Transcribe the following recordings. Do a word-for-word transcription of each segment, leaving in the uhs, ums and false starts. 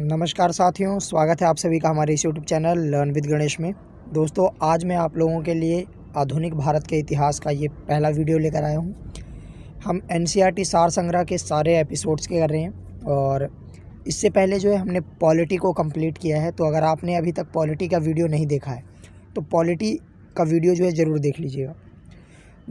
नमस्कार साथियों, स्वागत है आप सभी का हमारे इस YouTube channel learn with Ganesh में। दोस्तों, आज मैं आप लोगों के लिए आधुनिक भारत के इतिहास का ये पहला वीडियो लेकर आया हूँ। हम एनसीईआरटी सार संग्रह के सारे एपिसोड्स के कर रहे हैं और इससे पहले जो है हमने पॉलिटी को कंप्लीट किया है। तो अगर आपने अभी तक पॉलिटी का वीडियो नहीं देखा है तो पॉलिटी का वीडियो जो है ज़रूर देख लीजिएगा।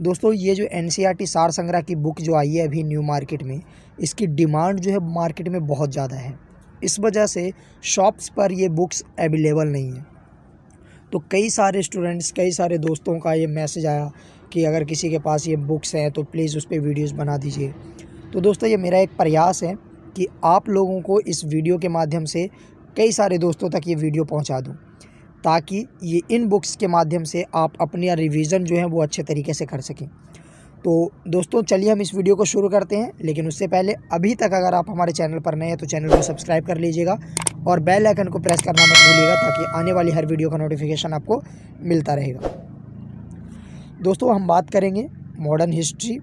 दोस्तों, ये जो एनसीईआरटी सार संग्रह की बुक जो आई है अभी न्यू मार्केट में, इसकी डिमांड जो है मार्केट में बहुत ज़्यादा है। इस वजह से शॉप्स पर ये बुक्स अवेलेबल नहीं है। तो कई सारे स्टूडेंट्स, कई सारे दोस्तों का ये मैसेज आया कि अगर किसी के पास ये बुक्स हैं तो प्लीज़ उस पर वीडियोज़ बना दीजिए। तो दोस्तों, ये मेरा एक प्रयास है कि आप लोगों को इस वीडियो के माध्यम से कई सारे दोस्तों तक ये वीडियो पहुँचा दूँ, ताकि ये इन बुक्स के माध्यम से आप अपने रिवीज़न जो है वो अच्छे तरीके से कर सकें। तो दोस्तों, चलिए हम इस वीडियो को शुरू करते हैं। लेकिन उससे पहले अभी तक अगर आप हमारे चैनल पर नए हैं तो चैनल को सब्सक्राइब कर लीजिएगा और बेल आइकन को प्रेस करना मत भूलिएगा, ताकि आने वाली हर वीडियो का नोटिफिकेशन आपको मिलता रहेगा। दोस्तों, हम बात करेंगे मॉडर्न हिस्ट्री,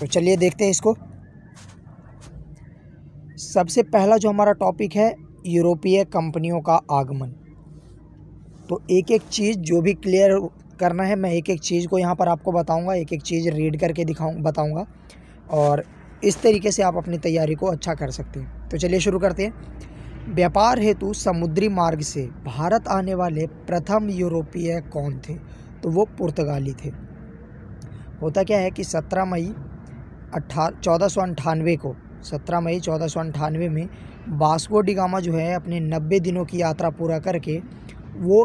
तो चलिए देखते हैं इसको। सबसे पहला जो हमारा टॉपिक है, यूरोपीय कंपनियों का आगमन। तो एक एक चीज़ जो भी क्लियर करना है, मैं एक एक चीज़ को यहाँ पर आपको बताऊँगा, एक एक चीज़ रीड करके दिखाऊँ बताऊँगा और इस तरीके से आप अपनी तैयारी को अच्छा कर सकते हैं। तो चलिए शुरू करते हैं। व्यापार हेतु समुद्री मार्ग से भारत आने वाले प्रथम यूरोपीय कौन थे? तो वो पुर्तगाली थे। होता क्या है कि सत्रह मई अट्ठा चौदह सौ अंठानवे को सत्रह मई चौदह सौ अंठानवे में वास्को डी गामा जो है अपने नब्बे दिनों की यात्रा पूरा करके वो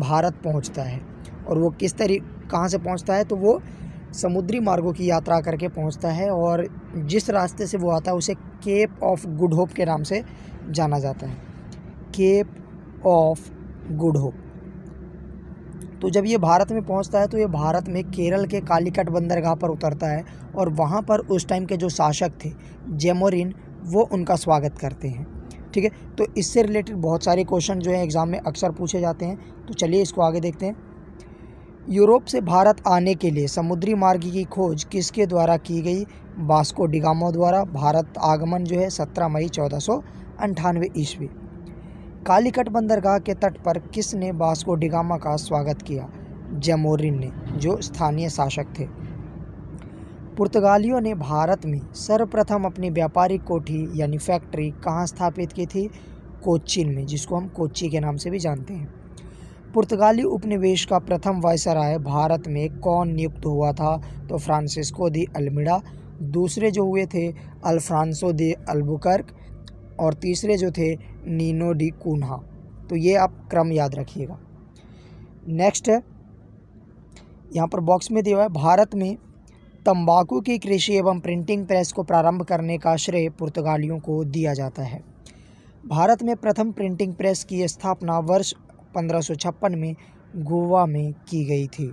भारत पहुंचता है। और वो किस तरीके कहाँ से पहुंचता है? तो वो समुद्री मार्गों की यात्रा करके पहुंचता है और जिस रास्ते से वो आता है उसे केप ऑफ गुड होप के नाम से जाना जाता है। Cap of good hope. तो जब ये भारत में पहुंचता है तो ये भारत में केरल के कालीकट बंदरगाह पर उतरता है और वहाँ पर उस टाइम के जो शासक थे जैमोरिन, वो उनका स्वागत करते हैं। ठीक है, तो इससे रिलेटेड बहुत सारे क्वेश्चन जो है एग्ज़ाम में अक्सर पूछे जाते हैं। तो चलिए इसको आगे देखते हैं। यूरोप से भारत आने के लिए समुद्री मार्ग की खोज किसके द्वारा की गई? वास्को डी गामा द्वारा। भारत आगमन जो है सत्रह मई चौदह सौ अंठानवे ईस्वी। कालीकट बंदरगाह के तट पर किसने वास्को डी गामा का स्वागत किया? जैमोरिन ने, जो स्थानीय शासक थे। पुर्तगालियों ने भारत में सर्वप्रथम अपनी व्यापारिक कोठी यानी फैक्ट्री कहाँ स्थापित की थी? कोचीन में, जिसको हम कोच्चि के नाम से भी जानते हैं। पुर्तगाली उपनिवेश का प्रथम वायसराय भारत में कौन नियुक्त हुआ था? तो फ्रांसिस्को दी अल्मिडा। दूसरे जो हुए थे अल्फ्रांसो दी अल्बुकर्क और तीसरे जो थे नीनो डी कून्हा। तो ये आप क्रम याद रखिएगा। नेक्स्ट है, यहाँ पर बॉक्स में दिया हुआ है, भारत में तंबाकू की कृषि एवं प्रिंटिंग प्रेस को प्रारंभ करने का श्रेय पुर्तगालियों को दिया जाता है। भारत में प्रथम प्रिंटिंग प्रेस की स्थापना वर्ष पंद्रह सौ छप्पन में गोवा में की गई थी।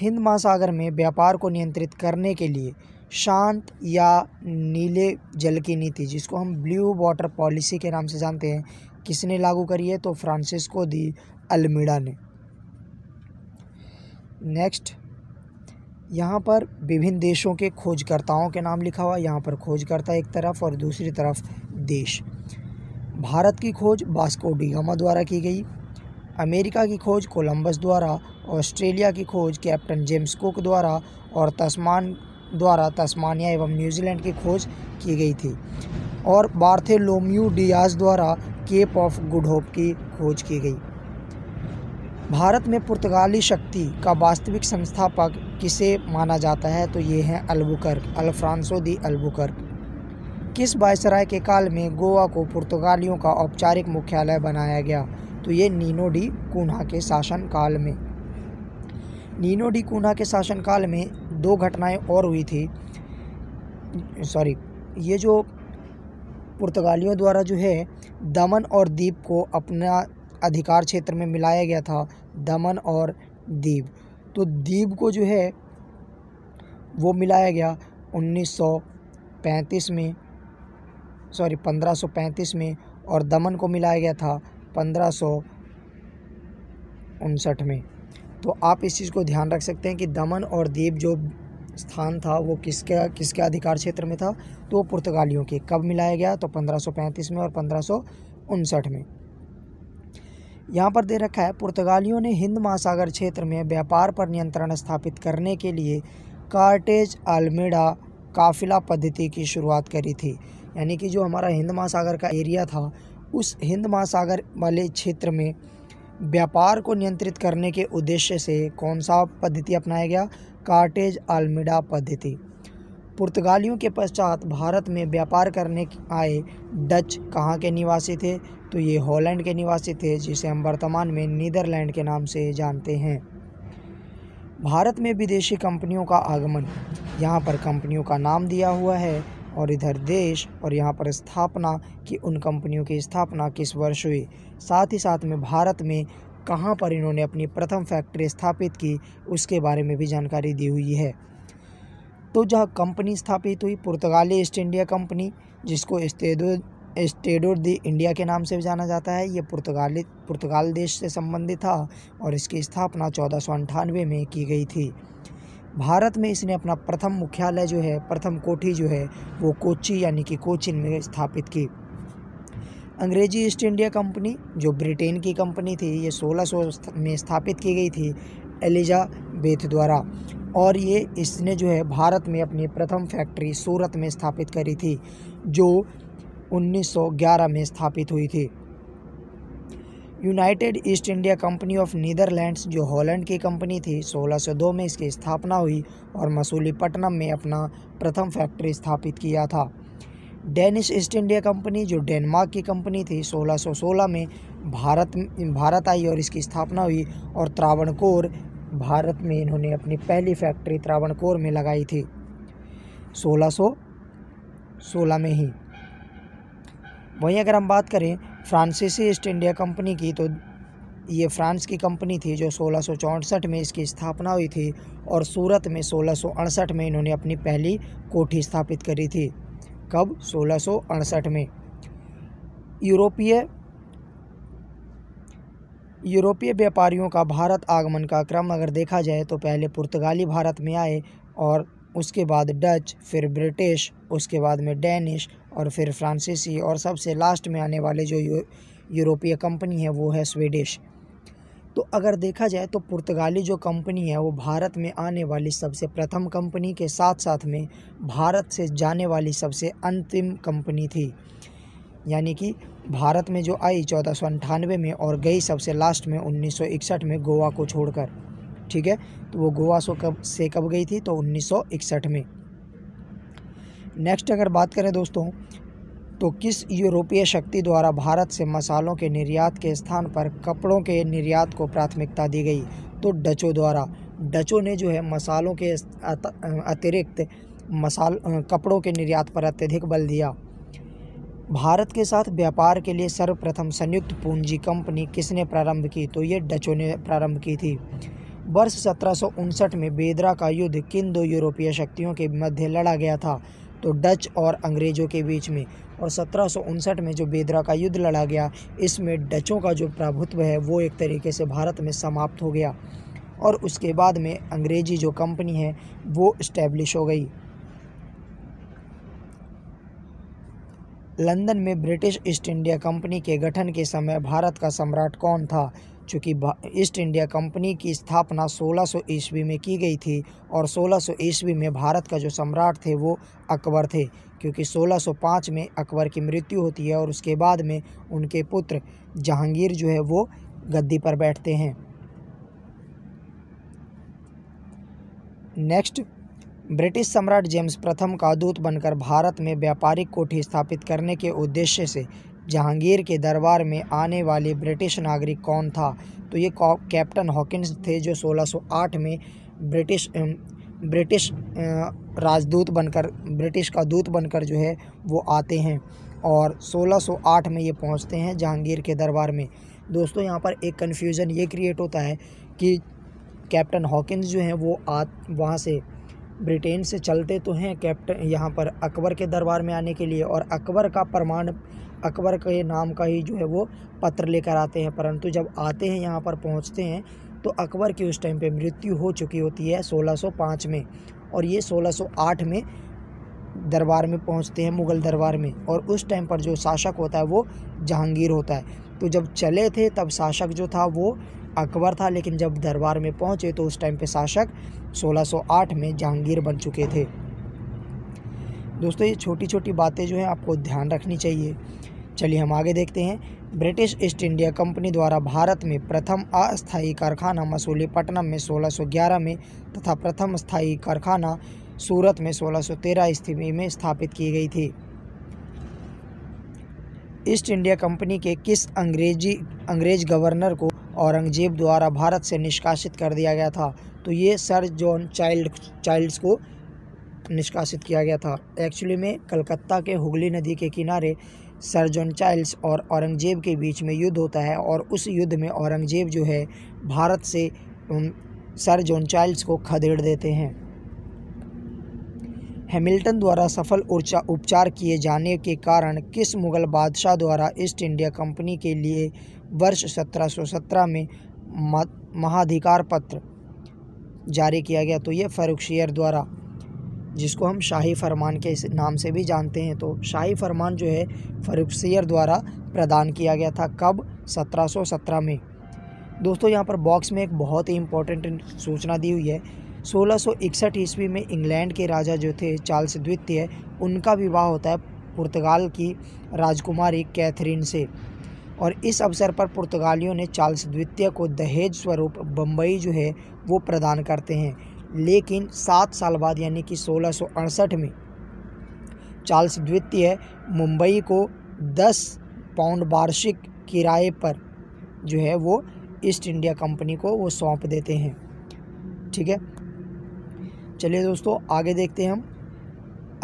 हिंद महासागर में व्यापार को नियंत्रित करने के लिए शांत या नीले जल की नीति, जिसको हम ब्लू वाटर पॉलिसी के नाम से जानते हैं, किसने लागू करी है? तो फ्रांसिस्को दी अल्मिडा ने। नेक्स्ट, यहाँ पर विभिन्न देशों के खोजकर्ताओं के नाम लिखा हुआ। यहाँ पर खोजकर्ता एक तरफ और दूसरी तरफ देश। भारत की खोज वास्को डी गामा द्वारा की गई। अमेरिका की खोज कोलंबस द्वारा, ऑस्ट्रेलिया की खोज कैप्टन जेम्स कुक द्वारा और तस्मान द्वारा तस्मानिया एवं न्यूजीलैंड की खोज की गई थी। और बार्थेलोम्यू डियाज द्वारा केप ऑफ गुड होप की खोज की गई। भारत में पुर्तगाली शक्ति का वास्तविक संस्थापक किसे माना जाता है? तो ये हैं अल्बुकर्क, अल्फ्रांसो दी अल्बुकर्क। किस वायसराय के काल में गोवा को पुर्तगालियों का औपचारिक मुख्यालय बनाया गया? तो ये नीनो डी कून्हा के शासन काल में। नीनो डी कून्हा के शासन काल में दो घटनाएं और हुई थी। सॉरी, ये जो पुर्तगालियों द्वारा जो है दमन और दीव को अपना अधिकार क्षेत्र में मिलाया गया था, दमन और दीव। तो दीव को जो है वो मिलाया गया उन्नीस सौ पैंतीस में, सॉरी पंद्रह सौ पैंतीस में, और दमन को मिलाया गया था पंद्रह सौ उनसठ में। तो आप इस चीज़ को ध्यान रख सकते हैं कि दमन और दीव जो स्थान था वो किसका किसके अधिकार क्षेत्र में था, तो वो पुर्तगालियों के। कब मिलाया गया, तो पंद्रह सौ पैंतीस में और पंद्रह सौ उनसठ में। यहाँ पर दे रखा है पुर्तगालियों ने हिंद महासागर क्षेत्र में व्यापार पर नियंत्रण स्थापित करने के लिए कार्टेज अल्मेडा काफिला पद्धति की शुरुआत करी थी। यानी कि जो हमारा हिंद महासागर का एरिया था, उस हिंद महासागर वाले क्षेत्र में व्यापार को नियंत्रित करने के उद्देश्य से कौन सा पद्धति अपनाया गया, कार्टेज अल्मेडा पद्धति। पुर्तगालियों के पश्चात भारत में व्यापार करने आए डच कहाँ के निवासी थे, तो ये हॉलैंड के निवासी थे, जिसे हम वर्तमान में नीदरलैंड के नाम से जानते हैं। भारत में विदेशी कंपनियों का आगमन, यहाँ पर कंपनियों का नाम दिया हुआ है और इधर देश और यहाँ पर स्थापना कि उन कंपनियों की स्थापना किस वर्ष हुई। साथ ही साथ में भारत में कहाँ पर इन्होंने अपनी प्रथम फैक्ट्री स्थापित की उसके बारे में भी जानकारी दी हुई है। तो जहाँ कंपनी स्थापित हुई, पुर्तगाली ईस्ट इंडिया कंपनी, जिसको एस्टेडो एस्टेडो दी इंडिया के नाम से भी जाना जाता है, ये पुर्तगाली पुर्तगाल देश से संबंधित था और इसकी स्थापना चौदह सौ अंठानवे में की गई थी। भारत में इसने अपना प्रथम मुख्यालय जो है, प्रथम कोठी जो है, वो कोची यानी कि कोचीन में स्थापित की। अंग्रेजी ईस्ट इंडिया कंपनी जो ब्रिटेन की कंपनी थी, ये सोलह सौ में स्थापित की गई थी एलिजाबेथ द्वारा, और ये इसने जो है भारत में अपनी प्रथम फैक्ट्री सूरत में स्थापित करी थी, जो उन्नीस सौ ग्यारह में स्थापित हुई थी। United east India company of Netherlands जो हॉलैंड की कंपनी थी, सोलह सौ दो में इसकी स्थापना हुई और मसूलीपट्टनम में अपना प्रथम फैक्ट्री स्थापित किया था। डेनिश ईस्ट इंडिया कंपनी जो डेनमार्क की कंपनी थी, सोलह सौ सोलह में भारत भारत आई और इसकी स्थापना हुई और त्रावणकोर भारत में इन्होंने अपनी पहली फैक्ट्री त्रावणकोर में लगाई थी सोलह सौ सोलह में ही। वहीं अगर हम बात करें फ्रांसीसी ईस्ट इंडिया कंपनी की, तो ये फ्रांस की कंपनी थी जो सोलह सौ चौंसठ में इसकी स्थापना हुई थी और सूरत में सोलह सौ अड़सठ में इन्होंने अपनी पहली कोठी स्थापित करी थी। कब, सोलह सौ अड़सठ में। यूरोपीय यूरोपीय व्यापारियों का भारत आगमन का क्रम अगर देखा जाए तो पहले पुर्तगाली भारत में आए और उसके बाद डच, फिर ब्रिटिश, उसके बाद में डैनिश और फिर फ्रांसीसी, और सबसे लास्ट में आने वाले जो यू, यूरोपीय कंपनी है वो है स्वीडिश। तो अगर देखा जाए तो पुर्तगाली जो कंपनी है वो भारत में आने वाली सबसे प्रथम कंपनी के साथ साथ में भारत से जाने वाली सबसे अंतिम कंपनी थी। यानी कि भारत में जो आई चौदह सौ अंठानवे में और गई सबसे लास्ट में उन्नीस सौ इकसठ में गोवा को छोड़कर, ठीक है। तो वो गोवा से कब से कब गई थी, तो उन्नीस सौ इकसठ में। नेक्स्ट अगर बात करें दोस्तों, तो किस यूरोपीय शक्ति द्वारा भारत से मसालों के निर्यात के स्थान पर कपड़ों के निर्यात को प्राथमिकता दी गई, तो डचों द्वारा। डचों ने जो है मसालों के अतिरिक्त मसाल कपड़ों के निर्यात पर अत्यधिक बल दिया। भारत के साथ व्यापार के लिए सर्वप्रथम संयुक्त पूंजी कंपनी किसने प्रारंभ की, तो ये डचों ने प्रारंभ की थी। वर्ष सत्रह सौ उनसठ में बेदरा का युद्ध किन दो यूरोपीय शक्तियों के मध्य लड़ा गया था, तो डच और अंग्रेज़ों के बीच में। और सत्रह सौ उनसठ में जो बेदरा का युद्ध लड़ा गया, इसमें डचों का जो प्रभुत्व है वो एक तरीके से भारत में समाप्त हो गया और उसके बाद में अंग्रेजी जो कंपनी है वो इस्टेब्लिश हो गई। लंदन में ब्रिटिश ईस्ट इंडिया कंपनी के गठन के समय भारत का सम्राट कौन था, चूँकि ईस्ट इंडिया कंपनी की स्थापना सोलह सौ ईस्वी में की गई थी और सोलह सौ ईस्वी में भारत का जो सम्राट थे वो अकबर थे, क्योंकि सोलह सौ पाँच में अकबर की मृत्यु होती है और उसके बाद में उनके पुत्र जहांगीर जो है वो गद्दी पर बैठते हैं। नेक्स्ट, ब्रिटिश सम्राट जेम्स प्रथम का दूत बनकर भारत में व्यापारिक कोठी स्थापित करने के उद्देश्य से जहांगीर के दरबार में आने वाले ब्रिटिश नागरिक कौन था, तो ये कैप्टन हॉकिंस थे जो सोलह सौ आठ में ब्रिटिश ब्रिटिश राजदूत बनकर ब्रिटिश का दूत बनकर जो है वो आते हैं और सोलह सौ आठ में ये पहुंचते हैं जहांगीर के दरबार में। दोस्तों यहाँ पर एक कन्फ्यूज़न ये क्रिएट होता है कि कैप्टन हॉकिंस जो हैं वो आ वहाँ से ब्रिटेन से चलते तो हैं कैप्टन यहाँ पर अकबर के दरबार में आने के लिए और अकबर का प्रमाण अकबर के नाम का ही जो है वो पत्र लेकर आते हैं, परंतु जब आते हैं यहाँ पर पहुँचते हैं तो अकबर की उस टाइम पे मृत्यु हो चुकी होती है सोलह सौ पाँच में और ये सोलह सौ आठ में दरबार में पहुंचते हैं, मुग़ल दरबार में। और उस टाइम पर जो शासक होता है वो जहांगीर होता है। तो जब चले थे तब शासक जो था वो अकबर था, लेकिन जब दरबार में पहुंचे तो उस टाइम पे शासक सोलह सौ आठ में जहांगीर बन चुके थे। दोस्तों, ये छोटी छोटी बातें जो हैं आपको ध्यान रखनी चाहिए। चलिए हम आगे देखते हैं। ब्रिटिश ईस्ट इंडिया कंपनी द्वारा भारत में प्रथम अस्थायी कारखाना मसूलीपट्टनम में सोलह सौ ग्यारह में तथा प्रथम स्थायी कारखाना सूरत में सोलह सौ तेरह ईस्वी में स्थापित की गई थी। ईस्ट इंडिया कंपनी के किस अंग्रेजी अंग्रेज गवर्नर को औरंगजेब द्वारा भारत से निष्कासित कर दिया गया था? तो ये सर जॉन चाइल्ड चाइल्ड्स को निष्कासित किया गया था। एक्चुअली में कलकत्ता के हुगली नदी के किनारे सर जॉन चाइल्ड्स और औरंगजेब के बीच में युद्ध होता है, और उस युद्ध में औरंगजेब जो है भारत से सर जॉन चाइल्ड्स को खदेड़ देते हैं। हैमिल्टन द्वारा सफल उपचार किए जाने के कारण किस मुग़ल बादशाह द्वारा ईस्ट इंडिया कंपनी के लिए वर्ष सत्रह सौ सत्रह में महाधिकार पत्र जारी किया गया? तो ये फर्रुखशियर द्वारा, जिसको हम शाही फरमान के नाम से भी जानते हैं। तो शाही फरमान जो है फर्रुखशियर द्वारा प्रदान किया गया था। कब? सत्रह सौ सत्रह में। दोस्तों, यहाँ पर बॉक्स में एक बहुत ही इम्पोर्टेंट सूचना दी हुई है। सोलह सौ इकसठ ईस्वी में इंग्लैंड के राजा जो थे चार्ल्स द्वितीय, उनका विवाह होता है पुर्तगाल की राजकुमारी कैथरीन से, और इस अवसर पर पुर्तगालियों ने चार्ल्स द्वितीय को दहेज स्वरूप बम्बई जो है वो प्रदान करते हैं। लेकिन सात साल बाद यानी कि सोलह सौ अड़सठ में चार्ल्स द्वितीय मुंबई को दस पाउंड वार्षिक किराए पर जो है वो ईस्ट इंडिया कंपनी को वो सौंप देते हैं। ठीक है, चलिए दोस्तों आगे देखते हैं हम।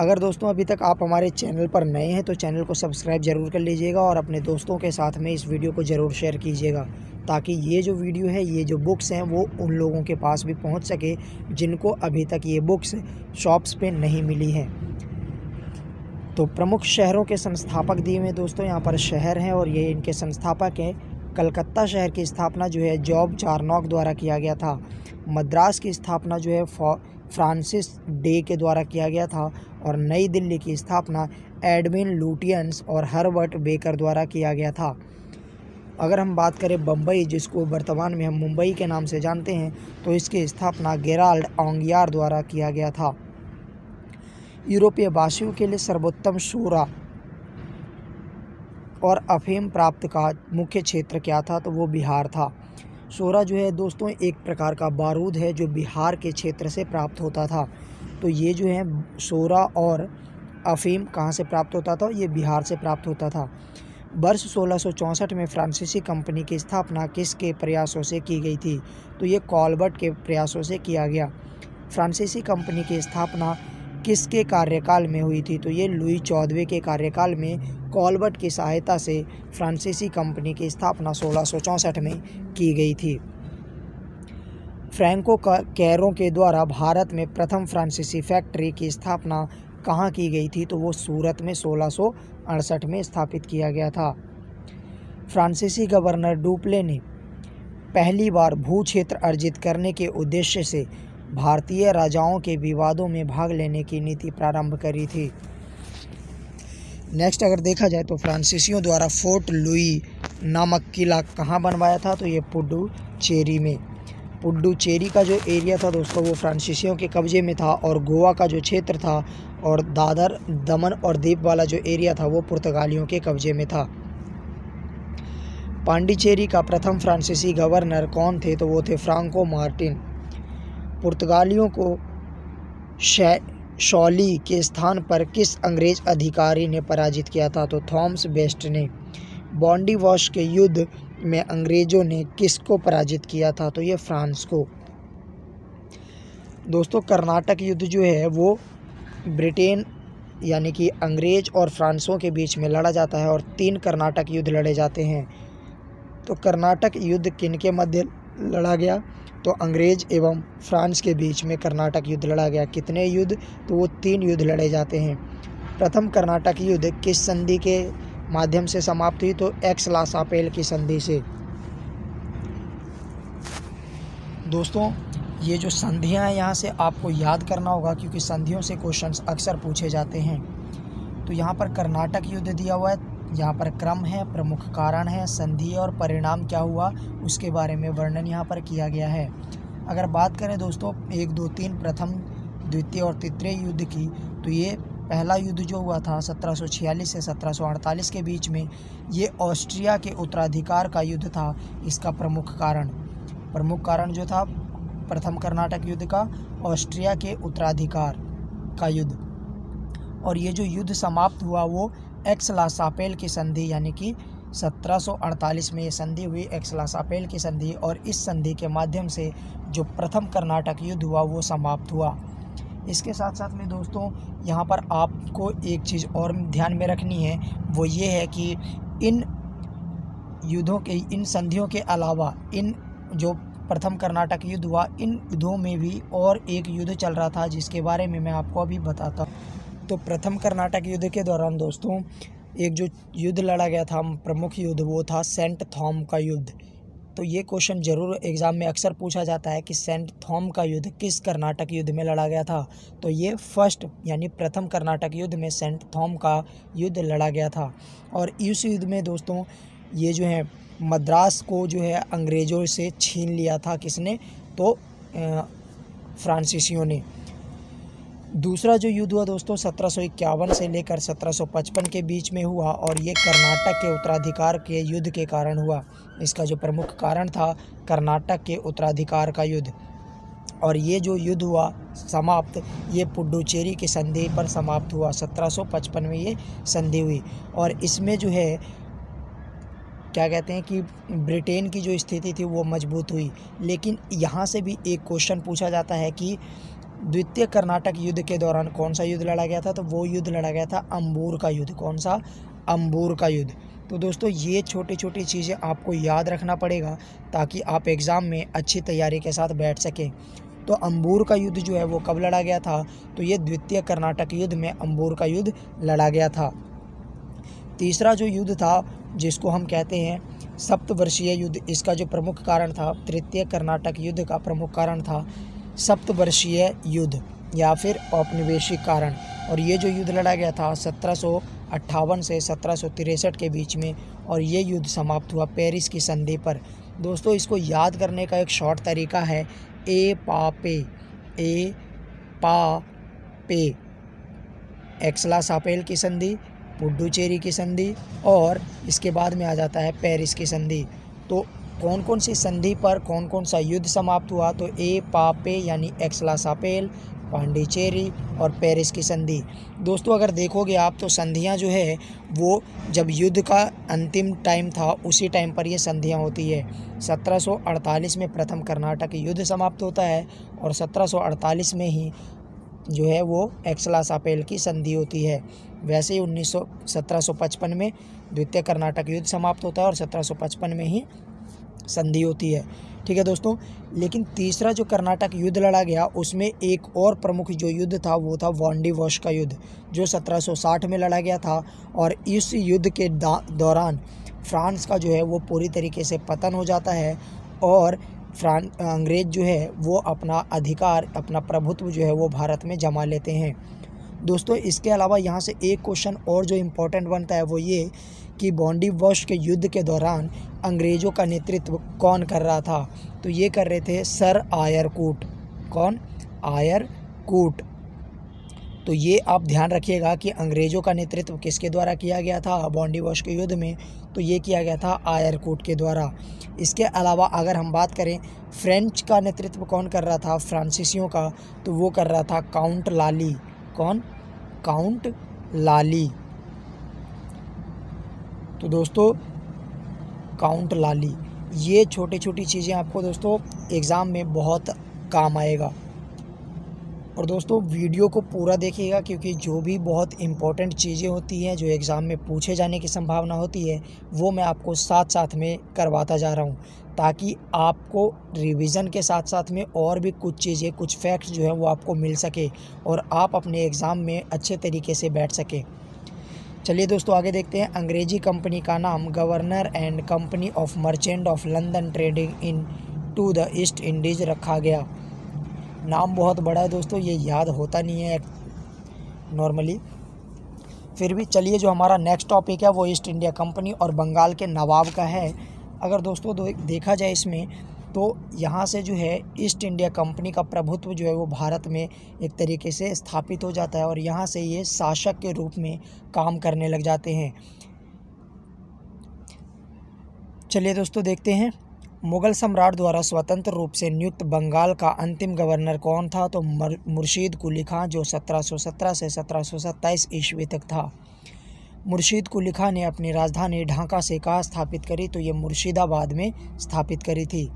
अगर दोस्तों अभी तक आप हमारे चैनल पर नए हैं तो चैनल को सब्सक्राइब ज़रूर कर लीजिएगा, और अपने दोस्तों के साथ में इस वीडियो को ज़रूर शेयर कीजिएगा, ताकि ये जो वीडियो है, ये जो बुक्स हैं, वो उन लोगों के पास भी पहुंच सके जिनको अभी तक ये बुक्स शॉप्स पे नहीं मिली हैं। तो प्रमुख शहरों के संस्थापक दिए हुए दोस्तों यहाँ पर शहर हैं, और ये इनके संस्थापक हैं। कलकत्ता शहर की स्थापना जो है जॉब चारनॉक द्वारा किया गया था। मद्रास की स्थापना जो है फ्रांसिस डे के द्वारा किया गया था, और नई दिल्ली की स्थापना एडविन लुटियंस और हर्बर्ट बेकर द्वारा किया गया था। अगर हम बात करें बम्बई, जिसको वर्तमान में हम मुंबई के नाम से जानते हैं, तो इसकी स्थापना गेराल्ड ओंगियार द्वारा किया गया था। यूरोपीय वासियों के लिए सर्वोत्तम शूरा और अफीम प्राप्त का मुख्य क्षेत्र क्या था? तो वो बिहार था। शोरा जो है दोस्तों एक प्रकार का बारूद है जो बिहार के क्षेत्र से प्राप्त होता था। तो ये जो है शोरा और अफीम कहाँ से प्राप्त होता था? ये बिहार से प्राप्त होता था। वर्ष सोलह सौ चौंसठ में फ्रांसीसी कंपनी की स्थापना किसके प्रयासों से की गई थी? तो ये कॉलबर्ट के प्रयासों से किया गया। फ्रांसीसी कंपनी की स्थापना किसके कार्यकाल में हुई थी? तो ये लुई चौदहवें के कार्यकाल में कॉलबर्ट की सहायता से फ्रांसीसी कंपनी की स्थापना सोलह सौ चौंसठ में की गई थी। फ्रैंको कैरो के द्वारा भारत में प्रथम फ्रांसीसी फैक्ट्री की स्थापना कहाँ की गई थी? तो वो सूरत में सोलह सौ अड़सठ में स्थापित किया गया था। फ्रांसीसी गवर्नर डुप्ले ने पहली बार भू क्षेत्र अर्जित करने के उद्देश्य से भारतीय राजाओं के विवादों में भाग लेने की नीति प्रारंभ करी थी। नेक्स्ट अगर देखा जाए तो फ्रांसीसियों द्वारा फोर्ट लुई नामक किला कहाँ बनवाया था? तो ये पुडुचेरी में। पुडुचेरी का जो एरिया था दोस्तों वो फ्रांसीसियों के कब्जे में था, और गोवा का जो क्षेत्र था और दादर दमन और दीप वाला जो एरिया था वो पुर्तगालियों के कब्जे में था। पांडिचेरी का प्रथम फ्रांसीसी गवर्नर कौन थे? तो वो थे फ्रांको मार्टिन। पुर्तगालियों को शौली के स्थान पर किस अंग्रेज अधिकारी ने पराजित किया था? तो थॉमस बेस्ट ने। बॉन्डी वॉश के युद्ध में अंग्रेजों ने किसको पराजित किया था? तो ये फ्रांस को। दोस्तों, कर्नाटक युद्ध जो है वो ब्रिटेन यानी कि अंग्रेज और फ्रांसों के बीच में लड़ा जाता है, और तीन कर्नाटक युद्ध लड़े जाते हैं। तो कर्नाटक युद्ध किनके मध्य लड़ा गया? तो अंग्रेज एवं फ्रांस के बीच में कर्नाटक युद्ध लड़ा गया। कितने युद्ध? तो वो तीन युद्ध लड़े जाते हैं। प्रथम कर्नाटक युद्ध किस संधि के माध्यम से समाप्त हुई? तो एक्स ला सापेल की संधि से। दोस्तों, ये जो संधियाँ हैं यहाँ से आपको याद करना होगा, क्योंकि संधियों से क्वेश्चंस अक्सर पूछे जाते हैं। तो यहाँ पर कर्नाटक युद्ध दिया हुआ है, यहाँ पर क्रम है, प्रमुख कारण है, संधि और परिणाम क्या हुआ उसके बारे में वर्णन यहाँ पर किया गया है। अगर बात करें दोस्तों एक दो तीन प्रथम द्वितीय और तृतीय युद्ध की, तो ये पहला युद्ध जो हुआ था सत्रह सौ छियालीस से सत्रह सौ अड़तालीस के बीच में, ये ऑस्ट्रिया के उत्तराधिकार का युद्ध था। इसका प्रमुख कारण प्रमुख कारण जो था प्रथम कर्नाटक युद्ध का, ऑस्ट्रिया के उत्तराधिकार का युद्ध। और ये जो युद्ध समाप्त हुआ वो एक्स ला सापेल की संधि, यानी कि सत्रह सौ अड़तालीस में ये संधि हुई एक्स ला सापेल की संधि, और इस संधि के माध्यम से जो प्रथम कर्नाटक युद्ध हुआ वो समाप्त हुआ। इसके साथ साथ में दोस्तों यहाँ पर आपको एक चीज़ और ध्यान में रखनी है, वो ये है कि इन युद्धों के, इन संधियों के अलावा, इन जो प्रथम कर्नाटक युद्ध हुआ, इन युद्धों में भी और एक युद्ध चल रहा था जिसके बारे में मैं आपको अभी बताता हूँ। तो प्रथम कर्नाटक युद्ध के दौरान दोस्तों एक जो युद्ध लड़ा गया था, प्रमुख युद्ध, वो था सेंट थॉम का युद्ध। तो ये क्वेश्चन जरूर एग्ज़ाम में अक्सर पूछा जाता है कि सेंट थॉम का युद्ध किस कर्नाटक युद्ध में लड़ा गया था। तो ये फर्स्ट यानी प्रथम कर्नाटक युद्ध में सेंट थॉम का युद्ध लड़ा गया था। और इस युद्ध में दोस्तों ये जो है मद्रास को जो है अंग्रेज़ों से छीन लिया था। किसने? तो फ्रांसीसियों ने। दूसरा जो युद्ध हुआ दोस्तों सत्रह सौ इक्यावन से लेकर सत्रह सौ पचपन के बीच में हुआ, और ये कर्नाटक के उत्तराधिकार के युद्ध के कारण हुआ। इसका जो प्रमुख कारण था कर्नाटक के उत्तराधिकार का युद्ध। और ये जो युद्ध हुआ समाप्त, ये पुडुचेरी की संधि पर समाप्त हुआ। सत्रह सौ पचपन में ये संधि हुई, और इसमें जो है क्या कहते हैं कि ब्रिटेन की जो स्थिति थी वो मजबूत हुई। लेकिन यहाँ से भी एक क्वेश्चन पूछा जाता है कि द्वितीय कर्नाटक युद्ध के दौरान कौन सा युद्ध लड़ा गया था, तो वो युद्ध लड़ा गया था अंबूर का युद्ध। कौन सा? अंबूर का युद्ध। तो दोस्तों ये छोटी छोटी चीज़ें आपको याद रखना पड़ेगा ताकि आप एग्ज़ाम में अच्छी तैयारी के साथ बैठ सकें। तो अंबूर का युद्ध जो है वो कब लड़ा गया था? तो ये द्वितीय कर्नाटक युद्ध में अंबूर का युद्ध लड़ा गया था। तीसरा जो युद्ध था जिसको हम कहते हैं सप्तवर्षीय युद्ध, इसका जो प्रमुख कारण था, तृतीय कर्नाटक युद्ध का प्रमुख कारण था सप्तवर्षीय युद्ध या फिर औपनिवेशिक कारण। और ये जो युद्ध लड़ा गया था सत्रह सौ अट्ठावन से सत्रह सौ तिरसठ के बीच में, और ये युद्ध समाप्त हुआ पेरिस की संधि पर। दोस्तों इसको याद करने का एक शॉर्ट तरीका है, ए पा पे। ए पा पे, एक्सला सापेल की संधि, पुडुचेरी की संधि, और इसके बाद में आ जाता है पेरिस की संधि। तो कौन कौन सी संधि पर कौन कौन सा युद्ध समाप्त हुआ? तो ए पापे यानी एक्सला सापेल, पांडिचेरी और पेरिस की संधि। दोस्तों अगर देखोगे आप तो संधियां जो है वो जब युद्ध का अंतिम टाइम था उसी टाइम पर ये संधियां होती है। सत्रह सौ अड़तालीस में प्रथम कर्नाटक युद्ध समाप्त होता है, और सत्रह सौ अड़तालीस में ही जो है वो एक्सला सापेल की संधि होती है। वैसे ही उन्नीस सौ सत्रह सौ पचपन में द्वितीय कर्नाटक युद्ध समाप्त होता है, और सत्रह सौ पचपन में ही संधि होती है। ठीक है दोस्तों। लेकिन तीसरा जो कर्नाटक युद्ध लड़ा गया उसमें एक और प्रमुख जो युद्ध था वो था वांडीवॉश का युद्ध, जो सत्रह सौ साठ में लड़ा गया था। और इस युद्ध के दौरान फ्रांस का जो है वो पूरी तरीके से पतन हो जाता है, और फ्रांस अंग्रेज जो है वो अपना अधिकार, अपना प्रभुत्व जो है वो भारत में जमा लेते हैं। दोस्तों इसके अलावा यहाँ से एक क्वेश्चन और जो इम्पोर्टेंट बनता है वो ये कि वांडीवॉश के युद्ध के दौरान अंग्रेज़ों का नेतृत्व कौन कर रहा था? तो ये कर रहे थे सर आयरकूट। कौन? आयरकूट। तो ये आप ध्यान रखिएगा कि अंग्रेज़ों का नेतृत्व किसके द्वारा किया गया था वांडीवॉश के युद्ध में, तो ये किया गया था आयरकूट के द्वारा। इसके अलावा अगर हम बात करें फ्रेंच का नेतृत्व कौन कर रहा था, फ्रांसीसियों का, तो वो कर रहा था काउंट लाली। कौन? Count Lally. तो दोस्तों काउंट लाली, ये छोटी छोटी चीज़ें आपको दोस्तों एग्ज़ाम में बहुत काम आएगा। और दोस्तों वीडियो को पूरा देखिएगा, क्योंकि जो भी बहुत इम्पोर्टेंट चीज़ें होती हैं जो एग्ज़ाम में पूछे जाने की संभावना होती है वो मैं आपको साथ साथ में करवाता जा रहा हूँ, ताकि आपको रिवीजन के साथ साथ में और भी कुछ चीज़ें, कुछ फैक्ट्स जो है वो आपको मिल सके और आप अपने एग्ज़ाम में अच्छे तरीके से बैठ सकें। चलिए दोस्तों आगे देखते हैं। अंग्रेजी कंपनी का नाम governor and company of merchant of London trading into the east Indies रखा गया। नाम बहुत बड़ा है दोस्तों, ये याद होता नहीं है नॉर्मली। फिर भी चलिए, जो हमारा नेक्स्ट टॉपिक है वो ईस्ट इंडिया कंपनी और बंगाल के नवाब का है। अगर दोस्तों दो, देखा जाए इसमें तो यहाँ से जो है ईस्ट इंडिया कंपनी का प्रभुत्व जो है वो भारत में एक तरीके से स्थापित हो जाता है और यहाँ से ये शासक के रूप में काम करने लग जाते हैं। चलिए दोस्तों देखते हैं, मुग़ल सम्राट द्वारा स्वतंत्र रूप से नियुक्त बंगाल का अंतिम गवर्नर कौन था? तो मुर्शीद कुली खां, जो सत्रह सौ सत्रह से सत्रह सौ सत्ताईस ईस्वी तक था। मुर्शीद कुली खां ने अपनी राजधानी ढाका से कहाँ स्थापित करी? तो ये मुर्शिदाबाद में स्थापित करी थी।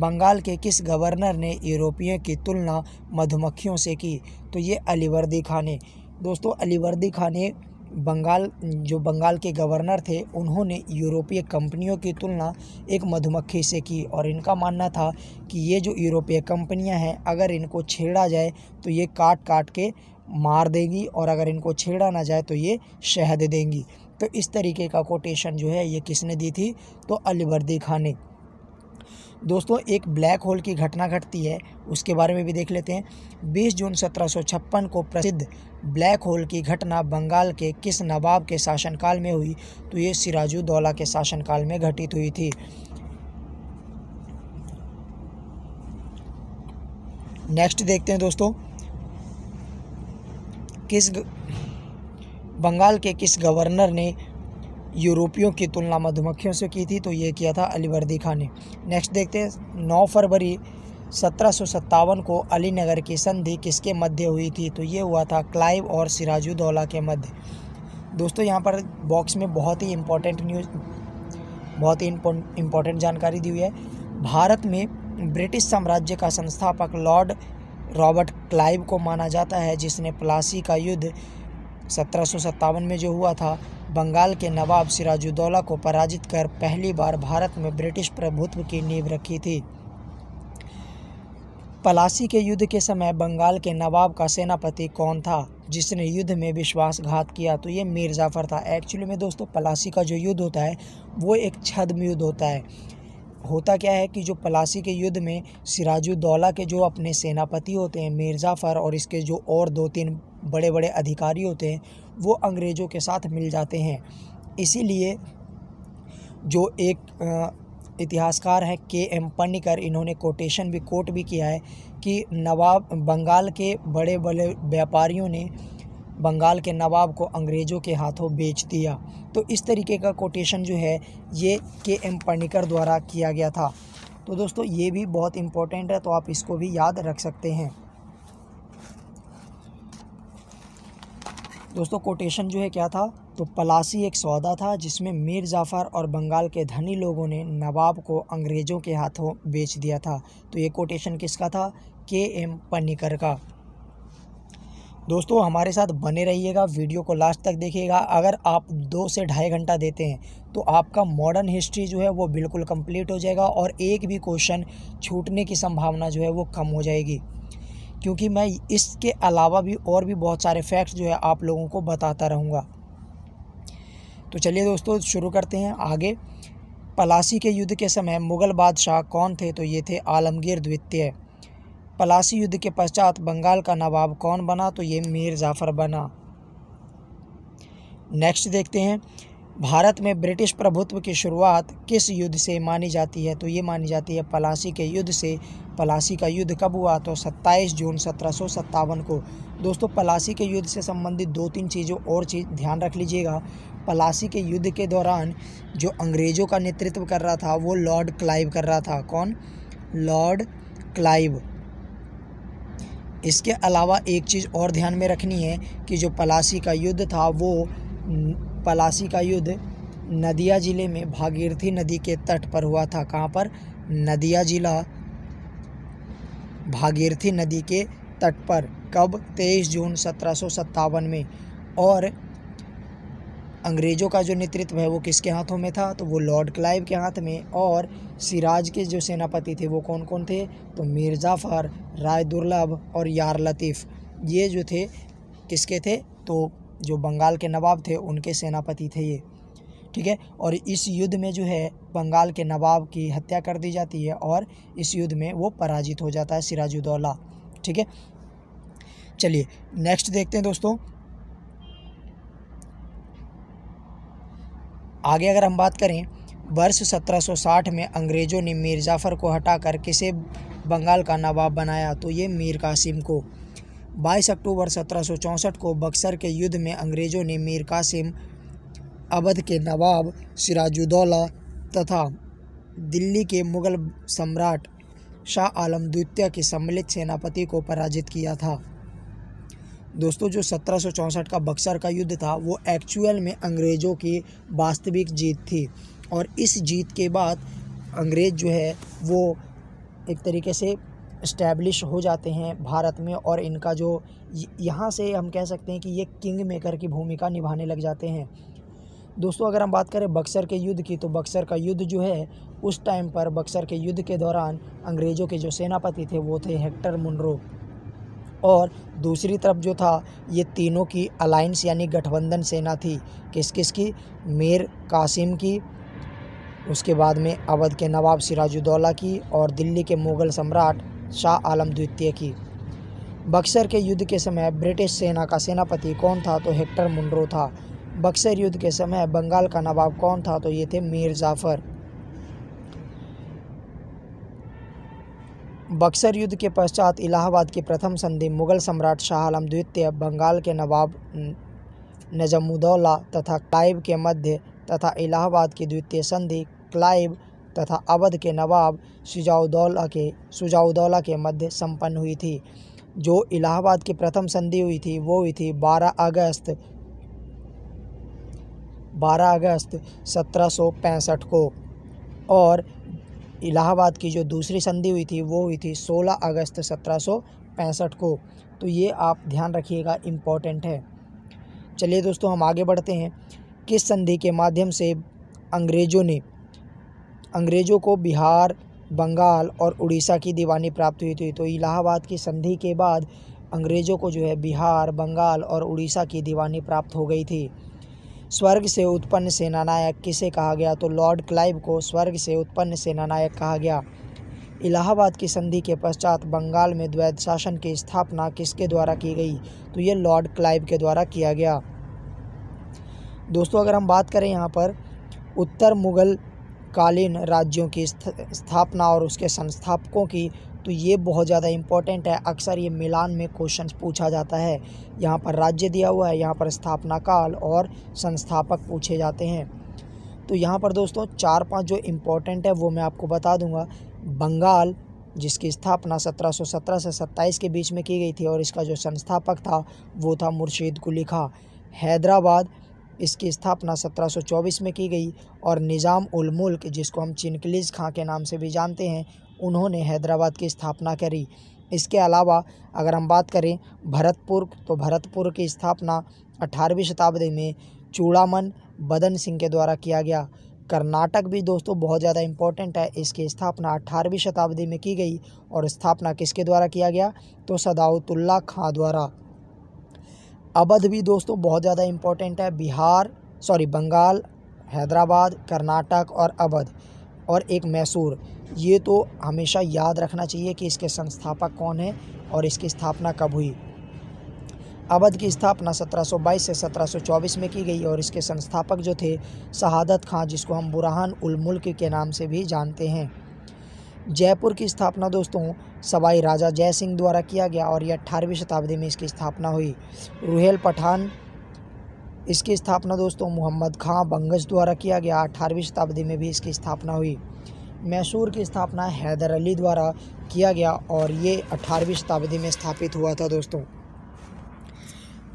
बंगाल के किस गवर्नर ने यूरोपियों की तुलना मधुमक्खियों से की? तो ये अलीवर्दी खां ने। दोस्तों अलीवर्दी खां ने बंगाल जो बंगाल के गवर्नर थे, उन्होंने यूरोपीय कंपनियों की तुलना एक मधुमक्खी से की और इनका मानना था कि ये जो यूरोपीय कंपनियां हैं अगर इनको छेड़ा जाए तो ये काट काट के मार देंगी और अगर इनको छेड़ा ना जाए तो ये शहद देंगी। तो इस तरीके का कोटेशन जो है ये किसने दी थी? तो अलीवर्दी खान ने। दोस्तों एक ब्लैक होल की घटना घटती है, उसके बारे में भी देख लेते हैं। बीस जून सत्रह सौ छप्पन को प्रसिद्ध ब्लैक होल की घटना बंगाल के किस नवाब के शासनकाल में हुई? तो ये सिराजुद्दौला के शासनकाल में घटित हुई थी। नेक्स्ट देखते हैं दोस्तों, किस बंगाल के किस गवर्नर ने यूरोपियों की तुलना मधुमक्खियों से की थी? तो ये किया था अलीवर्दी खान ने। नेक्स्ट देखते हैं, नौ फरवरी सत्रह सौ सत्तावन को अलीनगर की संधि किसके मध्य हुई थी? तो ये हुआ था क्लाइव और सिराजुद्दौला के मध्य। दोस्तों यहाँ पर बॉक्स में बहुत ही इम्पोर्टेंट न्यूज़, बहुत ही इम्पोर्टेंट जानकारी दी हुई है। भारत में ब्रिटिश साम्राज्य का संस्थापक लॉर्ड रॉबर्ट क्लाइव को माना जाता है, जिसने प्लासी का युद्ध सत्रह सौ सत्तावन में जो हुआ था, बंगाल के नवाब सिराजुद्दौला को पराजित कर पहली बार भारत में ब्रिटिश प्रभुत्व की नींव रखी थी। पलासी के युद्ध के समय बंगाल के नवाब का सेनापति कौन था जिसने युद्ध में विश्वासघात किया? तो ये मीर जाफ़र था। एक्चुअली में दोस्तों पलासी का जो युद्ध होता है वो एक छद्म युद्ध होता है। होता क्या है कि जो पलासी के युद्ध में सिराजुद्दौला के जो अपने सेनापति होते हैं मीर जाफ़र और इसके जो और दो तीन बड़े बड़े अधिकारी होते हैं वो अंग्रेज़ों के साथ मिल जाते हैं। इसीलिए जो एक इतिहासकार हैं के एम पन्नीकर, इन्होंने कोटेशन भी कोट भी किया है कि नवाब बंगाल के बड़े बड़े व्यापारियों ने बंगाल के नवाब को अंग्रेज़ों के हाथों बेच दिया। तो इस तरीके का कोटेशन जो है ये के एम पन्नीकर द्वारा किया गया था। तो दोस्तों ये भी बहुत इम्पोर्टेंट है, तो आप इसको भी याद रख सकते हैं। दोस्तों कोटेशन जो है क्या था? तो पलासी एक सौदा था जिसमें मीर जाफ़र और बंगाल के धनी लोगों ने नवाब को अंग्रेज़ों के हाथों बेच दिया था। तो ये कोटेशन किसका था? के एम पन्नीकर का। दोस्तों हमारे साथ बने रहिएगा, वीडियो को लास्ट तक देखिएगा। अगर आप दो से ढाई घंटा देते हैं तो आपका मॉडर्न हिस्ट्री जो है वो बिल्कुल कंप्लीट हो जाएगा और एक भी क्वेश्चन छूटने की संभावना जो है वो कम हो जाएगी, क्योंकि मैं इसके अलावा भी और भी बहुत सारे फैक्ट्स जो है आप लोगों को बताता रहूँगा। तो चलिए दोस्तों शुरू करते हैं आगे। पलासी के युद्ध के समय मुग़ल बादशाह कौन थे? तो ये थे आलमगीर द्वितीय। पलासी युद्ध के पश्चात बंगाल का नवाब कौन बना? तो ये मीर जाफ़र बना। नेक्स्ट देखते हैं, भारत में ब्रिटिश प्रभुत्व की शुरुआत किस युद्ध से मानी जाती है? तो ये मानी जाती है पलासी के युद्ध से। पलासी का युद्ध कब हुआ? तो सत्ताईस जून सत्रह सौ सत्तावन को। दोस्तों पलासी के युद्ध से संबंधित दो तीन चीज़ों और चीज़ ध्यान रख लीजिएगा। पलासी के युद्ध के दौरान जो अंग्रेज़ों का नेतृत्व कर रहा था वो लॉर्ड क्लाइव कर रहा था। कौन? Lord Clive. इसके अलावा एक चीज़ और ध्यान में रखनी है कि जो पलासी का युद्ध था वो पलासी का युद्ध नदिया ज़िले में भागीरथी नदी के तट पर हुआ था। कहाँ पर? नदिया ज़िला, भागीरथी नदी के तट पर। कब? तेईस जून सत्रह सौ सत्तावन में। और अंग्रेज़ों का जो नेतृत्व है वो किसके हाथों में था? तो वो लॉर्ड क्लाइव के हाथ में। और सिराज के जो सेनापति थे वो कौन कौन थे? तो मीर जाफ़र, राय दुर्लभ और यार लतीफ़, ये जो थे किसके थे? तो जो बंगाल के नवाब थे उनके सेनापति थे ये, ठीक है। और इस युद्ध में जो है बंगाल के नवाब की हत्या कर दी जाती है और इस युद्ध में वो पराजित हो जाता है सिराजुद्दौला। ठीक है। चलिए नेक्स्ट देखते हैं दोस्तों, आगे अगर हम बात करें, वर्ष सत्रह सौ साठ में अंग्रेज़ों ने मीर जाफ़र को हटाकर किसे बंगाल का नवाब बनाया, तो ये मीर कासिम को। बाईस अक्टूबर सत्रह सौ चौंसठ को बक्सर के युद्ध में अंग्रेज़ों ने मीर कासिम, अवध के नवाब सिराजुद्दौला तथा दिल्ली के मुग़ल सम्राट शाह आलम द्वितीय के सम्मिलित सेनापति को पराजित किया था। दोस्तों जो सत्रह सौ चौंसठ का बक्सर का युद्ध था वो एक्चुअल में अंग्रेज़ों की वास्तविक जीत थी, और इस जीत के बाद अंग्रेज़ जो है वो एक तरीके से इस्टेब्लिश हो जाते हैं भारत में, और इनका जो यहाँ से हम कह सकते हैं कि ये किंग मेकर की भूमिका निभाने लग जाते हैं। दोस्तों अगर हम बात करें बक्सर के युद्ध की, तो बक्सर का युद्ध जो है उस टाइम पर, बक्सर के युद्ध के दौरान अंग्रेज़ों के जो सेनापति थे वो थे हेक्टर मुनरो, और दूसरी तरफ जो था ये तीनों की अलाइंस यानी गठबंधन सेना थी। किस किस की? मीर कासिम की, उसके बाद में अवध के नवाब सिराजुद्दौला की, और दिल्ली के मुग़ल सम्राट शाह आलम द्वितीय की। बक्सर के युद्ध के समय ब्रिटिश सेना का सेनापति कौन था, तो हेक्टर मुनरो था। बक्सर युद्ध के समय बंगाल का नवाब कौन था, तो ये थे मीर जाफ़र। बक्सर युद्ध के पश्चात इलाहाबाद की प्रथम संधि मुग़ल सम्राट शाह आलम द्वितीय, बंगाल के नवाब नजमुद्दौला तथा क्लाइव के मध्य, तथा इलाहाबाद की द्वितीय संधि क्लाइव तथा अवध के नवाब सिराजुद्दौला के सिराजुद्दौला के मध्य संपन्न हुई थी। जो इलाहाबाद की प्रथम संधि हुई थी वो हुई थी बारह अगस्त सत्रह सौ पैंसठ को, और इलाहाबाद की जो दूसरी संधि हुई थी वो हुई थी सोलह अगस्त सत्रह सौ पैंसठ को। तो ये आप ध्यान रखिएगा, इम्पॉर्टेंट है। चलिए दोस्तों हम आगे बढ़ते हैं। किस संधि के माध्यम से अंग्रेज़ों ने अंग्रेज़ों को बिहार, बंगाल और उड़ीसा की दीवानी प्राप्त हुई थी? तो इलाहाबाद की संधि के बाद अंग्रेज़ों को जो है बिहार, बंगाल और उड़ीसा की दीवानी प्राप्त हो गई थी। स्वर्ग से उत्पन्न सेनानायक किसे कहा गया? तो लॉर्ड क्लाइव को स्वर्ग से उत्पन्न सेनानायक कहा गया। इलाहाबाद की संधि के पश्चात बंगाल में द्वैध शासन की स्थापना किसके द्वारा की गई? तो ये लॉर्ड क्लाइव के द्वारा किया गया। दोस्तों अगर हम बात करें यहाँ पर उत्तर मुग़ल कालीन राज्यों की स्थापना और उसके संस्थापकों की, तो ये बहुत ज़्यादा इम्पॉर्टेंट है। अक्सर ये मिलान में क्वेश्चन पूछा जाता है। यहाँ पर राज्य दिया हुआ है, यहाँ पर स्थापना काल और संस्थापक पूछे जाते हैं। तो यहाँ पर दोस्तों चार पांच जो इम्पोर्टेंट है वो मैं आपको बता दूंगा। बंगाल जिसकी स्थापना सत्रह सौ सत्रह से सत्ताईस के बीच में की गई थी, और इसका जो संस्थापक था वो था मुर्शीद कुली खां। हैदराबाद इसकी स्थापना सत्रह सौ चौबीस में की गई, और निज़ाम उल मुल्क जिसको हम चिनकलीज़ खां के नाम से भी जानते हैं, उन्होंने हैदराबाद की स्थापना करी। इसके अलावा अगर हम बात करें भरतपुर, तो भरतपुर की स्थापना अठारहवीं शताब्दी में चूड़ामन बदन सिंह के द्वारा किया गया। कर्नाटक भी दोस्तों बहुत ज़्यादा इम्पोर्टेंट है। इसकी स्थापना अठारहवीं शताब्दी में की गई, और स्थापना किसके द्वारा किया गया? तो सदाउतुल्ला खां द्वारा। अवध भी दोस्तों बहुत ज़्यादा इम्पोर्टेंट है। बिहार सॉरी बंगाल, हैदराबाद, कर्नाटक और अवध, और एक मैसूर। ये तो हमेशा याद रखना चाहिए कि इसके संस्थापक कौन है और इसकी स्थापना कब हुई। अवध की स्थापना सत्रह सौ बाईस से सत्रह सौ चौबीस में की गई, और इसके संस्थापक जो थे शहादत खां, जिसको हम बुरहान उल मुल्क के नाम से भी जानते हैं। जयपुर की स्थापना दोस्तों सवाई राजा जय सिंह द्वारा किया गया, और यह अठारहवीं शताब्दी में इसकी स्थापना हुई। रुहेल पठान, इसकी स्थापना दोस्तों मोहम्मद खां बंगश द्वारा किया गया, अठारहवीं शताब्दी में भी इसकी स्थापना हुई। मैसूर की स्थापना हैदर अली द्वारा किया गया, और ये अठारहवीं शताब्दी में स्थापित हुआ था। दोस्तों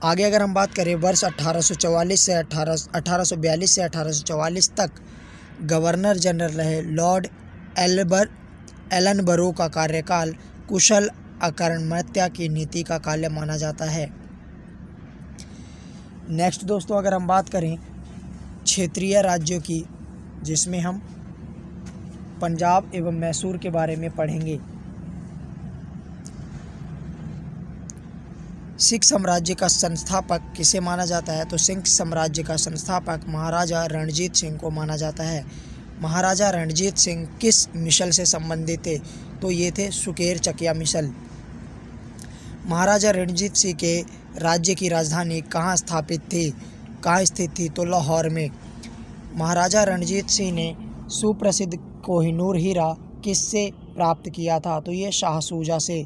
आगे अगर हम बात करें, वर्ष अठारह सौ चौवालीस से अठारह सौ बयालीस से अठारह सौ चौवालीस तक गवर्नर जनरल रहे लॉर्ड एल्बर एलनबरो का कार्यकाल कुशल अकर्मण्यता की नीति का काल माना जाता है। नेक्स्ट दोस्तों अगर हम बात करें क्षेत्रीय राज्यों की, जिसमें हम पंजाब एवं मैसूर के बारे में पढ़ेंगे। सिख साम्राज्य का संस्थापक किसे माना जाता है? तो सिख साम्राज्य का संस्थापक महाराजा रणजीत सिंह को माना जाता है। महाराजा रणजीत सिंह किस मिसल से संबंधित थे? तो ये थे सुकेर चकिया मिसल। महाराजा रणजीत सिंह के राज्य की राजधानी कहाँ स्थापित थी, कहाँ स्थित थी? तो लाहौर में। महाराजा रणजीत सिंह ने सुप्रसिद्ध कोहिनूर हीरा किससे प्राप्त किया था? तो ये शाहसूजा से।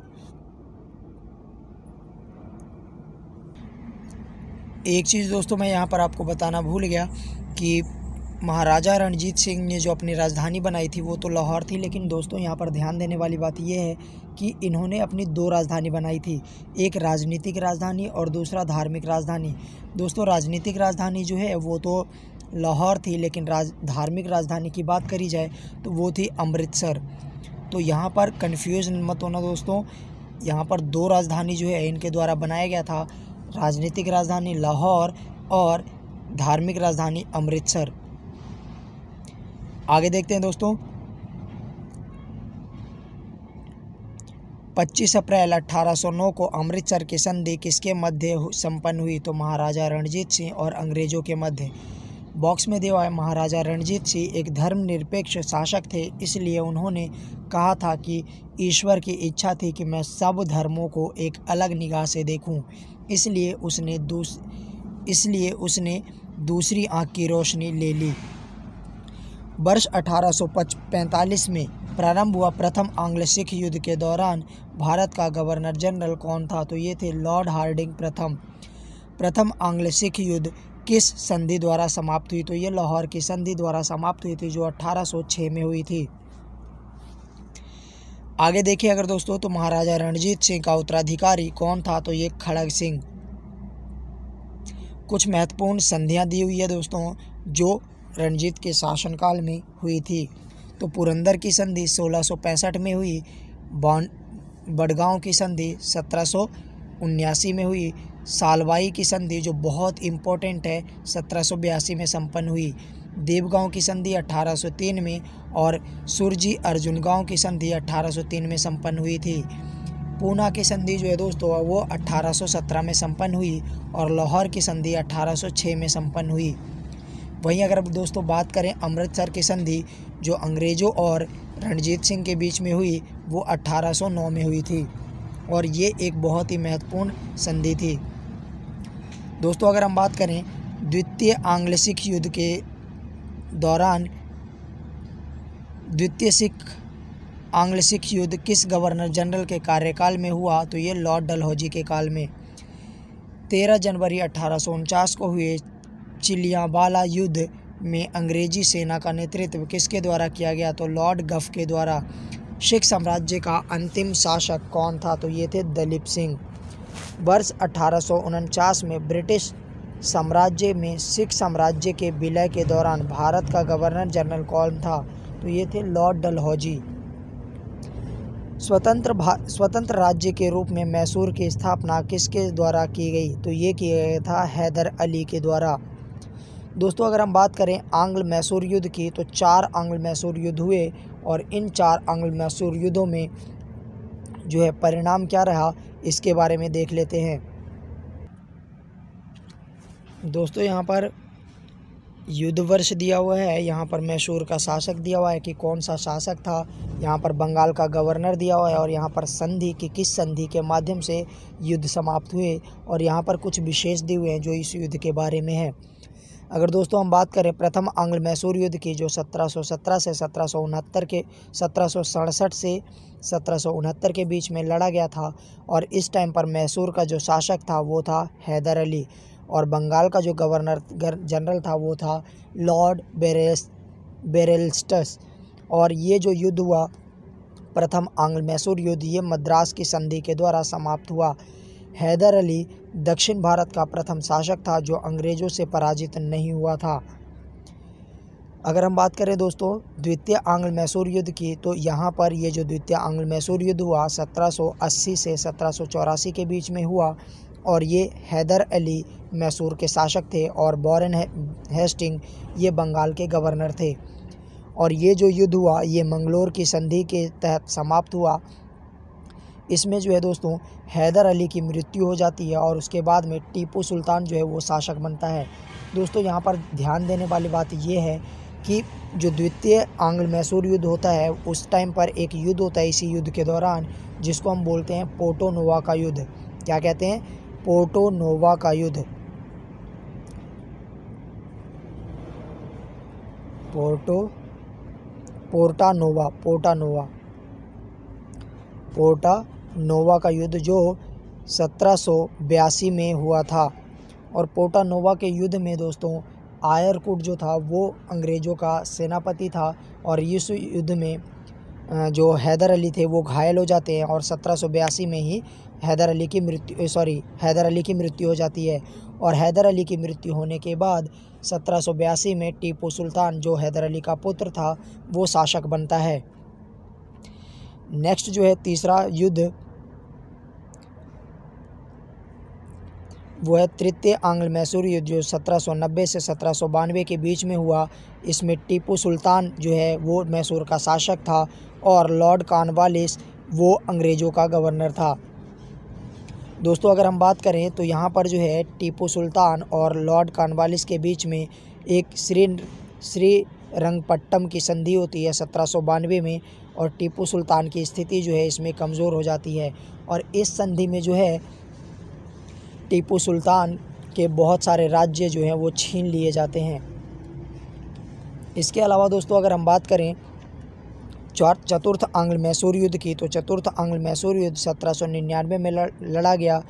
एक चीज़ दोस्तों मैं यहाँ पर आपको बताना भूल गया कि महाराजा रणजीत सिंह ने जो अपनी राजधानी बनाई थी वो तो लाहौर थी, लेकिन दोस्तों यहाँ पर ध्यान देने वाली बात यह है कि इन्होंने अपनी दो राजधानी बनाई थी, एक राजनीतिक राजधानी और दूसरा धार्मिक राजधानी। दोस्तों राजनीतिक राजधानी जो है वो तो लाहौर थी, लेकिन राज धार्मिक राजधानी की बात करी जाए तो वो थी अमृतसर। तो यहाँ पर कन्फ्यूज़ मत होना दोस्तों, यहाँ पर दो राजधानी जो है इनके द्वारा बनाया गया था, राजनीतिक राजधानी लाहौर और धार्मिक राजधानी अमृतसर। आगे देखते हैं दोस्तों, पच्चीस अप्रैल अठारह सौ नौ को अमृतसर की संधि किसके मध्य संपन्न हुई? तो महाराजा रणजीत सिंह और अंग्रेजों के मध्य। बॉक्स में दिया है, महाराजा रणजीत सिंह एक धर्मनिरपेक्ष शासक थे, इसलिए उन्होंने कहा था कि ईश्वर की इच्छा थी कि मैं सब धर्मों को एक अलग निगाह से देखूं, इसलिए उसने दूस इसलिए उसने दूसरी आंख की रोशनी ले ली। वर्ष अठारह सौ पैंतालीस में प्रारंभ हुआ प्रथम आंग्ल सिख युद्ध के दौरान भारत का गवर्नर जनरल कौन था? तो ये थे लॉर्ड हार्डिंग प्रथम। प्रथम आंग्ल सिख युद्ध किस संधि द्वारा समाप्त हुई? तो ये लाहौर की संधि द्वारा समाप्त हुई थी, जो अठारह सौ छह में हुई थी। आगे देखिए अगर दोस्तों, तो महाराजा रणजीत सिंह का उत्तराधिकारी कौन था? तो ये खड़ग सिंह। कुछ महत्वपूर्ण संधियां दी हुई है दोस्तों जो रणजीत के शासनकाल में हुई थी। तो पुरंदर की संधि सोलह सौ पैंसठ में हुई, बड़गांव की संधि सत्रह सौ उन्यासी में हुई, सालवाई की संधि जो बहुत इम्पोर्टेंट है सत्रह सौ बयासी में संपन्न हुई, देवगांव की संधि अठारह सौ तीन में और सुरजी अर्जुनगांव की संधि अठारह सौ तीन में संपन्न हुई थी। पूना की संधि जो है दोस्तों वो अठारह सौ सत्रह में संपन्न हुई और लाहौर की संधि अठारह सौ छह में संपन्न हुई। वहीं अगर दोस्तों बात करें अमृतसर की संधि जो अंग्रेज़ों और रणजीत सिंह के बीच में हुई वो अठारह सौ नौ में हुई थी और ये एक बहुत ही महत्वपूर्ण संधि थी। दोस्तों अगर हम बात करें द्वितीय आंग्ल सिख युद्ध के दौरान द्वितीय सिख आंग्ल सिख युद्ध किस गवर्नर जनरल के कार्यकाल में हुआ? तो ये लॉर्ड डलहौजी के काल में। तेरह जनवरी अठारह सौ उनचास को हुए चिलियावाला युद्ध में अंग्रेजी सेना का नेतृत्व किसके द्वारा किया गया? तो लॉर्ड गफ के द्वारा। सिख साम्राज्य का अंतिम शासक कौन था? तो ये थे दलीप सिंह। वर्ष अठारह सौ उनचास में ब्रिटिश साम्राज्य में सिख साम्राज्य के विलय के दौरान भारत का गवर्नर जनरल कौन था? तो ये थे लॉर्ड डलहौजी। स्वतंत्र स्वतंत्र राज्य के रूप में मैसूर की स्थापना किसके द्वारा की गई? तो ये किया गया था हैदर अली के द्वारा। दोस्तों अगर हम बात करें आंग्ल मैसूर युद्ध की, तो चार आंग्ल मैसूर युद्ध हुए और इन चार आंग्ल मैसूर युद्धों में जो है परिणाम क्या रहा इसके बारे में देख लेते हैं। दोस्तों यहाँ पर युद्ध वर्ष दिया हुआ है, यहाँ पर मैसूर का शासक दिया हुआ है कि कौन सा शासक था, यहाँ पर बंगाल का गवर्नर दिया हुआ है और यहाँ पर संधि कि किस संधि के माध्यम से युद्ध समाप्त हुए और यहाँ पर कुछ विशेष दिए हुए हैं जो इस युद्ध के बारे में है। अगर दोस्तों हम बात करें प्रथम आंग्ल मैसूर युद्ध की जो सत्रह सौ सत्रह से सत्रह सौ उनहत्तर के सत्रह सौ सड़सठ से सत्रह सौ उनहत्तर के बीच में लड़ा गया था और इस टाइम पर मैसूर का जो शासक था वो था हैदर अली और बंगाल का जो गवर्नर जनरल था वो था लॉर्ड बेरेस बेरेल्स्टस। और ये जो युद्ध हुआ प्रथम आंग्ल मैसूर युद्ध ये मद्रास की संधि के द्वारा समाप्त हुआ। हैदर अली दक्षिण भारत का प्रथम शासक था जो अंग्रेज़ों से पराजित नहीं हुआ था। अगर हम बात करें दोस्तों द्वितीय आंग्ल मैसूर युद्ध की, तो यहाँ पर ये जो द्वितीय आंग्ल मैसूर युद्ध हुआ सत्रह सौ अस्सी से सत्रह सौ चौरासी के बीच में हुआ और ये हैदर अली मैसूर के शासक थे और वॉरेन हेस्टिंग ये बंगाल के गवर्नर थे और ये जो युद्ध हुआ ये मंगलोर की संधि के तहत समाप्त हुआ। इसमें जो है दोस्तों हैदर अली की मृत्यु हो जाती है और उसके बाद में टीपू सुल्तान जो है वो शासक बनता है। दोस्तों यहाँ पर ध्यान देने वाली बात ये है कि जो द्वितीय आंग्ल मैसूर युद्ध होता है उस टाइम पर एक युद्ध होता है इसी युद्ध के दौरान जिसको हम बोलते हैं पोर्टो नोवा का युद्ध। क्या कहते हैं, पोर्टो नोवा का युद्ध। Porto Porto Novo Porto Novo Porto Novo का युद्ध जो सत्रह सौ बयासी में हुआ था। और पोर्टा नोवा के युद्ध में दोस्तों आयरकुट जो था वो अंग्रेज़ों का सेनापति था और इस युद्ध में जो हैदर अली थे वो घायल हो जाते हैं और सत्रह सौ बयासी में ही हैदर अली की मृत्यु सॉरी हैदर अली की मृत्यु हो जाती है। और हैदर अली की मृत्यु होने के बाद सत्रह सौ बयासी में टीपू सुल्तान जो हैदर अली का पुत्र था वो शासक बनता है। नेक्स्ट जो है तीसरा युद्ध वो है तृतीय आंग्ल मैसूर युद्ध जो सत्रह सौ नब्बे से सत्रह सौ बानवे के बीच में हुआ। इसमें टीपू सुल्तान जो है वो मैसूर का शासक था और लॉर्ड कॉर्नवालिस वो अंग्रेज़ों का गवर्नर था। दोस्तों अगर हम बात करें तो यहाँ पर जो है टीपू सुल्तान और लॉर्ड कॉर्नवालिस के बीच में एक श्री श्री रंगपट्टम की संधि होती है सत्रह सौ बानवे में और टीपू सुल्तान की स्थिति जो है इसमें कमज़ोर हो जाती है। और इस संधि में जो है टीपू सुल्तान के बहुत सारे राज्य जो हैं वो छीन लिए जाते हैं। इसके अलावा दोस्तों अगर हम बात करें चतुर्थ आंग्ल मैसूर युद्ध की तो चतुर्थ आंग्ल मैसूर युद्ध सत्रह सौ निन्यानवे में लड़ा गया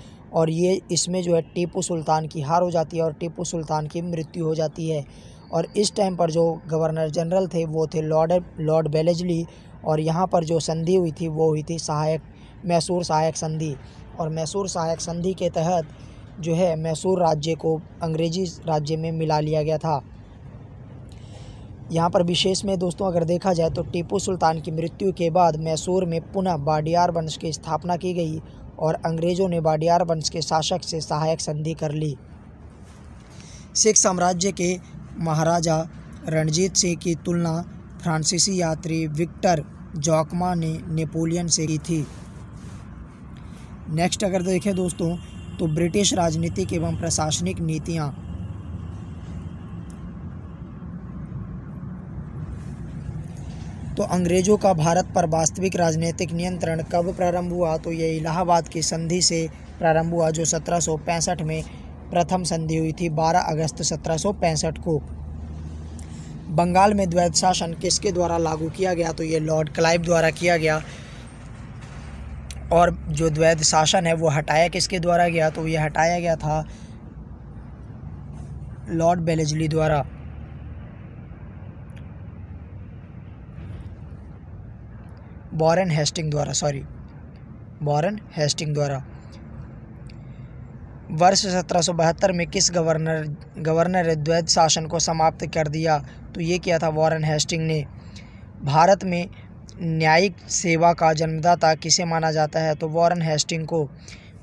और ये इसमें जो है टीपू सुल्तान की हार हो जाती है और टीपू सुल्तान की मृत्यु हो जाती है। और इस टाइम पर जो गवर्नर जनरल थे वो थे लॉर्ड लॉर्ड बेलेजली और यहाँ पर जो संधि हुई थी वो हुई थी सहायक मैसूर सहायक संधि। और मैसूर सहायक संधि के तहत जो है मैसूर राज्य को अंग्रेजी राज्य में मिला लिया गया था। यहाँ पर विशेष में दोस्तों अगर देखा जाए तो टीपू सुल्तान की मृत्यु के बाद मैसूर में पुनः बाडियार वंश की स्थापना की गई और अंग्रेज़ों ने बाडियार वंश के शासक से सहायक संधि कर ली। सिख साम्राज्य के महाराजा रणजीत सिंह की तुलना फ्रांसीसी यात्री विक्टर जॉकमा ने नेपोलियन से की थी। नेक्स्ट अगर देखें दोस्तों तो ब्रिटिश राजनीतिक एवं प्रशासनिक नीतियाँ। तो अंग्रेज़ों का भारत पर वास्तविक राजनीतिक नियंत्रण कब प्रारंभ हुआ तो ये इलाहाबाद की संधि से प्रारंभ हुआ जो सत्रह सौ पैंसठ में प्रथम संधि हुई थी बारह अगस्त सत्रह सौ पैंसठ को। बंगाल में द्वैध शासन किसके द्वारा लागू किया गया तो ये लॉर्ड क्लाइव द्वारा किया गया। और जो द्वैध शासन है वो हटाया किसके द्वारा गया तो ये हटाया गया था लॉर्ड बेलेजली द्वारा। वॉरेन हेस्टिंग द्वारा सॉरी वॉरेन हेस्टिंग द्वारा। वर्ष सत्रह सौ बहत्तर में किस गवर्नर गवर्नर ने द्वैध शासन को समाप्त कर दिया तो ये किया था वॉरेन हेस्टिंग ने। भारत में न्यायिक सेवा का जन्मदाता किसे माना जाता है तो वॉरेन हेस्टिंग को।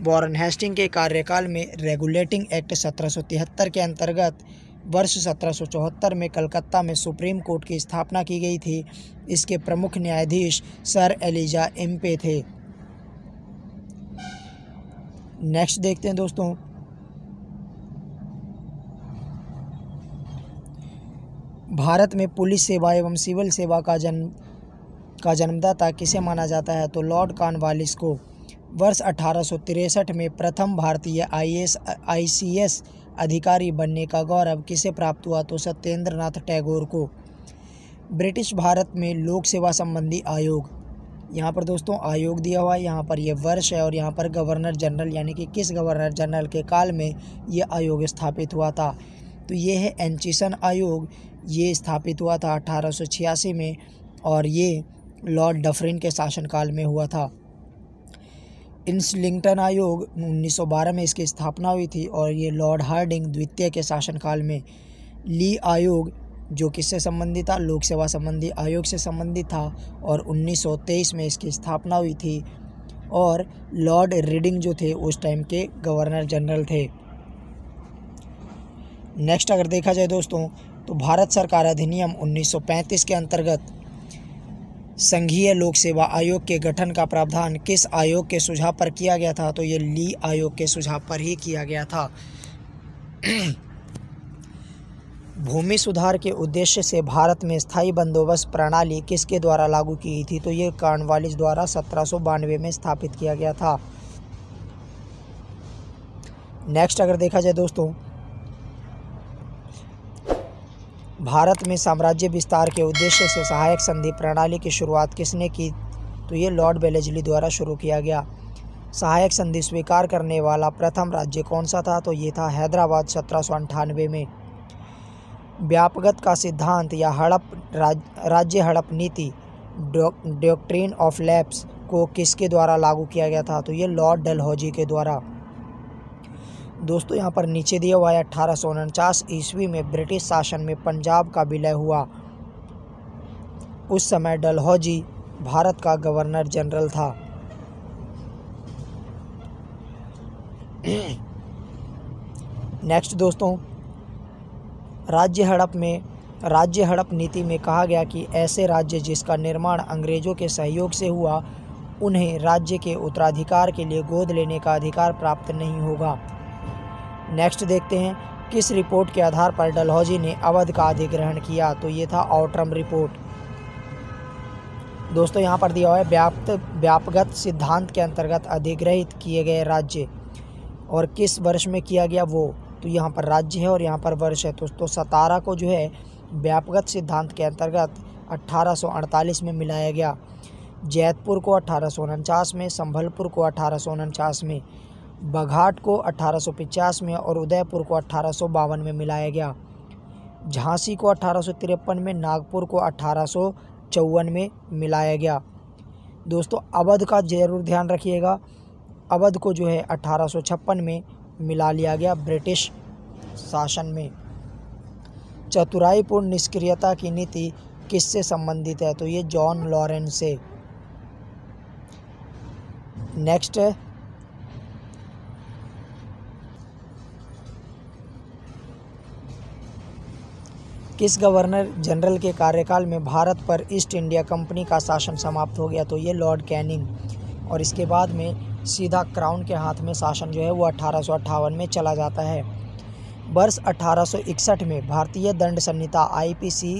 वॉरेन हेस्टिंग के कार्यकाल में रेगुलेटिंग एक्ट सत्रह सौ तिहत्तर के अंतर्गत वर्ष सत्रह सौ चौहत्तर में कलकत्ता में सुप्रीम कोर्ट की स्थापना की गई थी। इसके प्रमुख न्यायाधीश सर एलिजा एम्पे थे। नेक्स्ट देखते हैं दोस्तों भारत में पुलिस सेवा एवं सिविल सेवा का जन्म का जन्मदाता किसे माना जाता है तो लॉर्ड कॉर्नवालिस को। वर्ष अठारह सौ तिरसठ में प्रथम भारतीय आईएएस आईसीएस अधिकारी बनने का गौरव किसे प्राप्त हुआ तो सत्येंद्रनाथ टैगोर को। ब्रिटिश भारत में लोक सेवा संबंधी आयोग, यहाँ पर दोस्तों आयोग दिया हुआ है, यहाँ पर यह वर्ष है और यहाँ पर गवर्नर जनरल यानी कि किस गवर्नर जनरल के काल में ये आयोग स्थापित हुआ था तो ये है एंचिसन आयोग। ये स्थापित हुआ था अठारह सौ छियासी में और ये लॉर्ड डफरिन के शासनकाल में हुआ था। इंसलिंगटन आयोग उन्नीस सौ बारह में इसकी स्थापना हुई थी और ये लॉर्ड हार्डिंग द्वितीय के शासनकाल में। ली आयोग जो किससे संबंधित था, लोक सेवा संबंधी आयोग से संबंधित था और उन्नीस सौ तेईस में इसकी स्थापना हुई थी और लॉर्ड रीडिंग जो थे उस टाइम के गवर्नर जनरल थे। नेक्स्ट अगर देखा जाए दोस्तों तो भारत सरकार अधिनियम उन्नीस सौ पैंतीस के अंतर्गत संघीय लोक सेवा आयोग के गठन का प्रावधान किस आयोग के सुझाव पर किया गया था तो ये ली आयोग के सुझाव पर ही किया गया था। भूमि सुधार के उद्देश्य से भारत में स्थायी बंदोबस्त प्रणाली किसके द्वारा लागू की गई थी तो ये कॉर्नवालिस द्वारा सत्रह सौ बानवे में स्थापित किया गया था। नेक्स्ट अगर देखा जाए दोस्तों, भारत में साम्राज्य विस्तार के उद्देश्य से सहायक संधि प्रणाली की शुरुआत किसने की, तो ये लॉर्ड वेलेजली द्वारा शुरू किया गया। सहायक संधि स्वीकार करने वाला प्रथम राज्य कौन सा था, तो ये था हैदराबाद सत्रह सौ अंठानवे में। व्यापगत का सिद्धांत या हड़प राज, राज्य हड़प नीति डॉक्ट्रिन ऑफ लैप्स को किसके द्वारा लागू किया गया था, तो ये लॉर्ड डलहौजी के द्वारा। दोस्तों यहाँ पर नीचे दिया हुआ है अट्ठारह सौ उनचास ईस्वी में ब्रिटिश शासन में पंजाब का विलय हुआ। उस समय डलहौजी भारत का गवर्नर जनरल था। नेक्स्ट दोस्तों, राज्य हड़प में राज्य हड़प नीति में कहा गया कि ऐसे राज्य जिसका निर्माण अंग्रेज़ों के सहयोग से हुआ उन्हें राज्य के उत्तराधिकार के लिए गोद लेने का अधिकार प्राप्त नहीं होगा। नेक्स्ट देखते हैं किस रिपोर्ट के आधार पर डलहौजी ने अवध का अधिग्रहण किया, तो ये था ऑटम रिपोर्ट। दोस्तों यहाँ पर दिया हुआ है व्याप्त व्यापगत सिद्धांत के अंतर्गत अधिग्रहित किए गए राज्य और किस वर्ष में किया गया वो, तो यहाँ पर राज्य है और यहाँ पर वर्ष है। दोस्तों सतारा को जो है व्यापगत सिद्धांत के अंतर्गत अट्ठारह सौ अड़तालीस में मिलाया गया। जैतपुर को अट्ठारह सौ उनचास में, संभलपुर को अट्ठारह सौ उनचास में, बघाट को अट्ठारह सौ पचास में और उदयपुर को अट्ठारह सौ बावन में मिलाया गया। झांसी को अट्ठारह सौ तिरपन में, नागपुर को अट्ठारह सौ चौवन में मिलाया गया। दोस्तों अवध का ज़रूर ध्यान रखिएगा, अवध को जो है अट्ठारह सौ छप्पन में मिला लिया गया ब्रिटिश शासन में। चतुराईपूर्ण निष्क्रियता की नीति किससे संबंधित है, तो ये जॉन लॉरेंस से। नेक्स्ट है किस गवर्नर जनरल के कार्यकाल में भारत पर ईस्ट इंडिया कंपनी का शासन समाप्त हो गया, तो ये लॉर्ड कैनिंग। और इसके बाद में सीधा क्राउन के हाथ में शासन जो है वो अठारह सौ अट्ठावन में चला जाता है। वर्ष अठारह सौ इकसठ में भारतीय दंड संहिता आई पी सी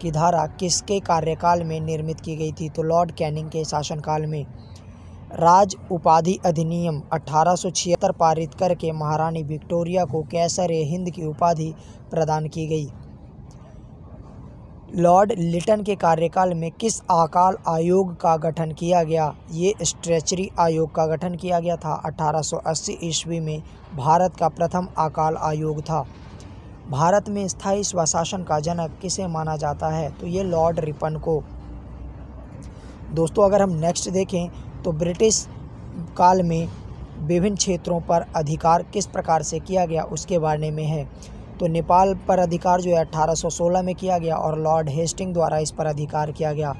की धारा किसके कार्यकाल में निर्मित की गई थी, तो लॉर्ड कैनिंग के शासनकाल में। राज उपाधि अधिनियम अठारह सौ छिहत्तर पारित करके महारानी विक्टोरिया को कैसर ए हिंद की उपाधि प्रदान की गई। लॉर्ड लिटन के कार्यकाल में किस अकाल आयोग का गठन किया गया, ये स्ट्रेचरी आयोग का गठन किया गया था। अठारह सौ अस्सी ईस्वी में भारत का प्रथम अकाल आयोग था। भारत में स्थायी स्वशासन का जनक किसे माना जाता है, तो ये लॉर्ड रिपन को। दोस्तों अगर हम नेक्स्ट देखें तो ब्रिटिश काल में विभिन्न क्षेत्रों पर अधिकार किस प्रकार से किया गया उसके बारे में है। तो नेपाल पर अधिकार जो है अठारह सौ सोलह में किया गया और लॉर्ड हेस्टिंग द्वारा इस पर अधिकार किया गया।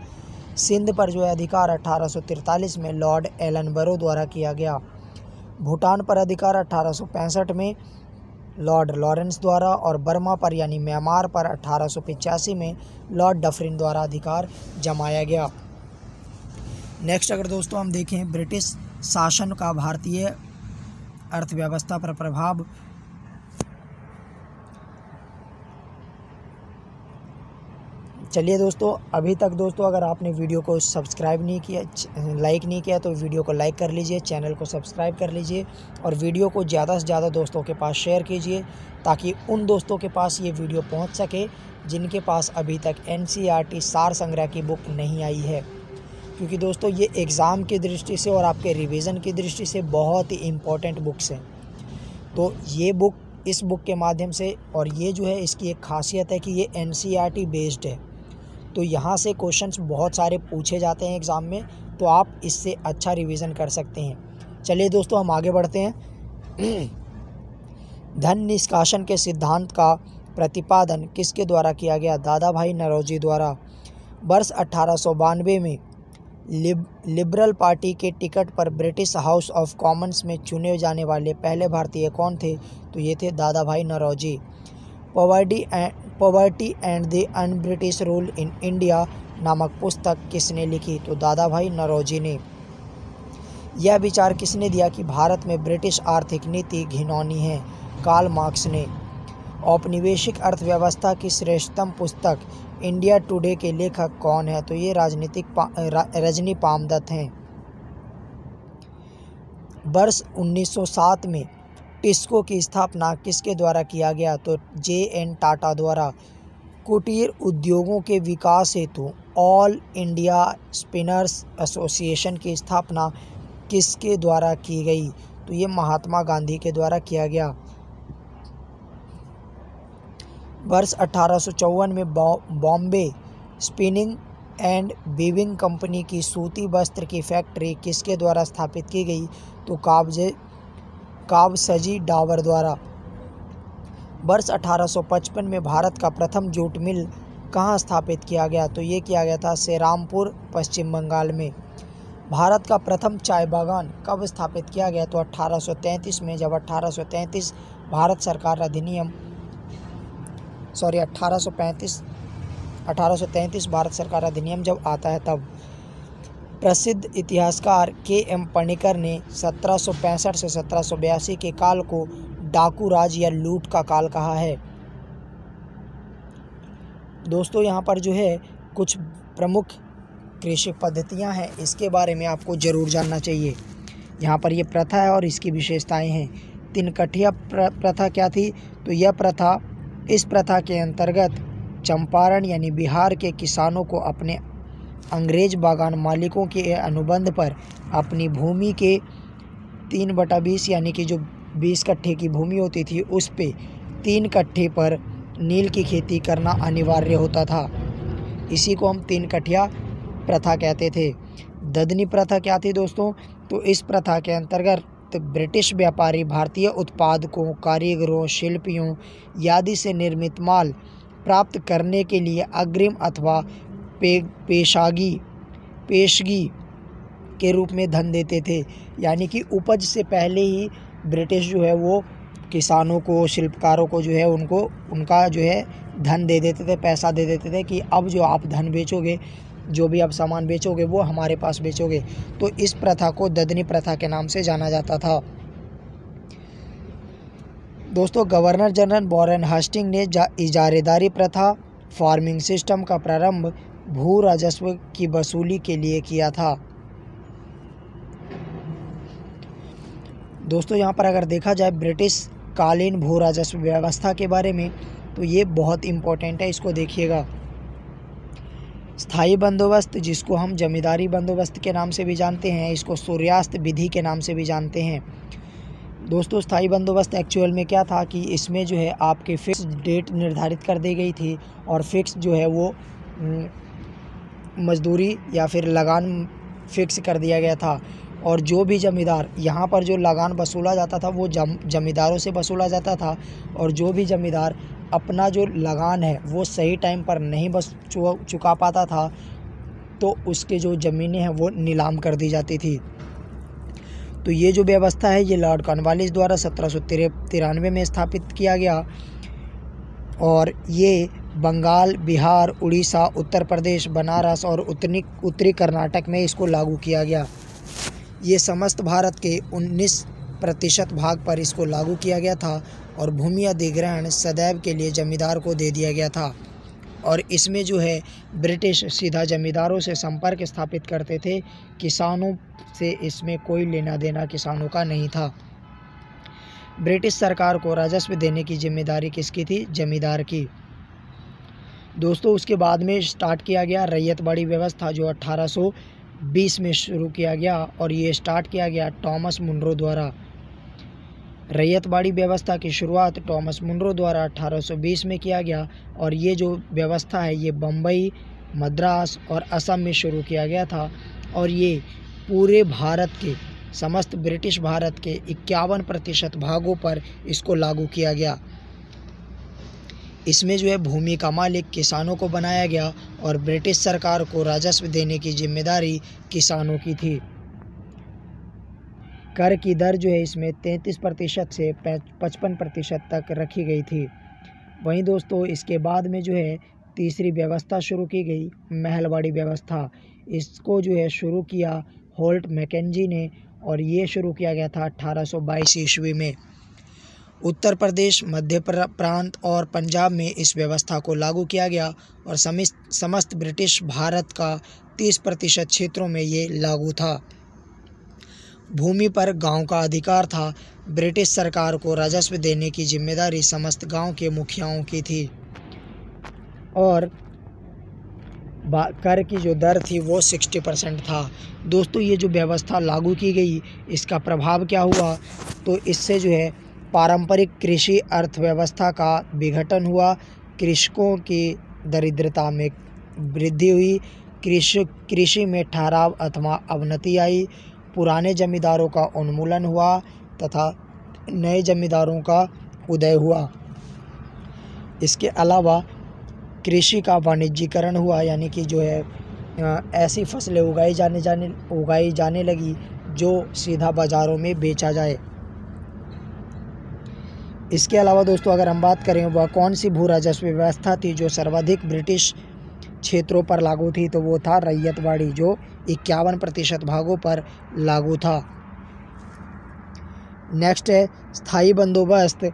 सिंध पर जो है अधिकार अठारह सौ तैंतालीस में लॉर्ड एलनबरो द्वारा किया गया। भूटान पर अधिकार अठारह सौ पैंसठ में लॉर्ड लॉरेंस द्वारा और बर्मा पर यानी म्यांमार पर अठारह सौ पिचासी में लॉर्ड डफरिन द्वारा अधिकार जमाया गया। नेक्स्ट अगर दोस्तों हम देखें ब्रिटिश शासन का भारतीय अर्थव्यवस्था पर प्रभाव, चलिए दोस्तों अभी तक दोस्तों अगर आपने वीडियो को सब्सक्राइब नहीं किया, लाइक नहीं किया, तो वीडियो को लाइक कर लीजिए, चैनल को सब्सक्राइब कर लीजिए और वीडियो को ज़्यादा से ज़्यादा दोस्तों के पास शेयर कीजिए ताकि उन दोस्तों के पास ये वीडियो पहुंच सके जिनके पास अभी तक N C E R T सार संग्रह की बुक नहीं आई है। क्योंकि दोस्तों ये एग्ज़ाम की दृष्टि से और आपके रिविज़न की दृष्टि से बहुत ही इम्पोर्टेंट बुक्स हैं। तो ये बुक, इस बुक के माध्यम से, और ये जो है इसकी एक खासियत है कि ये N C E R T based है, तो यहाँ से क्वेश्चंस बहुत सारे पूछे जाते हैं एग्ज़ाम में, तो आप इससे अच्छा रिवीजन कर सकते हैं। चलिए दोस्तों हम आगे बढ़ते हैं। धन निष्कासन के सिद्धांत का प्रतिपादन किसके द्वारा किया गया, दादा भाई नौरोजी द्वारा। वर्ष अट्ठारह सौ बानवे में लिब, लिबरल पार्टी के टिकट पर ब्रिटिश हाउस ऑफ कॉमन्स में चुने जाने वाले पहले भारतीय कौन थे, तो ये थे Dadabhai Naoroji. Poverty poverty and the unBritish rule in India नामक पुस्तक किसने लिखी, तो दादा भाई नौरोजी ने। यह विचार किसने दिया कि भारत में ब्रिटिश आर्थिक नीति घिनौनी है, कार्ल मार्क्स ने। औपनिवेशिक अर्थव्यवस्था की श्रेष्ठतम पुस्तक इंडिया टुडे के लेखक कौन है, तो ये राजनीतिक पा, रा, रजनी पामदत्त हैं। वर्ष उन्नीस सौ सात में टिस्को की स्थापना किसके द्वारा किया गया? तो जे एन टाटा द्वारा। कुटीर उद्योगों के विकास हेतु ऑल इंडिया स्पिनर्स एसोसिएशन की स्थापना किसके द्वारा की गई? तो ये महात्मा गांधी के द्वारा किया गया। वर्ष अठारह सौ चौवन में Bombay spinning and weaving company की सूती वस्त्र की फैक्ट्री किसके द्वारा स्थापित की गई? तो काबजे काबसजी डावर द्वारा। वर्ष अठारह सौ पचपन में भारत का प्रथम जूट मिल कहाँ स्थापित किया गया? तो ये किया गया था श्रीरामपुर, पश्चिम बंगाल में। भारत का प्रथम चाय बागान कब स्थापित किया गया? तो अठारह सौ तैंतीस में, जब अठारह सौ तैंतीस भारत सरकार अधिनियम सॉरी अठारह सौ पैंतीस अठारह सौ तैंतीस भारत सरकार अधिनियम जब आता है तब। प्रसिद्ध इतिहासकार के एम पणिकर ने सत्रह सौ पैंसठ से सत्रह सौ बयासी के काल को डाकू राज या लूट का काल कहा है। दोस्तों यहाँ पर जो है कुछ प्रमुख कृषि पद्धतियाँ हैं, इसके बारे में आपको ज़रूर जानना चाहिए। यहाँ पर ये प्रथा है और इसकी विशेषताएं हैं। तिनकठिया प्रथा क्या थी? तो यह प्रथा इस प्रथा के अंतर्गत चंपारण यानी बिहार के किसानों को अपने अंग्रेज बागान मालिकों के अनुबंध पर अपनी भूमि के तीन बटा बीस यानी कि जो बीस कट्ठे की भूमि होती थी उस पे तीन कट्ठे पर नील की खेती करना अनिवार्य होता था। इसी को हम तीन कठिया प्रथा कहते थे। ददनी प्रथा क्या थी दोस्तों? तो इस प्रथा के अंतर्गत तो ब्रिटिश व्यापारी भारतीय उत्पादकों, कारीगरों, शिल्पियों आदि से निर्मित माल प्राप्त करने के लिए अग्रिम अथवा पे, पेशागी पेशगी के रूप में धन देते थे। यानी कि उपज से पहले ही ब्रिटिश जो है वो किसानों को, शिल्पकारों को जो है उनको उनका जो है धन दे देते थे, पैसा दे देते थे कि अब जो आप धन बेचोगे, जो भी आप सामान बेचोगे वो हमारे पास बेचोगे। तो इस प्रथा को ददनी प्रथा के नाम से जाना जाता था। दोस्तों गवर्नर जनरल वॉरेन हास्टिंग ने इजारेदारी प्रथा, फार्मिंग सिस्टम का प्रारंभ भू राजस्व की वसूली के लिए किया था। दोस्तों यहाँ पर अगर देखा जाए ब्रिटिश कालीन भू राजस्व व्यवस्था के बारे में तो ये बहुत इम्पोर्टेंट है, इसको देखिएगा। स्थायी बंदोबस्त, जिसको हम जमींदारी बंदोबस्त के नाम से भी जानते हैं, इसको सूर्यास्त विधि के नाम से भी जानते हैं। दोस्तों स्थायी बंदोबस्त एक्चुअल में क्या था कि इसमें जो है आपके फिक्स डेट निर्धारित कर दी गई थी और फिक्स जो है वो मजदूरी या फिर लगान फिक्स कर दिया गया था। और जो भी जमींदार यहाँ पर जो लगान वसूला जाता था वो जम जमींदारों से वसूला जाता था। और जो भी जमींदार अपना जो लगान है वो सही टाइम पर नहीं बस चुका पाता था तो उसके जो ज़मीनें हैं वो नीलाम कर दी जाती थी। तो ये जो व्यवस्था है ये लॉर्ड कॉर्नवालिस द्वारा सत्रह सौ तिरानवे में स्थापित किया गया और ये बंगाल, बिहार, उड़ीसा, उत्तर प्रदेश, बनारस और उत्तरी उत्तरी कर्नाटक में इसको लागू किया गया। ये समस्त भारत के उन्नीस प्रतिशत भाग पर इसको लागू किया गया था और भूमि अधिग्रहण सदैव के लिए जमींदार को दे दिया गया था। और इसमें जो है ब्रिटिश सीधा जमींदारों से संपर्क स्थापित करते थे, किसानों से इसमें कोई लेना देना किसानों का नहीं था। ब्रिटिश सरकार को राजस्व देने की जिम्मेदारी किसकी थी? जमींदार की। दोस्तों उसके बाद में स्टार्ट किया गया रैयतवाड़ी व्यवस्था, जो अट्ठारह सौ बीस में शुरू किया गया और ये स्टार्ट किया गया टॉमस मुनरो द्वारा। रैयतवाड़ी व्यवस्था की शुरुआत टॉमस मुनरो द्वारा अठारह सौ बीस में किया गया और ये जो व्यवस्था है ये बम्बई, मद्रास और असम में शुरू किया गया था। और ये पूरे भारत के, समस्त ब्रिटिश भारत के इक्यावन प्रतिशत भागों पर इसको लागू किया गया। इसमें जो है भूमि का मालिक किसानों को बनाया गया और ब्रिटिश सरकार को राजस्व देने की जिम्मेदारी किसानों की थी। कर की दर जो है इसमें तैंतीस प्रतिशत से पचपन प्रतिशत तक रखी गई थी। वहीं दोस्तों इसके बाद में जो है तीसरी व्यवस्था शुरू की गई, महलवाड़ी व्यवस्था। इसको जो है शुरू किया होल्ट मैकेंजी ने और ये शुरू किया गया था अट्ठारह सौ बाईस ईस्वी में। उत्तर प्रदेश, मध्य प्रांत और पंजाब में इस व्यवस्था को लागू किया गया और समस्त ब्रिटिश भारत का तीस प्रतिशत क्षेत्रों में ये लागू था। भूमि पर गांव का अधिकार था ब्रिटिश सरकार को राजस्व देने की जिम्मेदारी समस्त गांव के मुखियाओं की थी और कर की जो दर थी वो साठ परसेंट था। दोस्तों ये जो व्यवस्था लागू की गई इसका प्रभाव क्या हुआ, तो इससे जो है पारंपरिक कृषि अर्थव्यवस्था का विघटन हुआ, कृषकों की दरिद्रता में वृद्धि हुई, कृषि कृषि में ठहराव अथवा अवनति आई, पुराने जमींदारों का उन्मूलन हुआ तथा नए जमींदारों का उदय हुआ। इसके अलावा कृषि का वाणिज्यीकरण हुआ, यानी कि जो है ऐसी फसलें उगाई जाने जाने उगाई जाने लगी जो सीधा बाज़ारों में बेचा जाए। इसके अलावा दोस्तों अगर हम बात करें वह कौन सी भू राजस्व व्यवस्था थी जो सर्वाधिक ब्रिटिश क्षेत्रों पर लागू थी, तो वो था रैयतवाड़ी, जो इक्यावन प्रतिशत भागों पर लागू था। नेक्स्ट है स्थायी बंदोबस्त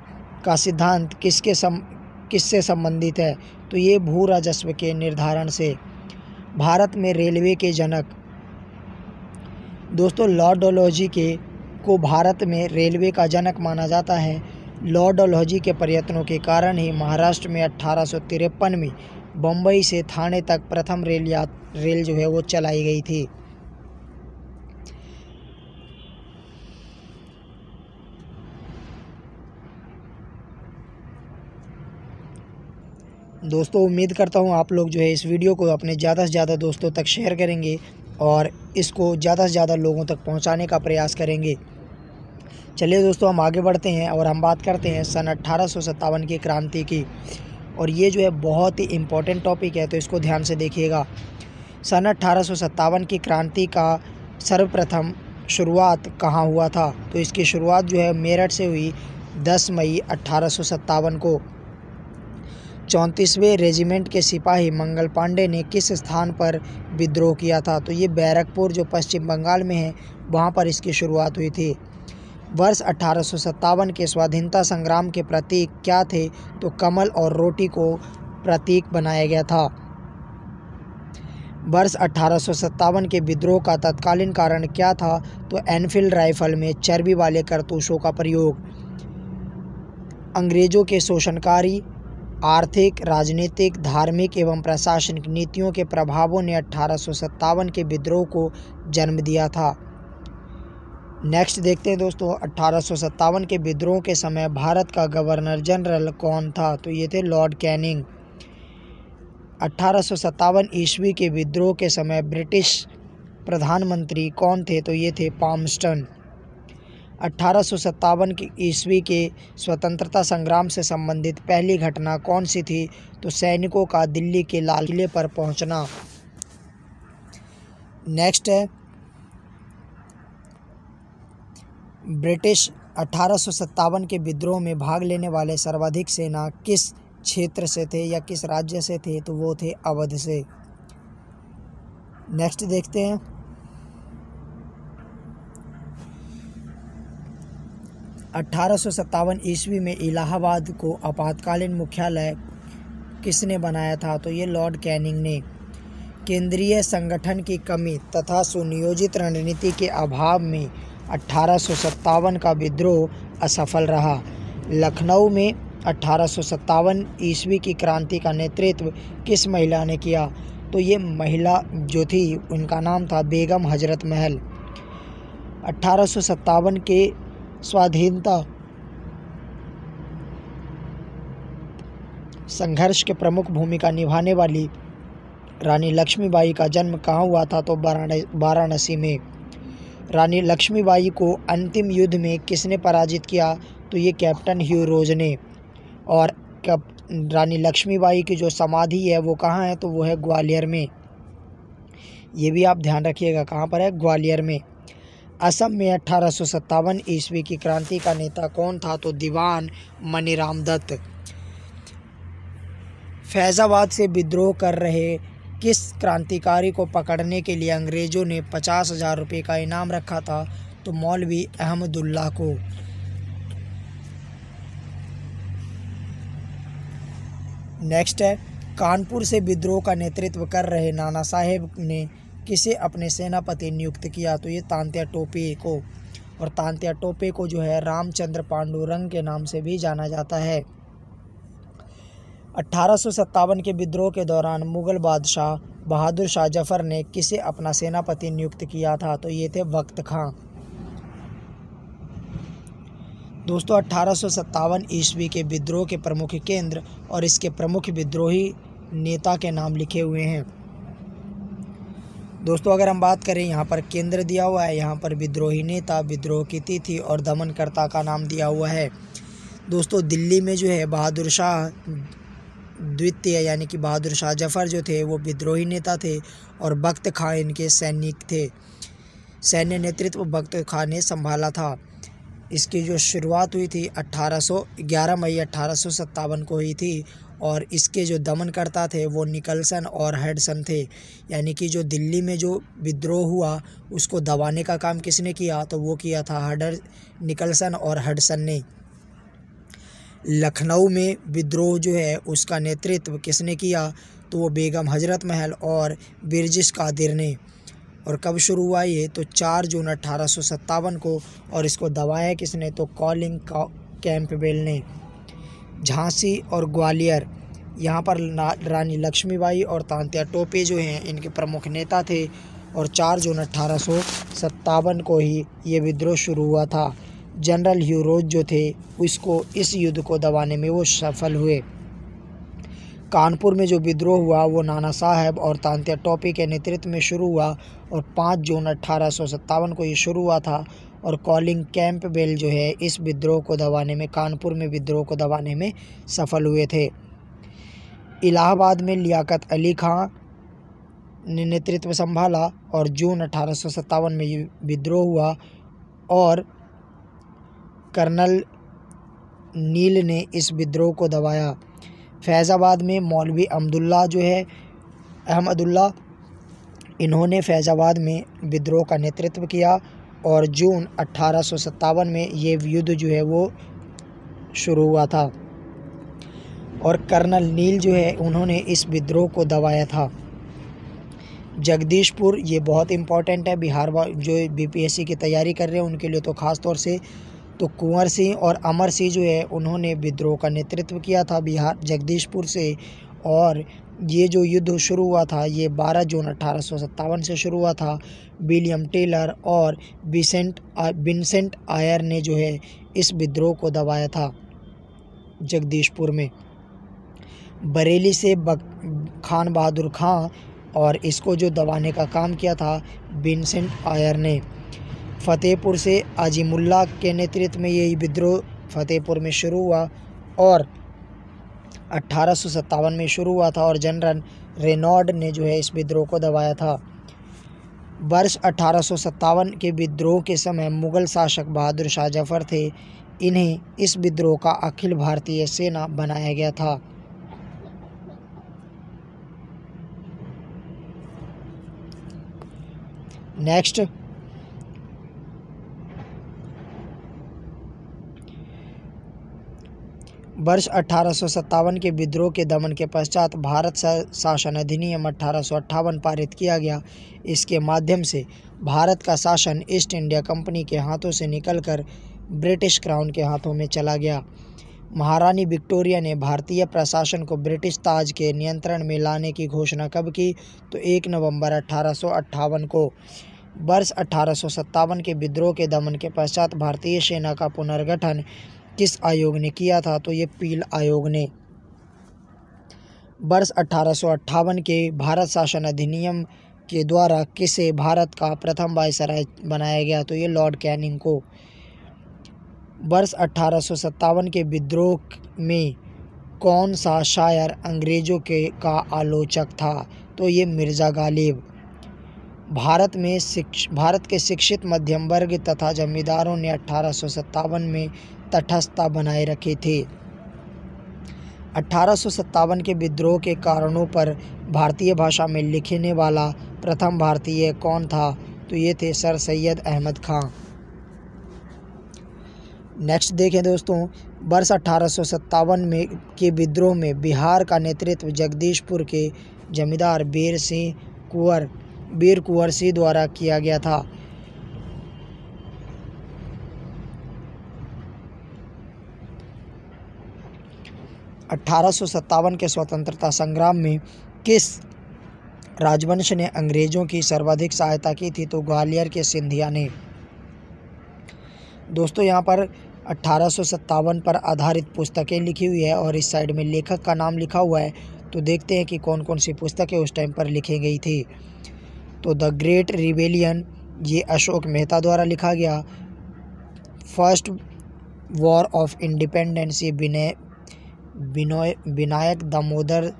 का सिद्धांत किसके सम किससे संबंधित है, तो ये भू राजस्व के निर्धारण से। भारत में रेलवे के जनक, दोस्तों लॉर्ड डलहौजी के को भारत में रेलवे का जनक माना जाता है। लॉर्ड डलहौजी के प्रयत्नों के कारण ही महाराष्ट्र में अट्ठारह सौ तिरपन में बम्बई से थाने तक प्रथम रेल यात रेल जो है वो चलाई गई थी। दोस्तों उम्मीद करता हूँ आप लोग जो है इस वीडियो को अपने ज़्यादा से ज़्यादा दोस्तों तक शेयर करेंगे और इसको ज़्यादा से ज़्यादा लोगों तक पहुँचाने का प्रयास करेंगे। चलिए दोस्तों हम आगे बढ़ते हैं और हम बात करते हैं सन अट्ठारह सौ सत्तावन की क्रांति की, और ये जो है बहुत ही इम्पोर्टेंट टॉपिक है तो इसको ध्यान से देखिएगा। सन अट्ठारह सौ सत्तावन की क्रांति का सर्वप्रथम शुरुआत कहाँ हुआ था, तो इसकी शुरुआत जो है मेरठ से हुई दस मई अट्ठारह सौ सत्तावन को। चौंतीसवें रेजिमेंट के सिपाही मंगल पांडे ने किस स्थान पर विद्रोह किया था, तो ये बैरकपुर जो पश्चिम बंगाल में है वहाँ पर इसकी शुरुआत हुई थी। वर्ष अट्ठारह सौ सत्तावन के स्वाधीनता संग्राम के प्रतीक क्या थे, तो कमल और रोटी को प्रतीक बनाया गया था। वर्ष अट्ठारह सौ सत्तावन के विद्रोह का तत्कालीन कारण क्या था, तो एनफील्ड राइफल में चर्बी वाले कारतूसों का प्रयोग। अंग्रेज़ों के शोषणकारी आर्थिक, राजनीतिक, धार्मिक एवं प्रशासनिक नीतियों के प्रभावों ने अट्ठारह सौ सत्तावन के विद्रोह को जन्म दिया था। नेक्स्ट देखते हैं दोस्तों अट्ठारह सौ सत्तावन के विद्रोह के समय भारत का गवर्नर जनरल कौन था, तो ये थे लॉर्ड कैनिंग। अट्ठारह सौ सत्तावन ईस्वी के विद्रोह के समय ब्रिटिश प्रधानमंत्री कौन थे, तो ये थे पाम्स्टन। अट्ठारह सौ सत्तावन ईस्वी के स्वतंत्रता संग्राम से संबंधित पहली घटना कौन सी थी, तो सैनिकों का दिल्ली के लाल किले पर पहुंचना। नेक्स्ट है ब्रिटिश अट्ठारह सौ सत्तावन के विद्रोह में भाग लेने वाले सर्वाधिक सेना किस क्षेत्र से थे या किस राज्य से थे, तो वो थे अवध से। नेक्स्ट देखते हैं अट्ठारह सौ सत्तावन ईस्वी में इलाहाबाद को आपातकालीन मुख्यालय किसने बनाया था, तो ये लॉर्ड कैनिंग ने। केंद्रीय संगठन की कमी तथा सुनियोजित रणनीति के अभाव में अट्ठारह सौ सत्तावन का विद्रोह असफल रहा। लखनऊ में अट्ठारह सौ सत्तावन ईस्वी की क्रांति का नेतृत्व किस महिला ने किया, तो ये महिला जो थी उनका नाम था बेगम हजरत महल। अट्ठारह सौ सत्तावन के स्वाधीनता संघर्ष के प्रमुख भूमिका निभाने वाली रानी लक्ष्मीबाई का जन्म कहाँ हुआ था, तो वाराणसी में। रानी लक्ष्मीबाई को अंतिम युद्ध में किसने पराजित किया, तो ये कैप्टन ह्यू रोज ने। और कब रानी लक्ष्मीबाई की जो समाधि है वो कहाँ है, तो वो है ग्वालियर में। ये भी आप ध्यान रखिएगा कहाँ पर है, ग्वालियर में। असम में अट्ठारह सौ सत्तावन ईस्वी की क्रांति का नेता कौन था, तो दीवान मणिराम दत्त। फैज़ाबाद से विद्रोह कर रहे किस क्रांतिकारी को पकड़ने के लिए अंग्रेज़ों ने पचास हज़ार रुपये का इनाम रखा था, तो मौलवी अहमदुल्ला को। नेक्स्ट है कानपुर से विद्रोह का नेतृत्व कर रहे नाना साहेब ने किसे अपने सेनापति नियुक्त किया, तो ये तांत्या टोपे को। और तांत्या टोपे को जो है रामचंद्र पांडुरंग के नाम से भी जाना जाता है। अट्ठारह सौ सत्तावन के विद्रोह के दौरान मुग़ल बादशाह बहादुर शाह जफ़र ने किसे अपना सेनापति नियुक्त किया था, तो ये थे बख्त खां। दोस्तों अट्ठारह सौ सत्तावन ईस्वी के विद्रोह के प्रमुख केंद्र और इसके प्रमुख विद्रोही नेता के नाम लिखे हुए हैं। दोस्तों अगर हम बात करें, यहाँ पर केंद्र दिया हुआ है, यहाँ पर विद्रोही नेता, विद्रोह की तिथि और दमनकर्ता का नाम दिया हुआ है। दोस्तों दिल्ली में जो है बहादुर शाह द्वितीय यानी कि बहादुर शाह जफ़र जो थे वो विद्रोही नेता थे और बख्त खां इनके सैनिक थे। सैन्य नेतृत्व बख्त खां ने संभाला था। इसकी जो शुरुआत हुई थी अट्ठारह सौ ग्यारह मई अट्ठारह सौ सत्तावन को हुई थी और इसके जो दमनकर्ता थे वो निकलसन और हेडसन थे। यानी कि जो दिल्ली में जो विद्रोह हुआ उसको दबाने का काम किसने किया, तो वो किया था हडर निकलसन और हेडसन ने। लखनऊ में विद्रोह जो है उसका नेतृत्व किसने किया, तो वो बेगम हजरत महल और बिरजिश कादिर ने। और कब शुरू हुआ ये, तो चार जून अट्ठारह सौ सत्तावन को और इसको दबाया किसने, तो कॉलिंग कैंपबेल ने। झांसी और ग्वालियर, यहाँ पर रानी लक्ष्मीबाई और तांत्या टोपे जो हैं इनके प्रमुख नेता थे और चार जून अट्ठारह सौ सत्तावन को ही ये विद्रोह शुरू हुआ था। जनरल ह्यूरोज जो थे उसको इस युद्ध को दबाने में वो सफल हुए। कानपुर में जो विद्रोह हुआ वो नाना साहब और तांत्या टोपे के नेतृत्व में शुरू हुआ और पाँच जून अट्ठारह सौ सत्तावन को ये शुरू हुआ था और कॉलिंग कैंपबेल जो है इस विद्रोह को दबाने में, कानपुर में विद्रोह को दबाने में सफल हुए थे। इलाहाबाद में लियाकत अली खां ने नेतृत्व संभाला और जून अट्ठारह सौ सत्तावन में ये विद्रोह हुआ और कर्नल नील ने इस विद्रोह को दबाया। फैज़ाबाद में मौलवी अहमदुल्ला जो है अहमदुल्ला, इन्होंने फैज़ाबाद में विद्रोह का नेतृत्व किया और जून अट्ठारह सौ सत्तावन में ये युद्ध जो है वो शुरू हुआ था और कर्नल नील जो है उन्होंने इस विद्रोह को दबाया था। जगदीशपुर, ये बहुत इम्पोर्टेंट है बिहार जो बीपीएससी की तैयारी कर रहे हैं उनके लिए तो ख़ास तौर से। तो कुंवर सिंह और अमर सिंह जो है उन्होंने विद्रोह का नेतृत्व किया था बिहार जगदीशपुर से और ये जो युद्ध शुरू हुआ था ये बारह जून अट्ठारह सौ सत्तावन से शुरू हुआ था। विलियम टेलर और विसेंट विंसेंट आयर ने जो है इस विद्रोह को दबाया था जगदीशपुर में। बरेली से खान बहादुर खां और इसको जो दबाने का काम किया था विंसेंट आयर ने। फ़तेहपुर से अजीमुल्ला के नेतृत्व में यही विद्रोह फ़तेहपुर में शुरू हुआ और अट्ठारह सौ सत्तावन में शुरू हुआ था और जनरल रेनॉल्ड ने जो है इस विद्रोह को दबाया था। वर्ष अट्ठारह सौ सत्तावन के विद्रोह के समय मुग़ल शासक बहादुर शाह जफ़र थे। इन्हें इस विद्रोह का अखिल भारतीय सेना बनाया गया था। नेक्स्ट, वर्ष अट्ठारह सौ सत्तावन के विद्रोह के दमन के पश्चात भारत शासन अधिनियम अट्ठारह सौ अट्ठावन पारित किया गया। इसके माध्यम से भारत का शासन ईस्ट इंडिया कंपनी के हाथों से निकलकर ब्रिटिश क्राउन के हाथों में चला गया। महारानी विक्टोरिया ने भारतीय प्रशासन को ब्रिटिश ताज के नियंत्रण में लाने की घोषणा कब की, तो एक नवंबर अट्ठारह सौ अट्ठावन को। वर्ष अट्ठारह सौ सत्तावन के विद्रोह के दमन के पश्चात भारतीय सेना का पुनर्गठन किस आयोग ने किया था, तो ये पील आयोग ने। वर्ष अट्ठारह सौ अट्ठावन के भारत शासन अधिनियम के द्वारा किसे भारत का प्रथम वायसराय बनाया गया, तो ये लॉर्ड कैनिंग को। वर्ष अट्ठारह सौ सत्तावन के विद्रोह में कौन सा शायर अंग्रेज़ों के का आलोचक था, तो ये मिर्ज़ा गालिब। भारत में शिक्ष भारत के शिक्षित मध्यम वर्ग तथा जमींदारों ने अट्ठारह सौ सत्तावन में तटस्थता बनाए रखी थी। अट्ठारह सौ सत्तावन के विद्रोह के कारणों पर भारतीय भाषा में लिखने वाला प्रथम भारतीय कौन था, तो ये थे सर सैयद अहमद खां। नेक्स्ट देखें दोस्तों, वर्ष अट्ठारह सौ सत्तावन में के विद्रोह में बिहार का नेतृत्व जगदीशपुर के जमींदार बीर सिंह कुंवर बीर कुंवर सिंह द्वारा किया गया था। अठारह सौ सत्तावन के स्वतंत्रता संग्राम में किस राजवंश ने अंग्रेज़ों की सर्वाधिक सहायता की थी? तो ग्वालियर के सिंधिया ने। दोस्तों यहाँ पर अठारह सौ सत्तावन पर आधारित पुस्तकें लिखी हुई है और इस साइड में लेखक का नाम लिखा हुआ है, तो देखते हैं कि कौन कौन सी पुस्तकें उस टाइम पर लिखी गई थी। तो द ग्रेट रिबेलियन ये अशोक मेहता द्वारा लिखा गया। फर्स्ट वॉर ऑफ इंडिपेंडेंस ये विनय विनोय विनायक दामोदर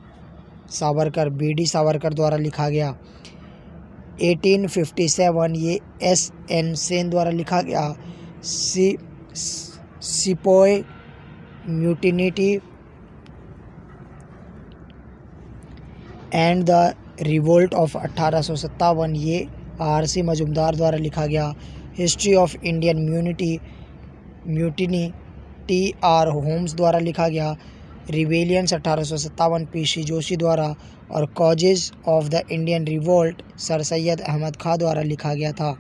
सावरकर बी डी सावरकर द्वारा लिखा गया। अठारह सौ सत्तावन ये एस एन सेन द्वारा लिखा गया। सी sepoy mutiny and the revolt of अट्ठारह सौ सत्तावन ये आर सी मजुमदार द्वारा लिखा गया। हिस्ट्री ऑफ इंडियन म्यूनिटी म्यूटिनी टी आर होम्स द्वारा लिखा गया। रिवेलियंस अठारह सौ सत्तावन पी सी जोशी द्वारा और causes of the Indian revolt sir Syed Ahmad Khan द्वारा लिखा गया था।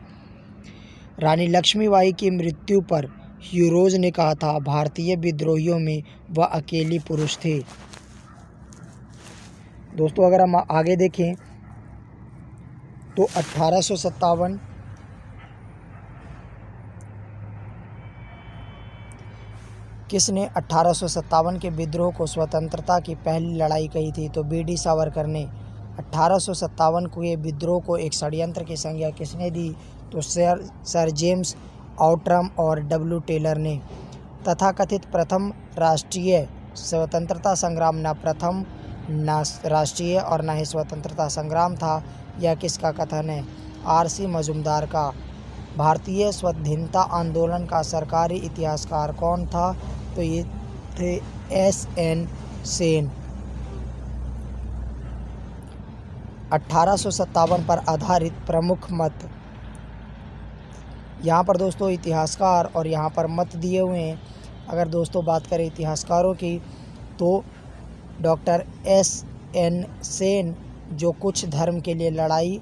रानी लक्ष्मीबाई की मृत्यु पर ह्यूरोज ने कहा था भारतीय विद्रोहियों में वह अकेली पुरुष थे। दोस्तों अगर हम आगे देखें तो अट्ठारह सौ सत्तावन किसने अट्ठारह सौ सत्तावन के विद्रोह को स्वतंत्रता की पहली लड़ाई कही थी? तो बी डी सावरकर ने। अट्ठारह सौ सत्तावन को ये विद्रोह को एक षड्यंत्र की संज्ञा किसने दी? तो सर सर जेम्स आउट्रम और डब्ल्यू टेलर ने। तथाकथित प्रथम राष्ट्रीय स्वतंत्रता संग्राम ना प्रथम ना राष्ट्रीय और ना ही स्वतंत्रता संग्राम था, यह किसका कथन है? आर सी मजुमदार का। भारतीय स्वाधीनता आंदोलन का सरकारी इतिहासकार कौन था? तो ये थे एस एन सेन। अट्ठारह सौ सत्तावन पर आधारित प्रमुख मत, यहाँ पर दोस्तों इतिहासकार और यहाँ पर मत दिए हुए हैं। अगर दोस्तों बात करें इतिहासकारों की तो डॉक्टर एस एन सेन जो कुछ धर्म के लिए लड़ाई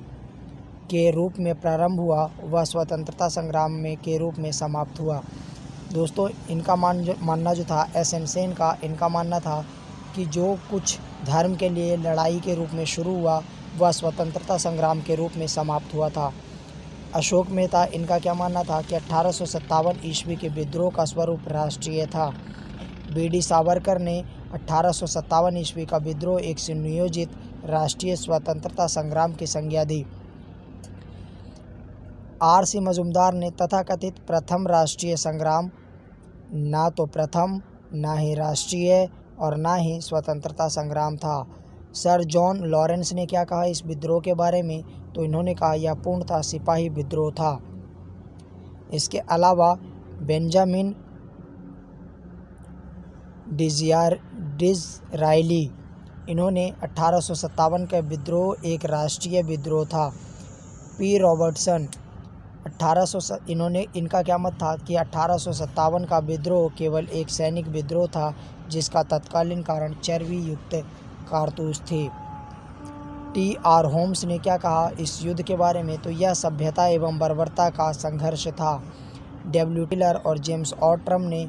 के रूप में प्रारंभ हुआ वह स्वतंत्रता संग्राम में के रूप में समाप्त हुआ। दोस्तों इनका मान जो मानना जो था एस एन सेन का, इनका मानना था कि जो कुछ धर्म के लिए लड़ाई के रूप में शुरू हुआ वह स्वतंत्रता संग्राम के रूप में समाप्त हुआ था। अशोक मेहता, इनका क्या मानना था कि अट्ठारह सौ सत्तावन ईस्वी के विद्रोह का स्वरूप राष्ट्रीय था। बी डी सावरकर ने अट्ठारह सौ सत्तावन ईस्वी का विद्रोह एक सुनियोजित राष्ट्रीय स्वतंत्रता संग्राम की संज्ञा दी। आर सी मजुमदार ने तथाकथित प्रथम राष्ट्रीय संग्राम ना तो प्रथम ना ही राष्ट्रीय और ना ही स्वतंत्रता संग्राम था। सर जॉन लॉरेंस ने क्या कहा इस विद्रोह के बारे में? तो इन्होंने कहा यह पूर्णतः सिपाही विद्रोह था। इसके अलावा बेंजामिन डिजियर डिजराइली, इन्होंने अट्ठारह सौ सत्तावन का विद्रोह एक राष्ट्रीय विद्रोह था। पी रॉबर्टसन, अट्ठारह सौ इन्होंने इनका क्या मत था कि अट्ठारह सौ सत्तावन का विद्रोह केवल एक सैनिक विद्रोह था जिसका तत्कालीन कारण चर्बी युक्त कारतूस थे। टी आर होम्स ने क्या कहा इस युद्ध के बारे में? तो यह सभ्यता एवं बर्बरता का संघर्ष था। डब्ल्यू टेलर और जेम्स ऑट्रम ने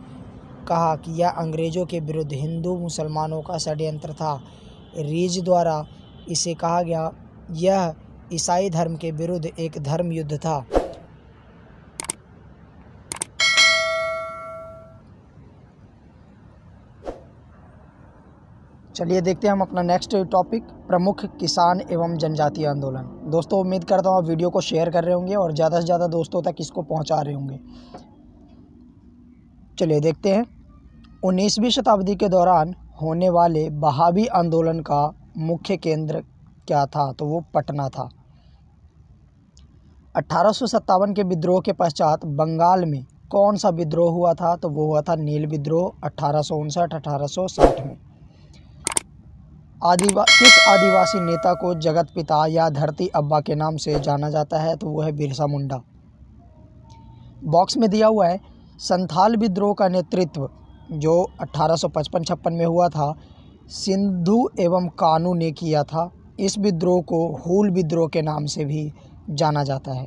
कहा कि यह अंग्रेज़ों के विरुद्ध हिंदू मुसलमानों का षड्यंत्र था। रीज द्वारा इसे कहा गया यह ईसाई धर्म के विरुद्ध एक धर्म युद्ध था। चलिए देखते हैं हम अपना नेक्स्ट टॉपिक, प्रमुख किसान एवं जनजातीय आंदोलन। दोस्तों उम्मीद करता हूँ आप वीडियो को शेयर कर रहे होंगे और ज़्यादा से ज़्यादा दोस्तों तक इसको पहुँचा रहे होंगे। चलिए देखते हैं उन्नीसवीं शताब्दी के दौरान होने वाले बहावी आंदोलन का मुख्य केंद्र क्या था? तो वो पटना था। अट्ठारह सौ सत्तावन के विद्रोह के पश्चात बंगाल में कौन सा विद्रोह हुआ था? तो वो हुआ था नील विद्रोह अट्ठारह सौ उनसठ अठारह सौ साठ में। आदिवा किस आदिवासी नेता को जगत पिता या धरती अब्बा के नाम से जाना जाता है? तो वो है बिरसा मुंडा। बॉक्स में दिया हुआ है संथाल विद्रोह का नेतृत्व जो अट्ठारह सौ पचपन छप्पन में हुआ था सिंधु एवं कानू ने किया था। इस विद्रोह को हूल विद्रोह के नाम से भी जाना जाता है।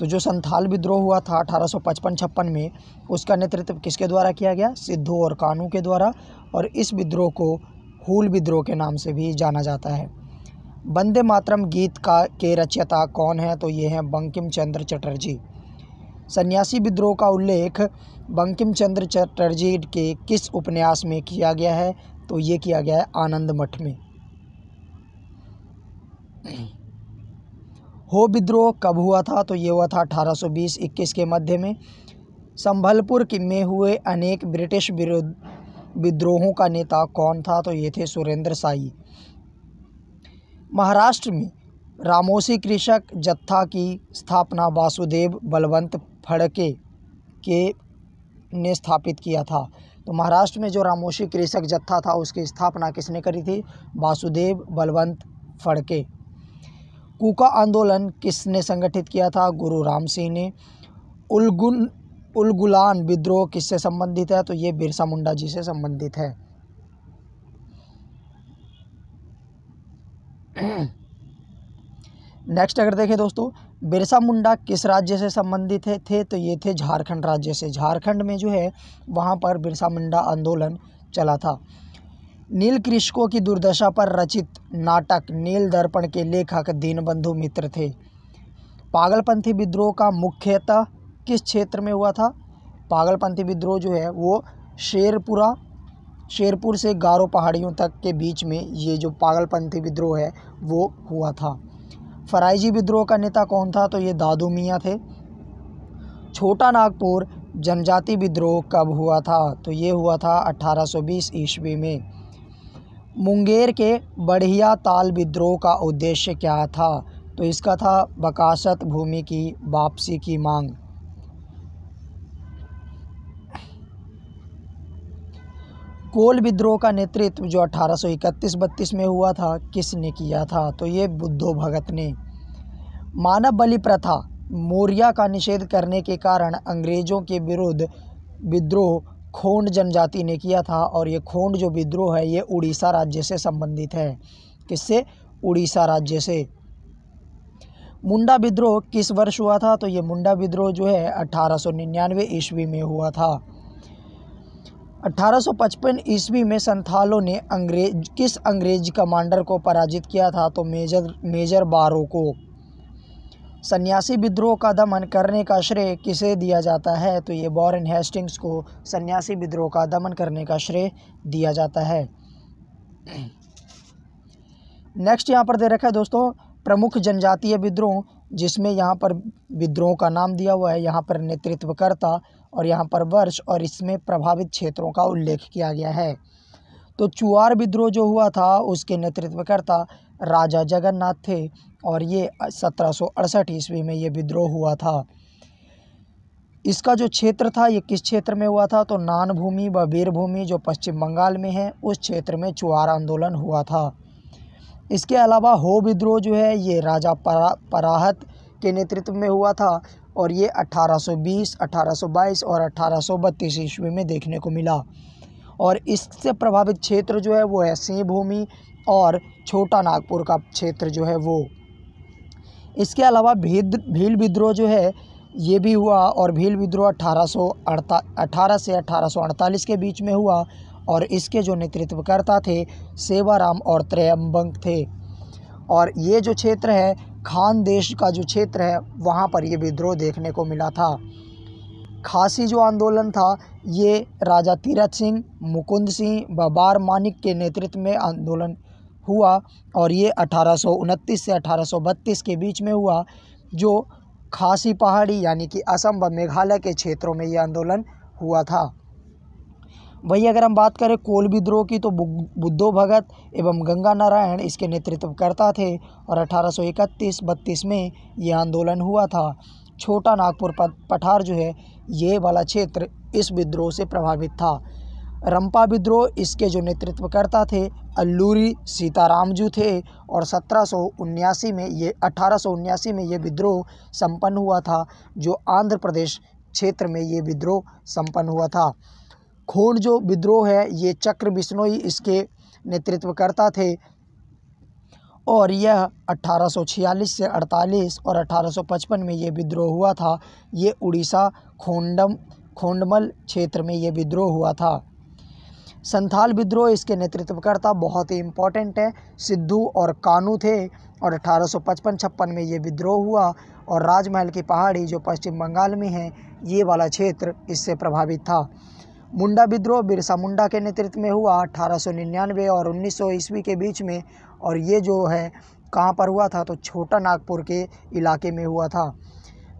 तो जो संथाल विद्रोह हुआ था अठारह सौ पचपन छप्पन में, उसका नेतृत्व किसके द्वारा किया गया? सिद्धू और कान्हू के द्वारा। और इस विद्रोह को हूल विद्रोह के नाम से भी जाना जाता है। वंदे मातरम गीत का के रचयिता कौन है? तो ये हैं बंकिम चंद्र चटर्जी। सन्यासी विद्रोह का उल्लेख बंकिम चंद्र चटर्जी के किस उपन्यास में किया गया है? तो ये किया गया है आनंद मठ में। हो विद्रोह कब हुआ था? तो ये हुआ था अठारह सौ बीस इक्कीस के मध्य में। संभलपुर में हुए अनेक ब्रिटिश विरोध विद्रोहों का नेता कौन था? तो ये थे सुरेंद्र साई। महाराष्ट्र में रामोसी कृषक जत्था की स्थापना वासुदेव बलवंत फड़के के ने स्थापित किया था। तो महाराष्ट्र में जो रामोसी कृषक जत्था था उसकी स्थापना किसने करी थी? वासुदेव बलवंत फड़के। कूका आंदोलन किसने संगठित किया था? गुरु राम सिंह ने। उलगुन उलगुलान विद्रोह किससे संबंधित है? तो ये बिरसा मुंडा जी से संबंधित है। नेक्स्ट अगर देखें दोस्तों, बिरसा मुंडा किस राज्य से संबंधित थे? तो ये थे झारखंड राज्य से। झारखंड में जो है वहाँ पर बिरसा मुंडा आंदोलन चला था। नील कृषकों की दुर्दशा पर रचित नाटक नील दर्पण के लेखक दीनबंधु मित्र थे। पागलपंथी विद्रोह का मुख्यतः किस क्षेत्र में हुआ था? पागलपंथी विद्रोह जो है वो शेरपुरा शेरपुर से गारो पहाड़ियों तक के बीच में ये जो पागलपंथी विद्रोह है वो हुआ था। फराइजी विद्रोह का नेता कौन था? तो ये दादू मियाँ थे। छोटा नागपुर जनजाति विद्रोह कब हुआ था? तो ये हुआ था अठारह सौ बीस ईस्वी में। मुंगेर के बढ़िया ताल विद्रोह का उद्देश्य क्या था? तो इसका था बकासत भूमि की वापसी की मांग। कोल विद्रोह का नेतृत्व जो अठारह सौ इकतीस बत्तीस में हुआ था किसने किया था? तो ये बुद्धो भगत ने। मानव बलि प्रथा मौर्या का निषेध करने के कारण अंग्रेजों के विरुद्ध विद्रोह खोंड जनजाति ने किया था। और ये खोंड जो विद्रोह है ये उड़ीसा राज्य से संबंधित है। किससे? उड़ीसा राज्य से। मुंडा विद्रोह किस वर्ष हुआ था? तो ये मुंडा विद्रोह जो है अठारह सौ निन्यानवे ईस्वी में हुआ था। अठारह सौ पचपन ईस्वी में संथालों ने अंग्रेज किस अंग्रेज कमांडर को पराजित किया था? तो मेजर मेजर बारो को। सन्यासी विद्रोह का दमन करने का श्रेय किसे दिया जाता है? तो ये वॉरेन हेस्टिंग्स को सन्यासी विद्रोह का दमन करने का श्रेय दिया जाता है। नेक्स्ट यहाँ पर दे रखा है दोस्तों प्रमुख जनजातीय विद्रोह, जिसमें यहाँ पर विद्रोह का नाम दिया हुआ है, यहाँ पर नेतृत्वकर्ता और यहाँ पर वर्ष और इसमें प्रभावित क्षेत्रों का उल्लेख किया गया है। तो चुआर विद्रोह जो हुआ था उसके नेतृत्वकर्ता राजा जगन्नाथ थे और ये सत्रह सौ अड़सठ ईस्वी में ये विद्रोह हुआ था। इसका जो क्षेत्र था ये किस क्षेत्र में हुआ था? तो नान भूमि व वीरभूमि जो पश्चिम बंगाल में है उस क्षेत्र में चुआर आंदोलन हुआ था। इसके अलावा हो विद्रोह जो है ये राजा परा पराहत के नेतृत्व में हुआ था और ये अठारह सौ बीस, अठारह सौ बाईस और अठारह सौ बत्तीस ईस्वी में देखने को मिला। और इससे प्रभावित क्षेत्र जो है वो है सिंहभूमि और छोटा नागपुर का क्षेत्र जो है वो। इसके अलावा भील भील विद्रोह जो है ये भी हुआ और भील विद्रोह अठारह सौ अठारह से अठारह सौ अड़तालीस के बीच में हुआ और इसके जो नेतृत्वकर्ता थे सेवाराम और त्रयंबक थे। और ये जो क्षेत्र है खानदेश का जो क्षेत्र है वहाँ पर ये विद्रोह देखने को मिला था। खासी जो आंदोलन था ये राजा तीरथ सिंह, मुकुंद सिंह, बाबार मानिक के नेतृत्व में आंदोलन हुआ और ये अठारह सौ उनतीस से अठारह सौ बत्तीस के बीच में हुआ। जो खासी पहाड़ी यानी कि असम व मेघालय के क्षेत्रों में ये आंदोलन हुआ था। वही अगर हम बात करें कोल विद्रोह की तो बुद्धो भगत एवं गंगा नारायण इसके नेतृत्वकर्ता थे और अठारह सौ इकतीस बत्तीस में ये आंदोलन हुआ था। छोटा नागपुर पठार जो है ये वाला क्षेत्र इस विद्रोह से प्रभावित था। रंपा विद्रोह इसके जो नेतृत्वकर्ता थे अल्लूरी सीतारामजू थे और सत्रह सौ उन्यासी में ये अठारह सौ उन्यासी में ये विद्रोह संपन्न हुआ था। जो आंध्र प्रदेश क्षेत्र में ये विद्रोह संपन्न हुआ था। खोंड जो विद्रोह है ये चक्र बिश्नोई इसके नेतृत्वकर्ता थे और यह अठारह सौ छियालीस से अड़तालीस और अठारह सौ पचपन में ये विद्रोह हुआ था। ये उड़ीसा खोंडम खोंडमल क्षेत्र में ये विद्रोह हुआ था। संथाल विद्रोह इसके नेतृत्वकर्ता बहुत ही इम्पोर्टेंट है, सिद्धू और कानू थे और अठारह सौ पचपन छप्पन में ये विद्रोह हुआ और राजमहल की पहाड़ी जो पश्चिम बंगाल में है ये वाला क्षेत्र इससे प्रभावित था। मुंडा विद्रोह बिरसा मुंडा के नेतृत्व में हुआ अठारह सौ निन्यानवे और उन्नीस सौ ईस्वी के बीच में, और ये जो है कहाँ पर हुआ था तो छोटा नागपुर के इलाके में हुआ था।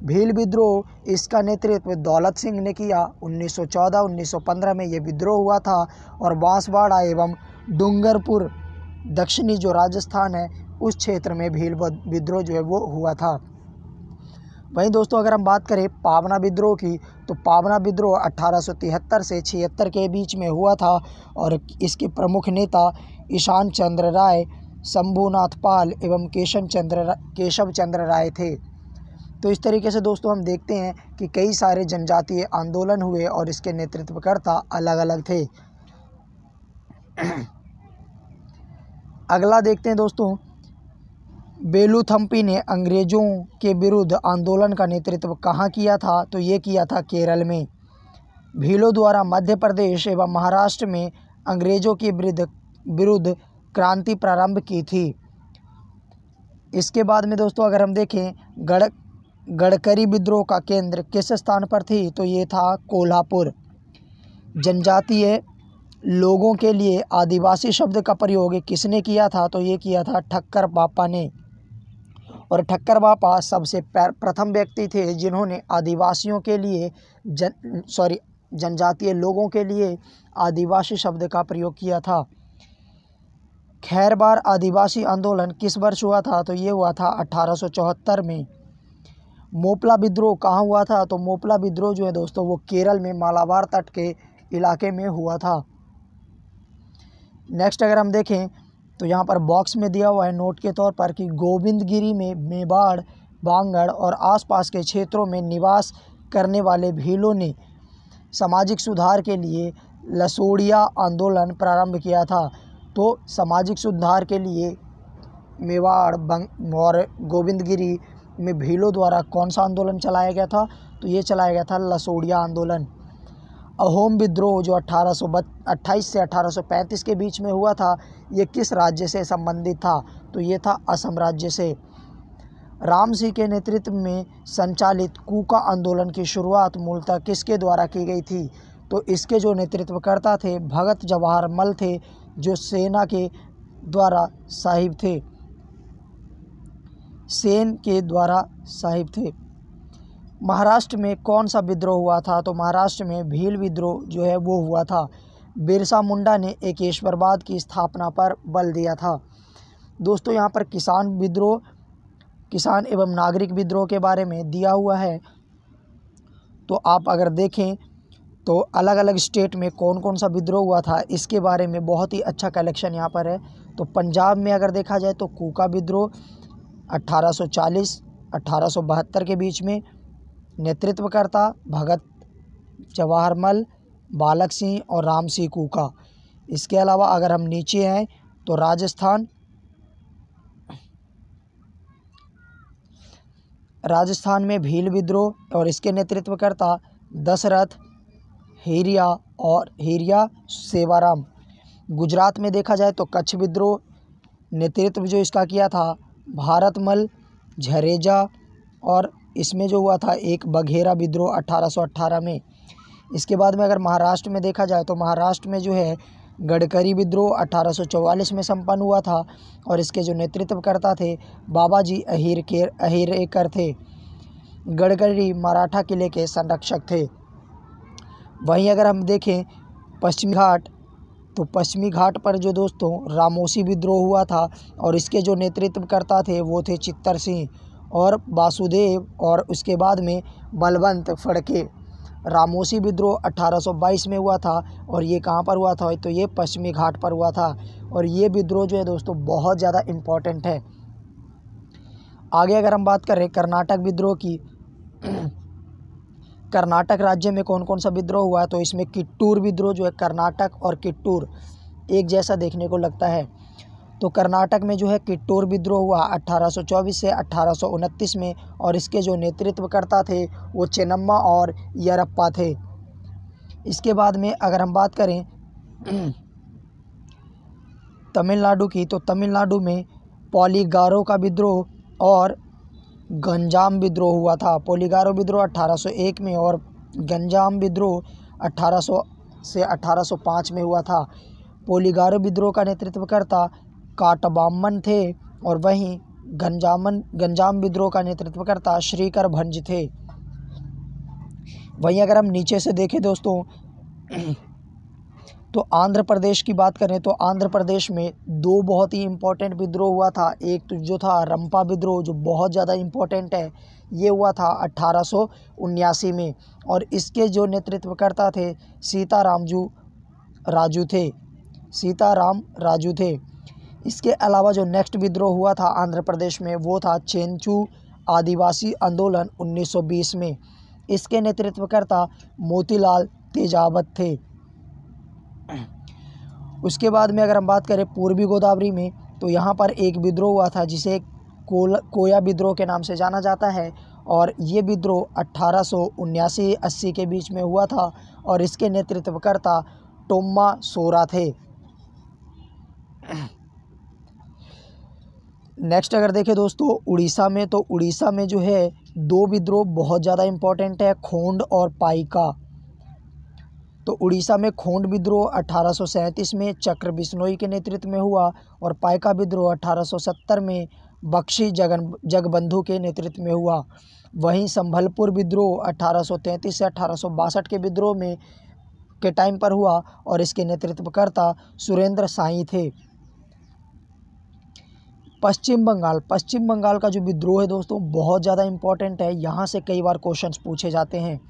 भील विद्रोह इसका नेतृत्व दौलत सिंह ने किया। उन्नीस सौ चौदह उन्नीस सौ पंद्रह में ये विद्रोह हुआ था और बांसवाड़ा एवं डूंगरपुर दक्षिणी जो राजस्थान है उस क्षेत्र में भील विद्रोह जो है वो हुआ था। वहीं दोस्तों अगर हम बात करें पावना विद्रोह की तो पावना विद्रोह अठारह सौ तिहत्तर से छिहत्तर के बीच में हुआ था और इसके प्रमुख नेता ईशान चंद्र राय, शंभूनाथ पाल एवं केशव चंद्र केशव चंद्र राय थे। तो इस तरीके से दोस्तों हम देखते हैं कि कई सारे जनजातीय आंदोलन हुए और इसके नेतृत्वकर्ता अलग अलग थे। अगला देखते हैं दोस्तों, बेलूथम्पी ने अंग्रेज़ों के विरुद्ध आंदोलन का नेतृत्व कहाँ किया था तो ये किया था केरल में। भीलों द्वारा मध्य प्रदेश एवं महाराष्ट्र में अंग्रेज़ों के विरुद्ध विरुद्ध क्रांति प्रारंभ की थी। इसके बाद में दोस्तों अगर हम देखें गढ़ गडकरी विद्रोह का केंद्र किस स्थान पर थी तो ये था कोल्हापुर। जनजातीय लोगों के लिए आदिवासी शब्द का प्रयोग किसने किया था तो ये किया था ठक्कर बापा ने, और ठक्कर बापा सबसे प्रथम व्यक्ति थे जिन्होंने आदिवासियों के लिए जन सॉरी जनजातीय लोगों के लिए आदिवासी शब्द का प्रयोग किया था। खैरबार आदिवासी आंदोलन किस वर्ष हुआ था तो ये हुआ था अठारह सौ चौहत्तर में। मोपला विद्रोह कहाँ हुआ था तो मोपला विद्रोह जो है दोस्तों वो केरल में मालाबार तट के इलाके में हुआ था। नेक्स्ट अगर हम देखें तो यहाँ पर बॉक्स में दिया हुआ है नोट के तौर पर कि गोविंदगिरी में मेवाड़, बांगड़ और आसपास के क्षेत्रों में निवास करने वाले भीलों ने सामाजिक सुधार के लिए लसोड़िया आंदोलन प्रारंभ किया था। तो सामाजिक सुधार के लिए मेवाड़ बंग और गोविंदगिरी में भीलों द्वारा कौन सा आंदोलन चलाया गया था तो ये चलाया गया था लसोड़िया आंदोलन। अहोम विद्रोह जो अठारह सौ अट्ठाईस से अठारह सौ पैंतीस के बीच में हुआ था ये किस राज्य से संबंधित था तो ये था असम राज्य से। राम सिंह के नेतृत्व में संचालित कूका आंदोलन की शुरुआत मूलतः किसके द्वारा की गई थी तो इसके जो नेतृत्वकर्ता थे भगत जवाहर मल थे जो सेना के द्वारा साहिब थे सेन के द्वारा साहिब थे। महाराष्ट्र में कौन सा विद्रोह हुआ था तो महाराष्ट्र में भील विद्रोह जो है वो हुआ था। बिरसा मुंडा ने एकेश्वरवाद की स्थापना पर बल दिया था। दोस्तों यहाँ पर किसान विद्रोह किसान एवं नागरिक विद्रोह के बारे में दिया हुआ है, तो आप अगर देखें तो अलग अलग स्टेट में कौन कौन सा विद्रोह हुआ था इसके बारे में बहुत ही अच्छा कलेक्शन यहाँ पर है। तो पंजाब में अगर देखा जाए तो कूका विद्रोह अठारह सौ चालीस अठारह सौ बहत्तर के बीच में, नेतृत्वकर्ता भगत जवाहरमल, बालक सिंह और राम सिंह कूका। इसके अलावा अगर हम नीचे आए तो राजस्थान राजस्थान में भील विद्रोह और इसके नेतृत्वकर्ता दशरथ, हीरिया और हीरिया सेवाराम। गुजरात में देखा जाए तो कच्छ विद्रोह, नेतृत्व जो इसका किया था भारतमल, झरेजा और इसमें जो हुआ था एक बघेरा विद्रोह अठारह सौ अठारह में। इसके बाद में अगर महाराष्ट्र में देखा जाए तो महाराष्ट्र में जो है गडकरी विद्रोह अठारह सौ चौवालीस में संपन्न हुआ था और इसके जो नेतृत्वकर्ता थे बाबा जी अहिरकर अहिरेकर थे। गडकरी मराठा किले के संरक्षक थे। वहीं अगर हम देखें पश्चिमी घाट तो पश्चिमी घाट पर जो दोस्तों रामोसी विद्रोह हुआ था और इसके जो नेतृत्वकर्ता थे वो थे चित्तर सिंह और वासुदेव और उसके बाद में बलवंत फड़के। रामोसी विद्रोह अठारह सौ बाईस में हुआ था और ये कहाँ पर हुआ था तो ये पश्चिमी घाट पर हुआ था और ये विद्रोह जो है दोस्तों बहुत ज़्यादा इम्पोर्टेंट है। आगे अगर हम बात करें कर्नाटक विद्रोह की, कर्नाटक राज्य में कौन कौन सा विद्रोह हुआ तो इसमें किट्टूर विद्रोह जो है कर्नाटक और किट्टूर एक जैसा देखने को लगता है। तो कर्नाटक में जो है किट्टूर विद्रोह हुआ अठारह सौ चौबीस से अठारह सौ उनतीस में, और इसके जो नेतृत्वकर्ता थे वो चेन्नम्मा और यरप्पा थे। इसके बाद में अगर हम बात करें तमिलनाडु की, तो तमिलनाडु में पोलिगारो का विद्रोह और गंजाम विद्रोह हुआ था। पोलिगारो विद्रोह अठारह सौ एक में और गंजाम विद्रोह अठारह सौ से अठारह सौ पाँच में हुआ था। पोलिगारो विद्रोह का नेतृत्वकर्ता काटबामन थे और वहीं गंजामन गंजाम विद्रोह का नेतृत्वकर्ता श्रीकर भंज थे। वहीं अगर हम नीचे से देखें दोस्तों तो आंध्र प्रदेश की बात करें तो आंध्र प्रदेश में दो बहुत ही इम्पोर्टेंट विद्रोह हुआ था। एक तो जो था रंपा विद्रोह जो बहुत ज़्यादा इम्पोर्टेंट है, ये हुआ था अट्ठारह सौ उन्यासी में और इसके जो नेतृत्वकर्ता थे सीताराम जू राजू थे सीताराम राजू थे। इसके अलावा जो नेक्स्ट विद्रोह हुआ था आंध्र प्रदेश में वो था चेंचू आदिवासी आंदोलन उन्नीस सौ बीस में। इसके नेतृत्वकर्ता मोतीलाल तेजावत थे। उसके बाद में अगर हम बात करें पूर्वी गोदावरी में, तो यहाँ पर एक विद्रोह हुआ था जिसे कोल कोया विद्रोह के नाम से जाना जाता है और ये विद्रोह अट्ठारह सौ उन्यासी अस्सी के बीच में हुआ था और इसके नेतृत्वकर्ता टोम्मा सोरा थे। नेक्स्ट अगर देखें दोस्तों उड़ीसा में, तो उड़ीसा में जो है दो विद्रोह बहुत ज़्यादा इम्पोर्टेंट है, खोंड और पाइका। तो उड़ीसा में खोंड विद्रोह अठारह सौ सैंतीस में चक्र बिश्नोई के नेतृत्व में हुआ और पाइका विद्रोह अठारह सौ सत्तर में बख्शी जगन जगबंधु के नेतृत्व में हुआ। वहीं संभलपुर विद्रोह अठारह सौ तैंतीस से अठारह सौ बासठ के विद्रोह में के टाइम पर हुआ और इसके नेतृत्वकर्ता सुरेंद्र साई थे। पश्चिम बंगाल पश्चिम बंगाल का जो विद्रोह है दोस्तों बहुत ज़्यादा इम्पोर्टेंट है, यहाँ से कई बार क्वेश्चंस पूछे जाते हैं।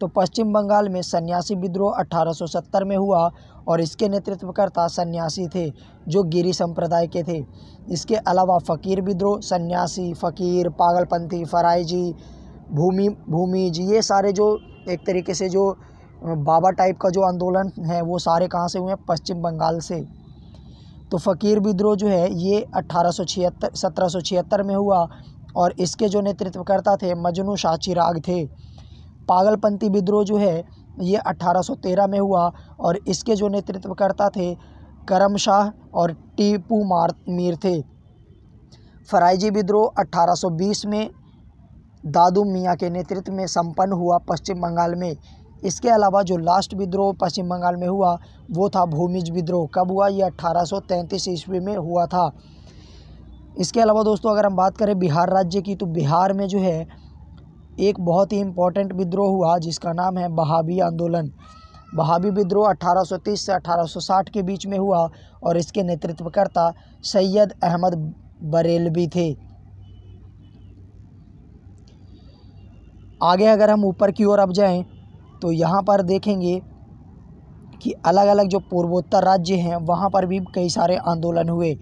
तो पश्चिम बंगाल में सन्यासी विद्रोह अठारह सौ सत्तर में हुआ और इसके नेतृत्वकर्ता सन्यासी थे जो गिरी संप्रदाय के थे। इसके अलावा फ़कीर विद्रोह, सन्यासी, फ़कीर, पागलपंथी, फराइजी, भूमि भूमिज, ये सारे जो एक तरीके से जो बाबा टाइप का जो आंदोलन है वो सारे कहाँ से हुए हैं, पश्चिम बंगाल से। तो फ़कीर विद्रोह जो है ये अट्ठारह सौ छिहत्तर सत्रह सौ छिहत्तर में हुआ और इसके जो नेतृत्वकर्ता थे मजनू शाह चिराग थे। पागलपंथी विद्रोह जो है ये अट्ठारह सौ तेरह में हुआ और इसके जो नेतृत्वकर्ता थे करम शाह और टीपू मार मीर थे। फराइजी विद्रोह अट्ठारह सौ बीस में दादू मियाँ के नेतृत्व में संपन्न हुआ पश्चिम बंगाल में। इसके अलावा जो लास्ट विद्रोह पश्चिम बंगाल में हुआ वो था भूमिज विद्रोह। कब हुआ ये अट्ठारह सौ तैंतीस ईस्वी में हुआ था। इसके अलावा दोस्तों अगर हम बात करें बिहार राज्य की, तो बिहार में जो है एक बहुत ही इम्पोर्टेंट विद्रोह हुआ जिसका नाम है बहावी आंदोलन। बहावी विद्रोह अट्ठारह सौ तीस से अट्ठारह सौ साठ के बीच में हुआ और इसके नेतृत्वकर्ता सैयद अहमद बरेलवी थे। आगे अगर हम ऊपर की ओर अब जाएँ तो यहाँ पर देखेंगे कि अलग अलग जो पूर्वोत्तर राज्य हैं वहाँ पर भी कई सारे आंदोलन हुए।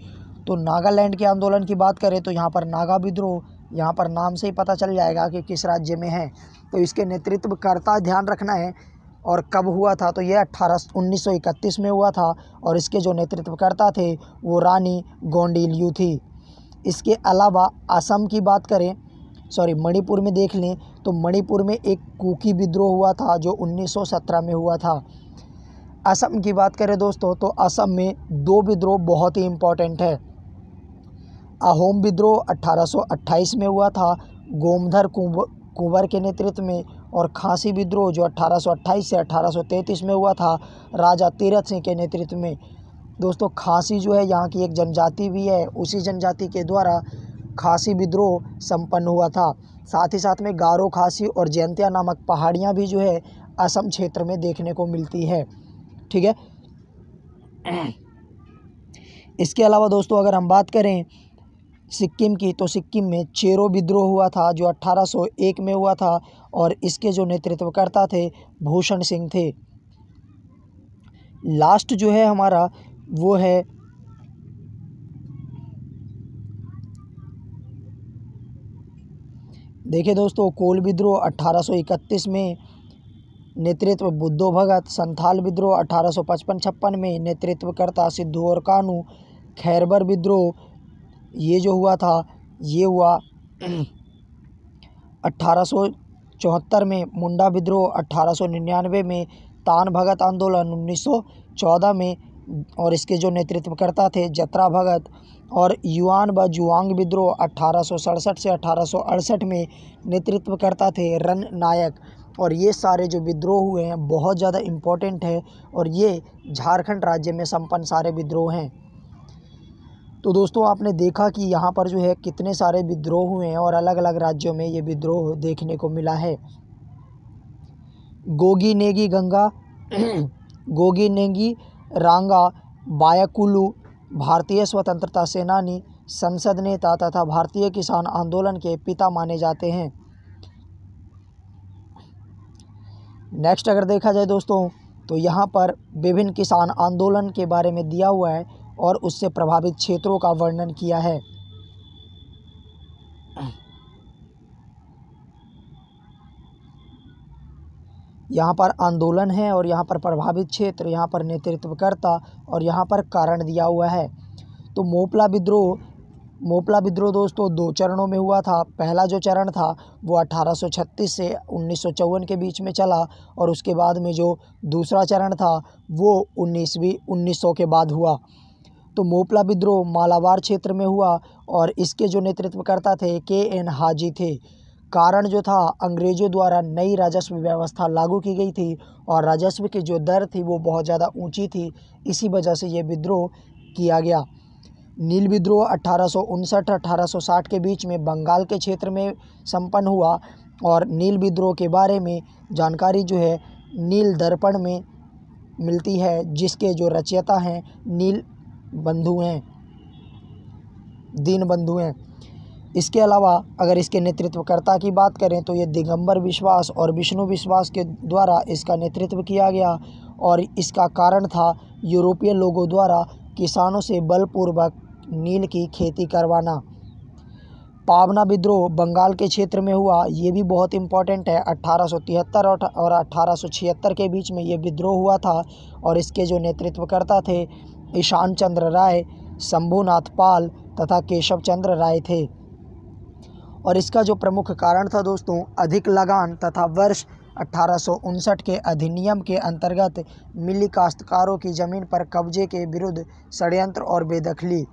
तो नागालैंड के आंदोलन की बात करें तो यहाँ पर नागा विद्रोह, यहाँ पर नाम से ही पता चल जाएगा कि किस राज्य में है। तो इसके नेतृत्वकर्ता ध्यान रखना है और कब हुआ था, तो यह अट्ठारह उन्नीस सौ इकतीस में हुआ था और इसके जो नेतृत्वकर्ता थे वो रानी गोंडिल्यू थी। इसके अलावा असम की बात करें सॉरी मणिपुर में देख लें तो मणिपुर में एक कुकी विद्रोह हुआ था जो उन्नीस सौ सत्रह में हुआ था। असम की बात करें दोस्तों तो असम में दो विद्रोह बहुत ही इम्पोर्टेंट है। अहोम विद्रोह अट्ठारह सौ अट्ठाईस में हुआ था गोमधर कुंवर के नेतृत्व में और खासी विद्रोह जो अट्ठारह सौ अट्ठाईस से अट्ठारह सौ तैंतीस में हुआ था राजा तीरथ सिंह के नेतृत्व में। दोस्तों खासी जो है यहाँ की एक जनजाति भी है, उसी जनजाति के द्वारा खासी विद्रोह संपन्न हुआ था। साथ ही साथ में गारो खासी और जयंतिया नामक पहाड़ियाँ भी जो है असम क्षेत्र में देखने को मिलती है, ठीक है। इसके अलावा दोस्तों अगर हम बात करें सिक्किम की, तो सिक्किम में चेरो विद्रोह हुआ था जो अट्ठारह सौ एक में हुआ था और इसके जो नेतृत्वकर्ता थे भूषण सिंह थे। लास्ट जो है हमारा वो है देखिए दोस्तों कोल विद्रोह अट्ठारह सौ इकतीस में नेतृत्व बुद्धो भगत, संथाल विद्रोह अट्ठारह सौ पचपन छप्पन में नेतृत्वकर्ता सिद्धू और कानू खैबर विद्रोह ये जो हुआ था ये हुआ अट्ठारह सौ चौहत्तर में, मुंडा विद्रोह अट्ठारह सौ निन्यानवे में, तान भगत आंदोलन उन्नीस सौ चौदह में और इसके जो नेतृत्वकर्ता थे जत्रा भगत, और युआन व जुआंग विद्रोह अट्ठारह सौ सड़सठ से अट्ठारह सौ अड़सठ में नेतृत्वकर्ता थे रन नायक। और ये सारे जो विद्रोह हुए हैं बहुत ज़्यादा इम्पोर्टेंट है और ये झारखंड राज्य में संपन्न सारे विद्रोह हैं। तो दोस्तों आपने देखा कि यहाँ पर जो है कितने सारे विद्रोह हुए हैं और अलग अलग राज्यों में ये विद्रोह देखने को मिला है। गोगी नेगी गंगा, गोगी नेगी रांगा, बायाकुलू, भारतीय स्वतंत्रता सेनानी, संसद नेता तथा भारतीय किसान आंदोलन के पिता माने जाते हैं। नेक्स्ट अगर देखा जाए दोस्तों तो यहाँ पर विभिन्न किसान आंदोलन के बारे में दिया हुआ है और उससे प्रभावित क्षेत्रों का वर्णन किया है। यहाँ पर आंदोलन है और यहाँ पर प्रभावित क्षेत्र, यहाँ पर नेतृत्वकर्ता और यहाँ पर कारण दिया हुआ है। तो मोपला विद्रोह, मोपला विद्रोह दोस्तों दो चरणों में हुआ था। पहला जो चरण था वो अठारह सौ छत्तीस से उन्नीस सौ चौवन के बीच में चला और उसके बाद में जो दूसरा चरण था वो उन्नीसवीं उन्नीस सौ के बाद हुआ। तो मोपला विद्रोह मालाबार क्षेत्र में हुआ और इसके जो नेतृत्वकर्ता थे के एन हाजी थे। कारण जो था अंग्रेजों द्वारा नई राजस्व व्यवस्था लागू की गई थी और राजस्व की जो दर थी वो बहुत ज़्यादा ऊंची थी, इसी वजह से ये विद्रोह किया गया। नील विद्रोह अट्ठारह सौ उनसठ अट्ठारह सौ साठ के बीच में बंगाल के क्षेत्र में संपन्न हुआ और नील विद्रोह के बारे में जानकारी जो है नील दर्पण में मिलती है, जिसके जो रचयिता हैं नील बंधु हैं, दीन बंधु हैं। इसके अलावा अगर इसके नेतृत्वकर्ता की बात करें तो ये दिगंबर विश्वास और विष्णु विश्वास के द्वारा इसका नेतृत्व किया गया और इसका कारण था यूरोपीय लोगों द्वारा किसानों से बलपूर्वक नील की खेती करवाना। पावना विद्रोह बंगाल के क्षेत्र में हुआ, ये भी बहुत इम्पॉर्टेंट है। अट्ठारह सौ तिहत्तर और अट्ठारह सौ छिहत्तर के बीच में ये विद्रोह हुआ था और इसके जो नेतृत्वकर्ता थे ईशान चंद्र राय, शंभूनाथ पाल तथा केशव चंद्र राय थे। और इसका जो प्रमुख कारण था दोस्तों अधिक लगान तथा वर्ष अट्ठारह सौ उनसठ के अधिनियम के अंतर्गत मिली काश्तकारों की ज़मीन पर कब्जे के विरुद्ध षड्यंत्र और बेदखली।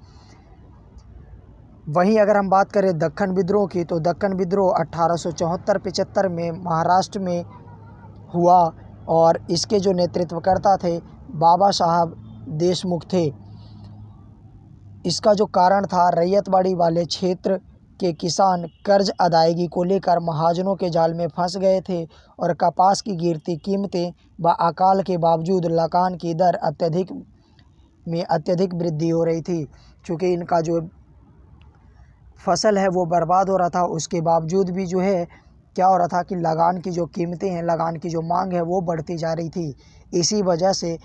वहीं अगर हम बात करें दक्खन विद्रोह की तो दक्खन विद्रोह अट्ठारह सौ चौहत्तर पचहत्तर में महाराष्ट्र में हुआ और इसके जो नेतृत्वकर्ता थे बाबा साहब देशमुख थे। इसका जो कारण था रैयतवाड़ी वाले क्षेत्र के किसान कर्ज अदायगी को लेकर महाजनों के जाल में फंस गए थे और कपास की गिरती कीमतें व अकाल के बावजूद लगान की दर अत्यधिक में अत्यधिक वृद्धि हो रही थी। चूँकि इनका जो फसल है वो बर्बाद हो रहा था, उसके बावजूद भी जो है क्या हो रहा था कि लगान की जो कीमतें हैं, लगान की जो मांग है वो बढ़ती जा रही थी। इसी वजह से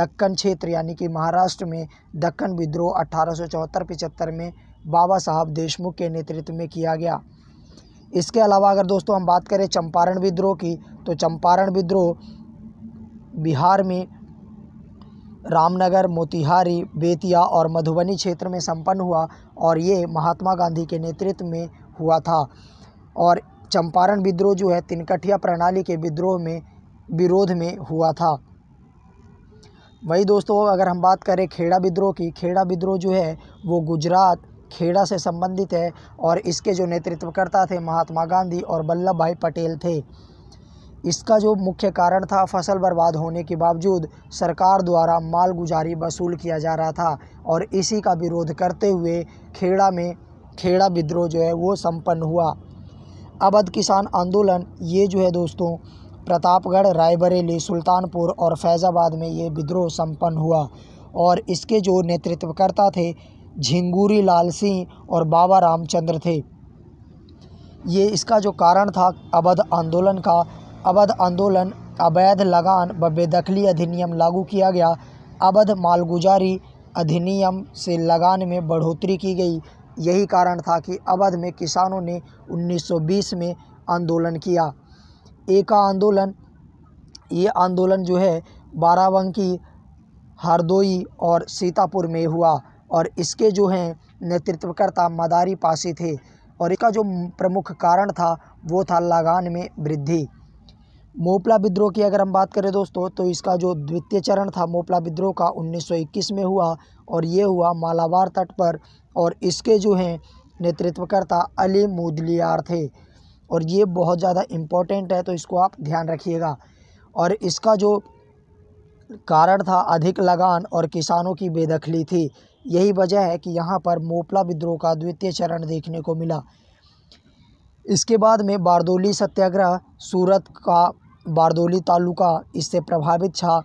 दक्कन क्षेत्र यानी कि महाराष्ट्र में दक्कन विद्रोह अट्ठारह सौ चौहत्तर पचहत्तर में बाबा साहब देशमुख के नेतृत्व में किया गया। इसके अलावा अगर दोस्तों हम बात करें चंपारण विद्रोह की तो चंपारण विद्रोह बिहार में रामनगर, मोतिहारी, बेतिया और मधुबनी क्षेत्र में संपन्न हुआ और ये महात्मा गांधी के नेतृत्व में हुआ था। और चंपारण विद्रोह जो है तिनकठिया प्रणाली के विद्रोह में विरोध में हुआ था। वही दोस्तों अगर हम बात करें खेड़ा विद्रोह की, खेड़ा विद्रोह जो है वो गुजरात खेड़ा से संबंधित है और इसके जो नेतृत्वकर्ता थे महात्मा गांधी और वल्लभ भाई पटेल थे। इसका जो मुख्य कारण था फसल बर्बाद होने के बावजूद सरकार द्वारा मालगुजारी वसूल किया जा रहा था और इसी का विरोध करते हुए खेड़ा में खेड़ा विद्रोह जो है वो संपन्न हुआ। अवध किसान आंदोलन, ये जो है दोस्तों प्रतापगढ़, रायबरेली, सुल्तानपुर और फैज़ाबाद में ये विद्रोह संपन्न हुआ और इसके जो नेतृत्वकर्ता थे झिंगूरी लाल सिंह और बाबा रामचंद्र थे। ये इसका जो कारण था अवध आंदोलन का, अवध आंदोलन अवैध लगान व बेदखली अधिनियम लागू किया गया। अवध मालगुजारी अधिनियम से लगान में बढ़ोतरी की गई। यही कारण था कि अवध में किसानों ने उन्नीस सौ बीस में आंदोलन किया। एका आंदोलन, ये आंदोलन जो है बाराबंकी, हरदोई और सीतापुर में हुआ और इसके जो हैं नेतृत्वकर्ता मदारी पासी थे और इसका जो प्रमुख कारण था वो था लगान में वृद्धि। मोपला विद्रोह की अगर हम बात करें दोस्तों, तो इसका जो द्वितीय चरण था मोपला विद्रोह का उन्नीस सौ इक्कीस में हुआ और ये हुआ मालाबार तट पर और इसके जो हैं नेतृत्वकर्ता अली मुदलियार थे और ये बहुत ज़्यादा इम्पोर्टेंट है तो इसको आप ध्यान रखिएगा। और इसका जो कारण था अधिक लगान और किसानों की बेदखली थी, यही वजह है कि यहाँ पर मोपला विद्रोह का द्वितीय चरण देखने को मिला। इसके बाद में बारदोली सत्याग्रह, सूरत का बारदोली तालुका इससे प्रभावित था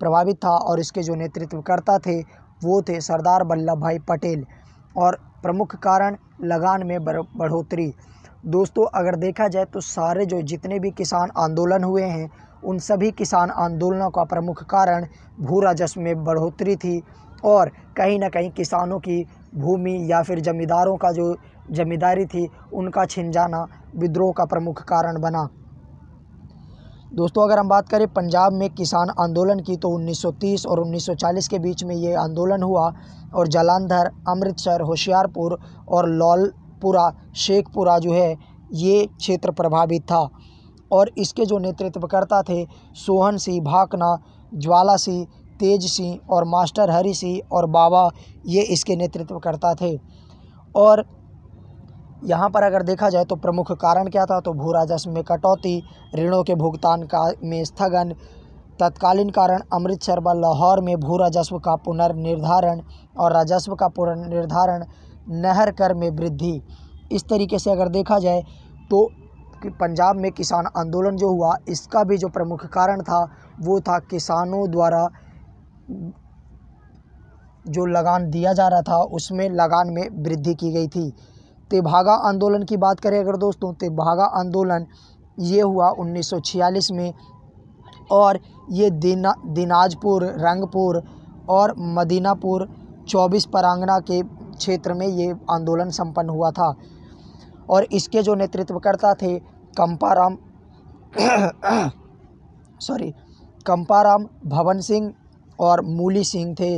प्रभावित था और इसके जो नेतृत्वकर्ता थे वो थे सरदार वल्लभ भाई पटेल और प्रमुख कारण लगान में बढ़ोतरी। दोस्तों अगर देखा जाए तो सारे जो जितने भी किसान आंदोलन हुए हैं उन सभी किसान आंदोलनों का प्रमुख कारण भू राजस्व में बढ़ोतरी थी और कहीं ना कहीं किसानों की भूमि या फिर जमींदारों का जो जमींदारी थी उनका छिन जाना विद्रोह का प्रमुख कारण बना। दोस्तों अगर हम बात करें पंजाब में किसान आंदोलन की तो उन्नीस सौ तीस और उन्नीस सौ चालीस के बीच में ये आंदोलन हुआ और जालंधर, अमृतसर, होशियारपुर और लौलपुरा, शेखपुरा जो है ये क्षेत्र प्रभावित था और इसके जो नेतृत्वकर्ता थे सोहन सिंह भाकना, ज्वाला सिंह, तेज सिंह और मास्टर हरि सिंह और बाबा, ये इसके नेतृत्वकर्ता थे। और यहाँ पर अगर देखा जाए तो प्रमुख कारण क्या था तो भू राजस्व में कटौती, ऋणों के भुगतान का में स्थगन, तत्कालीन कारण अमृतसर व लाहौर में भू राजस्व का पुनर्निर्धारण और राजस्व का पुनर्निर्धारण, नहर कर में वृद्धि। इस तरीके से अगर देखा जाए तो कि पंजाब में किसान आंदोलन जो हुआ इसका भी जो प्रमुख कारण था वो था किसानों द्वारा जो लगान दिया जा रहा था उसमें लगान में वृद्धि की गई थी। तेभागा आंदोलन की बात करें अगर दोस्तों, तेभागा आंदोलन ये हुआ उन्नीस सौ छियालीस में और ये दिना दिनाजपुर, रंगपुर और मदीनापुर चौबीस परगना के क्षेत्र में ये आंदोलन संपन्न हुआ था और इसके जो नेतृत्वकर्ता थे कंपाराम सॉरी कंपाराम भवन सिंह और मूली सिंह थे।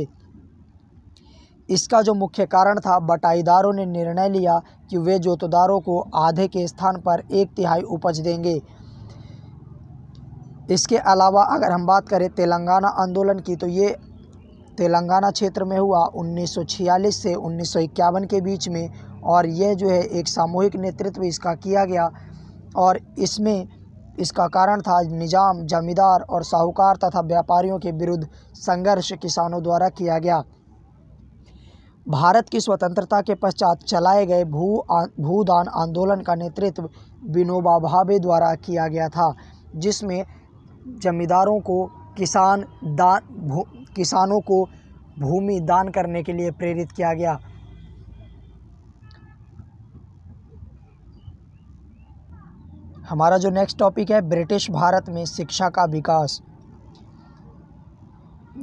इसका जो मुख्य कारण था बटाईदारों ने निर्णय लिया कि वे जोतदारों को आधे के स्थान पर एक तिहाई उपज देंगे। इसके अलावा अगर हम बात करें तेलंगाना आंदोलन की तो ये तेलंगाना क्षेत्र में हुआ उन्नीस सौ छियालीस से उन्नीस सौ इक्यावन के बीच में और यह जो है एक सामूहिक नेतृत्व इसका किया गया और इसमें इसका कारण था निजाम, जमींदार और साहूकार तथा व्यापारियों के विरुद्ध संघर्ष किसानों द्वारा किया गया। भारत की स्वतंत्रता के पश्चात चलाए गए भू भूदान आंदोलन का नेतृत्व विनोबा भावे द्वारा किया गया था जिसमें जमींदारों को किसान दान किसानों को भूमि दान करने के लिए प्रेरित किया गया। हमारा जो नेक्स्ट टॉपिक है ब्रिटिश भारत में शिक्षा का विकास।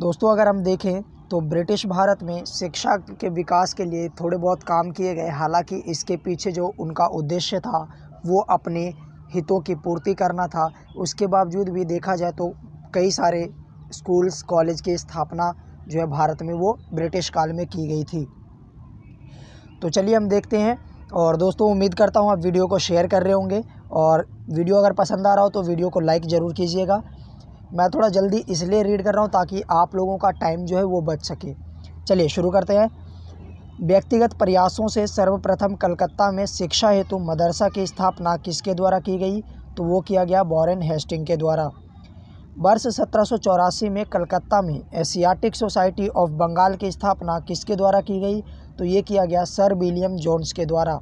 दोस्तों अगर हम देखें तो ब्रिटिश भारत में शिक्षा के विकास के लिए थोड़े बहुत काम किए गए, हालांकि इसके पीछे जो उनका उद्देश्य था वो अपने हितों की पूर्ति करना था। उसके बावजूद भी देखा जाए तो कई सारे स्कूल्स, कॉलेज की स्थापना जो है भारत में वो ब्रिटिश काल में की गई थी। तो चलिए हम देखते हैं। और दोस्तों उम्मीद करता हूँ आप वीडियो को शेयर कर रहे होंगे और वीडियो अगर पसंद आ रहा हो तो वीडियो को लाइक ज़रूर कीजिएगा। मैं थोड़ा जल्दी इसलिए रीड कर रहा हूँ ताकि आप लोगों का टाइम जो है वो बच सके। चलिए शुरू करते हैं। व्यक्तिगत प्रयासों से सर्वप्रथम कलकत्ता में शिक्षा हेतु मदरसा की स्थापना किसके द्वारा की गई तो वो किया गया वॉरेन हेस्टिंग के द्वारा। वर्ष सत्रह सौ चौरासी में कलकत्ता में एशियाटिक सोसाइटी ऑफ बंगाल की स्थापना किसके द्वारा की गई तो ये किया गया सर विलियम जोन्स के द्वारा।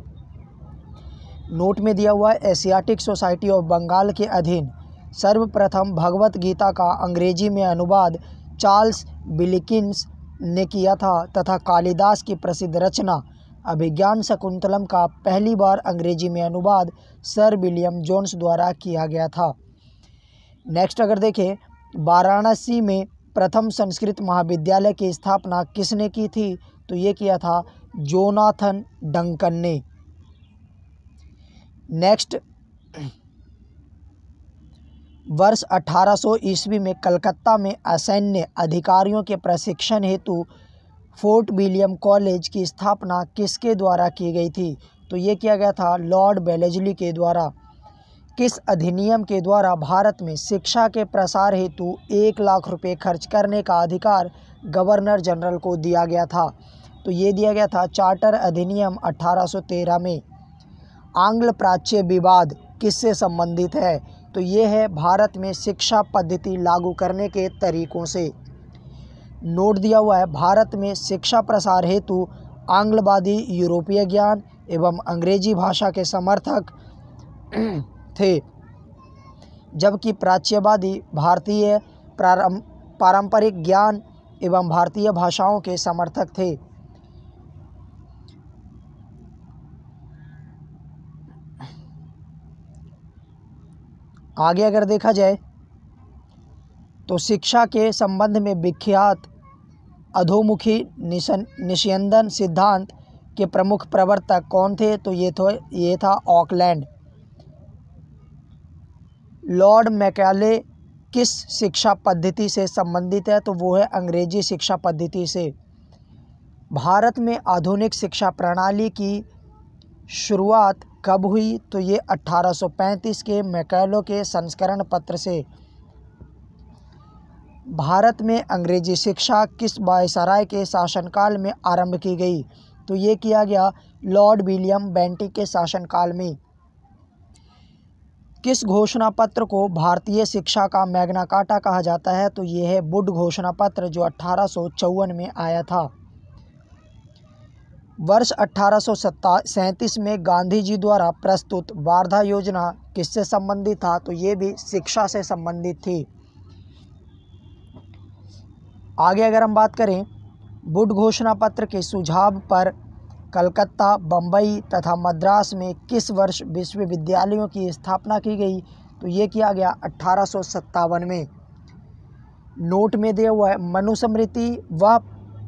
नोट में दिया हुआ एशियाटिक सोसाइटी ऑफ बंगाल के अधीन सर्वप्रथम भगवत गीता का अंग्रेजी में अनुवाद चार्ल्स बिलिकिंस ने किया था तथा कालिदास की प्रसिद्ध रचना अभिज्ञान शकुंतलम का पहली बार अंग्रेजी में अनुवाद सर विलियम जोन्स द्वारा किया गया था। नेक्स्ट अगर देखें, वाराणसी में प्रथम संस्कृत महाविद्यालय की स्थापना किसने की थी तो ये किया था जोनाथन डंकन ने। नेक्स्ट, वर्ष अठारह सौ ईस्वी में कलकत्ता में असैन्य अधिकारियों के प्रशिक्षण हेतु फोर्ट विलियम कॉलेज की स्थापना किसके द्वारा की गई थी? तो ये किया गया था लॉर्ड बेलेजली के द्वारा। किस अधिनियम के द्वारा भारत में शिक्षा के प्रसार हेतु एक लाख रुपए खर्च करने का अधिकार गवर्नर जनरल को दिया गया था? तो ये दिया गया था चार्टर अधिनियम अठारह सौ तेरह में। आंग्ल प्राच्य विवाद किससे संबंधित है? तो ये है भारत में शिक्षा पद्धति लागू करने के तरीकों से। नोट दिया हुआ है, भारत में शिक्षा प्रसार हेतु आंग्लवादी यूरोपीय ज्ञान एवं अंग्रेजी भाषा के समर्थक थे, जबकि प्राच्यवादी भारतीय पारंपरिक ज्ञान एवं भारतीय भाषाओं के समर्थक थे। आगे अगर देखा जाए तो शिक्षा के संबंध में विख्यात अधोमुखी निस्यंदन सिद्धांत के प्रमुख प्रवर्तक कौन थे? तो ये तो ये था ऑकलैंड। लॉर्ड मैकाले किस शिक्षा पद्धति से संबंधित है? तो वो है अंग्रेजी शिक्षा पद्धति से। भारत में आधुनिक शिक्षा प्रणाली की शुरुआत कब हुई? तो ये अठारह सौ पैंतीस के मैकाले के संस्करण पत्र से। भारत में अंग्रेजी शिक्षा किस वायसराय के शासनकाल में आरंभ की गई? तो ये किया गया लॉर्ड विलियम बेंटिक के शासनकाल में। किस घोषणा पत्र को भारतीय शिक्षा का मैग्ना कार्टा कहा जाता है? तो ये है वुड घोषणा पत्र, जो अठारह सौ चौवन में आया था। वर्ष अठारह सौ सैंतीस में गांधी जी द्वारा प्रस्तुत वार्धा योजना किससे संबंधित था? तो ये भी शिक्षा से संबंधित थी। आगे अगर हम बात करें वुड घोषणा पत्र के सुझाव पर कलकत्ता, बम्बई तथा मद्रास में किस वर्ष विश्वविद्यालयों की स्थापना की गई? तो ये किया गया अठारह सौ सत्तावन में। नोट में दिया हुआ है, मनुस्मृति वह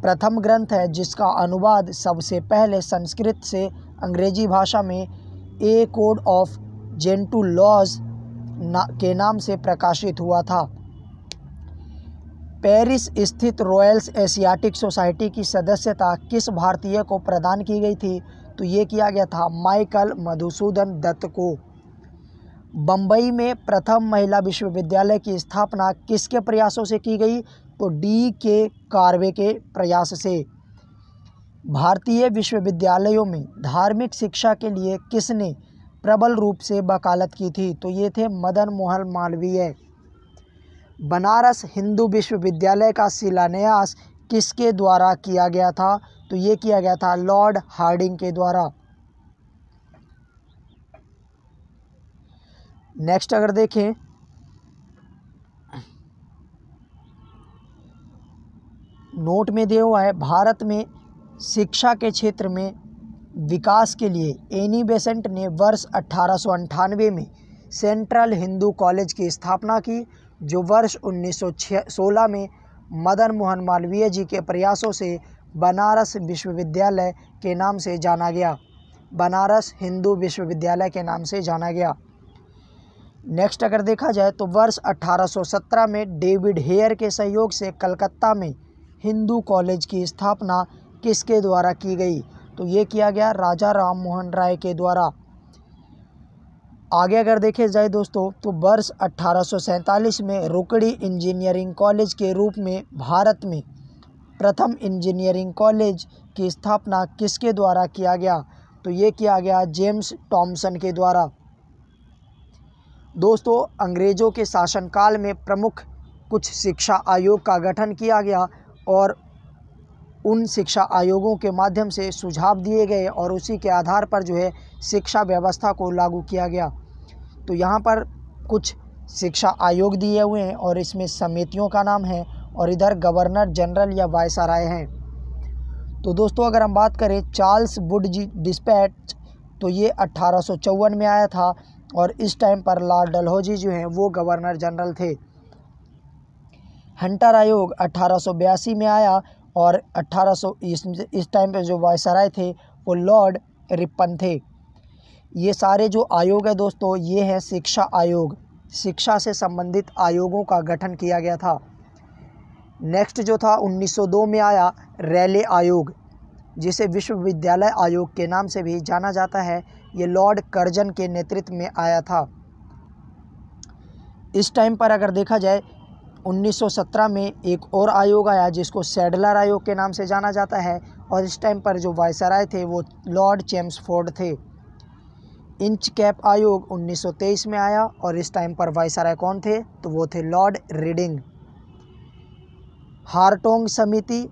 प्रथम ग्रंथ है जिसका अनुवाद सबसे पहले संस्कृत से अंग्रेजी भाषा में a code of Gentoo laws ना, के नाम से प्रकाशित हुआ था। पेरिस स्थित रॉयल्स एशियाटिक सोसाइटी की सदस्यता किस भारतीय को प्रदान की गई थी? तो ये किया गया था माइकल मधुसूदन दत्त को। बम्बई में प्रथम महिला विश्वविद्यालय की स्थापना किसके प्रयासों से की गई? तो डी के कार्वे के प्रयास से। भारतीय विश्वविद्यालयों में धार्मिक शिक्षा के लिए किसने प्रबल रूप से वकालत की थी? तो ये थे मदन मोहन मालवीय। बनारस हिंदू विश्वविद्यालय का शिलान्यास किसके द्वारा किया गया था? तो ये किया गया था लॉर्ड हार्डिंग के द्वारा। नेक्स्ट अगर देखें नोट में दिया हुआ है, भारत में शिक्षा के क्षेत्र में विकास के लिए एनी बेसेंट ने वर्ष अठारह सौ अंठानवे में सेंट्रल हिंदू कॉलेज की स्थापना की, जो वर्ष उन्नीस सौ सोलह में मदन मोहन मालवीय जी के प्रयासों से बनारस विश्वविद्यालय के नाम से जाना गया, बनारस हिंदू विश्वविद्यालय के नाम से जाना गया। नेक्स्ट अगर देखा जाए तो वर्ष अठारह सौ सत्रह में डेविड हेयर के सहयोग से कलकत्ता में हिंदू कॉलेज की स्थापना किसके द्वारा की गई? तो ये किया गया राजा राम मोहन राय के द्वारा। आगे अगर देखे जाए दोस्तों तो वर्ष अठारह सौ सैंतालीस में रुकड़ी इंजीनियरिंग कॉलेज के रूप में भारत में प्रथम इंजीनियरिंग कॉलेज की स्थापना किसके द्वारा किया गया? तो ये किया गया जेम्स टॉमसन के द्वारा। दोस्तों, अंग्रेज़ों के शासनकाल में प्रमुख कुछ शिक्षा आयोग का गठन किया गया और उन शिक्षा आयोगों के माध्यम से सुझाव दिए गए और उसी के आधार पर जो है शिक्षा व्यवस्था को लागू किया गया। तो यहाँ पर कुछ शिक्षा आयोग दिए हुए हैं और इसमें समितियों का नाम है और इधर गवर्नर जनरल या वायसराय हैं। तो दोस्तों, अगर हम बात करें चार्ल्स वुड जी डिस्पैच, तो ये अट्ठारह सौ चौवन में आया था और इस टाइम पर लॉर्ड डलहौजी जो हैं वो गवर्नर जनरल थे। हंटर आयोग अट्ठारह सौ बयासी में आया और अट्ठारह सौ इस इस टाइम पे जो वायसराय थे वो लॉर्ड रिपन थे। ये सारे जो आयोग है दोस्तों, ये हैं शिक्षा आयोग, शिक्षा से संबंधित आयोगों का गठन किया गया था। नेक्स्ट जो था उन्नीस सौ दो में आया रैले आयोग, जिसे विश्वविद्यालय आयोग के नाम से भी जाना जाता है। ये लॉर्ड कर्जन के नेतृत्व में आया था। इस टाइम पर अगर देखा जाए उन्नीस सौ सत्रह में एक और आयोग आया जिसको सैडलर आयोग के नाम से जाना जाता है, और इस टाइम पर जो वायसराय थे वो लॉर्ड चेम्सफोर्ड थे। इंच कैप आयोग उन्नीस सौ तेईस में आया और इस टाइम पर वायसराय कौन थे, तो वो थे लॉर्ड रीडिंग। हार्टोंग समिति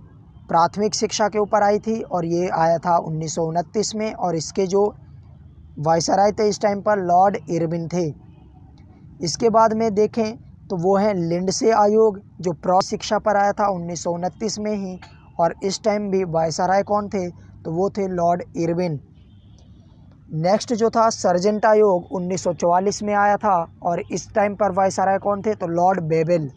प्राथमिक शिक्षा के ऊपर आई थी और ये आया था उन्नीस सौ उनतीस में, और इसके जो वायसराय थे इस टाइम पर लॉर्ड इरविन थे। इसके बाद में देखें तो वो हैं लिंडसे आयोग, जो प्रौढ़ शिक्षा पर आया था उन्नीस सौ उनतीस में ही, और इस टाइम भी वायसराय कौन थे, तो वो थे लॉर्ड इरविन। नेक्स्ट जो था सर्जेंट आयोग उन्नीस सौ चौवालीस में आया था और इस टाइम पर वायसराय कौन थे, तो लॉर्ड बेबेल।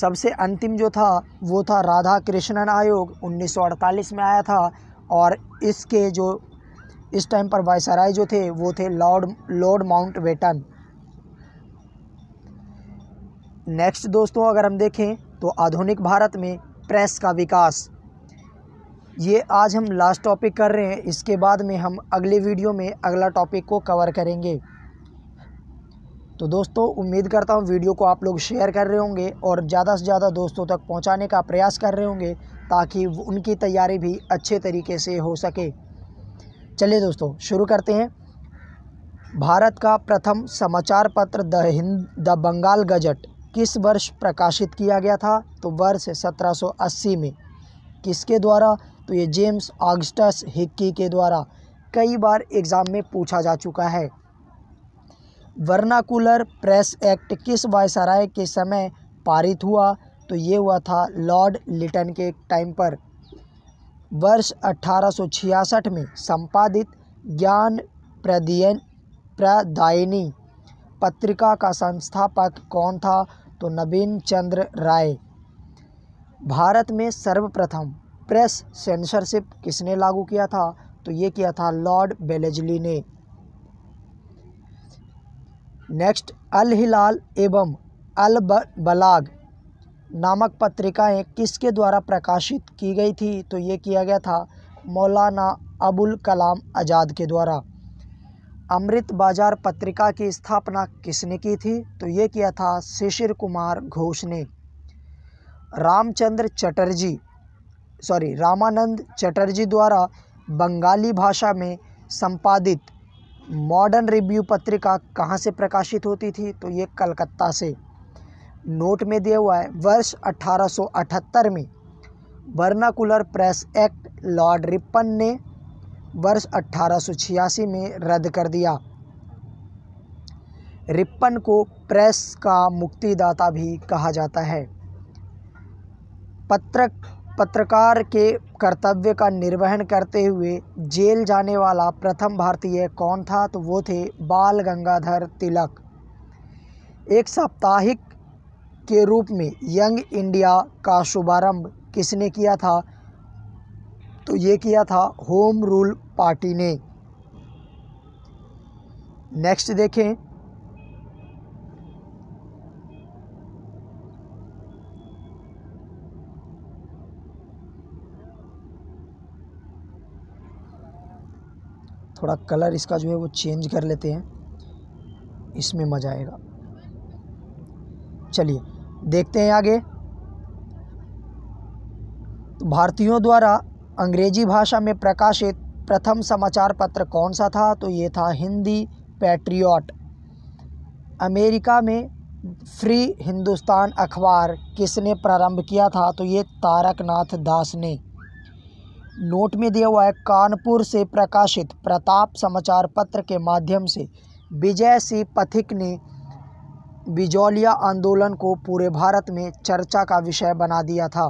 सबसे अंतिम जो था वो था राधा कृष्णन आयोग उन्नीस सौ अड़तालीस में आया था, और इसके जो इस टाइम पर वायसराय जो थे वो थे लॉर्ड लॉर्ड माउंटबेटन। नेक्स्ट दोस्तों अगर हम देखें तो आधुनिक भारत में प्रेस का विकास, ये आज हम लास्ट टॉपिक कर रहे हैं। इसके बाद में हम अगले वीडियो में अगला टॉपिक को कवर करेंगे। तो दोस्तों उम्मीद करता हूँ वीडियो को आप लोग शेयर कर रहे होंगे और ज़्यादा से ज़्यादा दोस्तों तक पहुँचाने का प्रयास कर रहे होंगे ताकि उनकी तैयारी भी अच्छे तरीके से हो सके। चलिए दोस्तों शुरू करते हैं। भारत का प्रथम समाचार पत्र the Hind the Bengal gazette किस वर्ष प्रकाशित किया गया था, तो वर्ष सत्रह सौ अस्सी में। किसके द्वारा, तो ये जेम्स ऑगस्टस हिक्की के द्वारा। कई बार एग्ज़ाम में पूछा जा चुका है। वर्नाकुलर प्रेस एक्ट किस वायसराय के समय पारित हुआ, तो ये हुआ था लॉर्ड लिटन के टाइम पर। वर्ष अठारह सौ छियासठ में संपादित ज्ञान प्रदायन प्रदायिनी पत्रिका का संस्थापक कौन था, तो नवीन चंद्र राय। भारत में सर्वप्रथम प्रेस सेंसरशिप किसने लागू किया था, तो ये किया था लॉर्ड बेलेजली ने। नेक्स्ट अल हिलाल एवं अल बलाग नामक पत्रिकाएं किसके द्वारा प्रकाशित की गई थी, तो ये किया गया था मौलाना अबुल कलाम आज़ाद के द्वारा। अमृत बाजार पत्रिका की स्थापना किसने की थी, तो ये किया था शिशिर कुमार घोष ने। रामचंद्र चटर्जी सॉरी रामानंद चटर्जी द्वारा बंगाली भाषा में संपादित मॉडर्न रिव्यू पत्रिका कहाँ से प्रकाशित होती थी, तो ये कलकत्ता से। नोट में दिया हुआ है वर्ष अठारह सौ अठहत्तर में vernacular press act Lord Ripon ने वर्ष अठारह सौ छियासी में रद्द कर दिया। रिपन को प्रेस का मुक्तिदाता भी कहा जाता है। पत्रक पत्रकार के कर्तव्य का निर्वहन करते हुए जेल जाने वाला प्रथम भारतीय कौन था, तो वो थे बाल गंगाधर तिलक। एक साप्ताहिक के रूप में यंग इंडिया का शुभारंभ किसने किया था, तो ये किया था होम रूल पार्टी ने। नेक्स्ट देखें थोड़ा कलर इसका जो है वो चेंज कर लेते हैं, इसमें मज़ा आएगा। चलिए देखते हैं आगे। भारतीयों द्वारा अंग्रेजी भाषा में प्रकाशित प्रथम समाचार पत्र कौन सा था, तो ये था हिंदी पैट्रियट। अमेरिका में फ्री हिंदुस्तान अखबार किसने प्रारंभ किया था, तो ये तारकनाथ दास ने। नोट में दिया हुआ है कानपुर से प्रकाशित प्रताप समाचार पत्र के माध्यम से विजय सिंह पथिक ने बिजौलिया आंदोलन को पूरे भारत में चर्चा का विषय बना दिया था।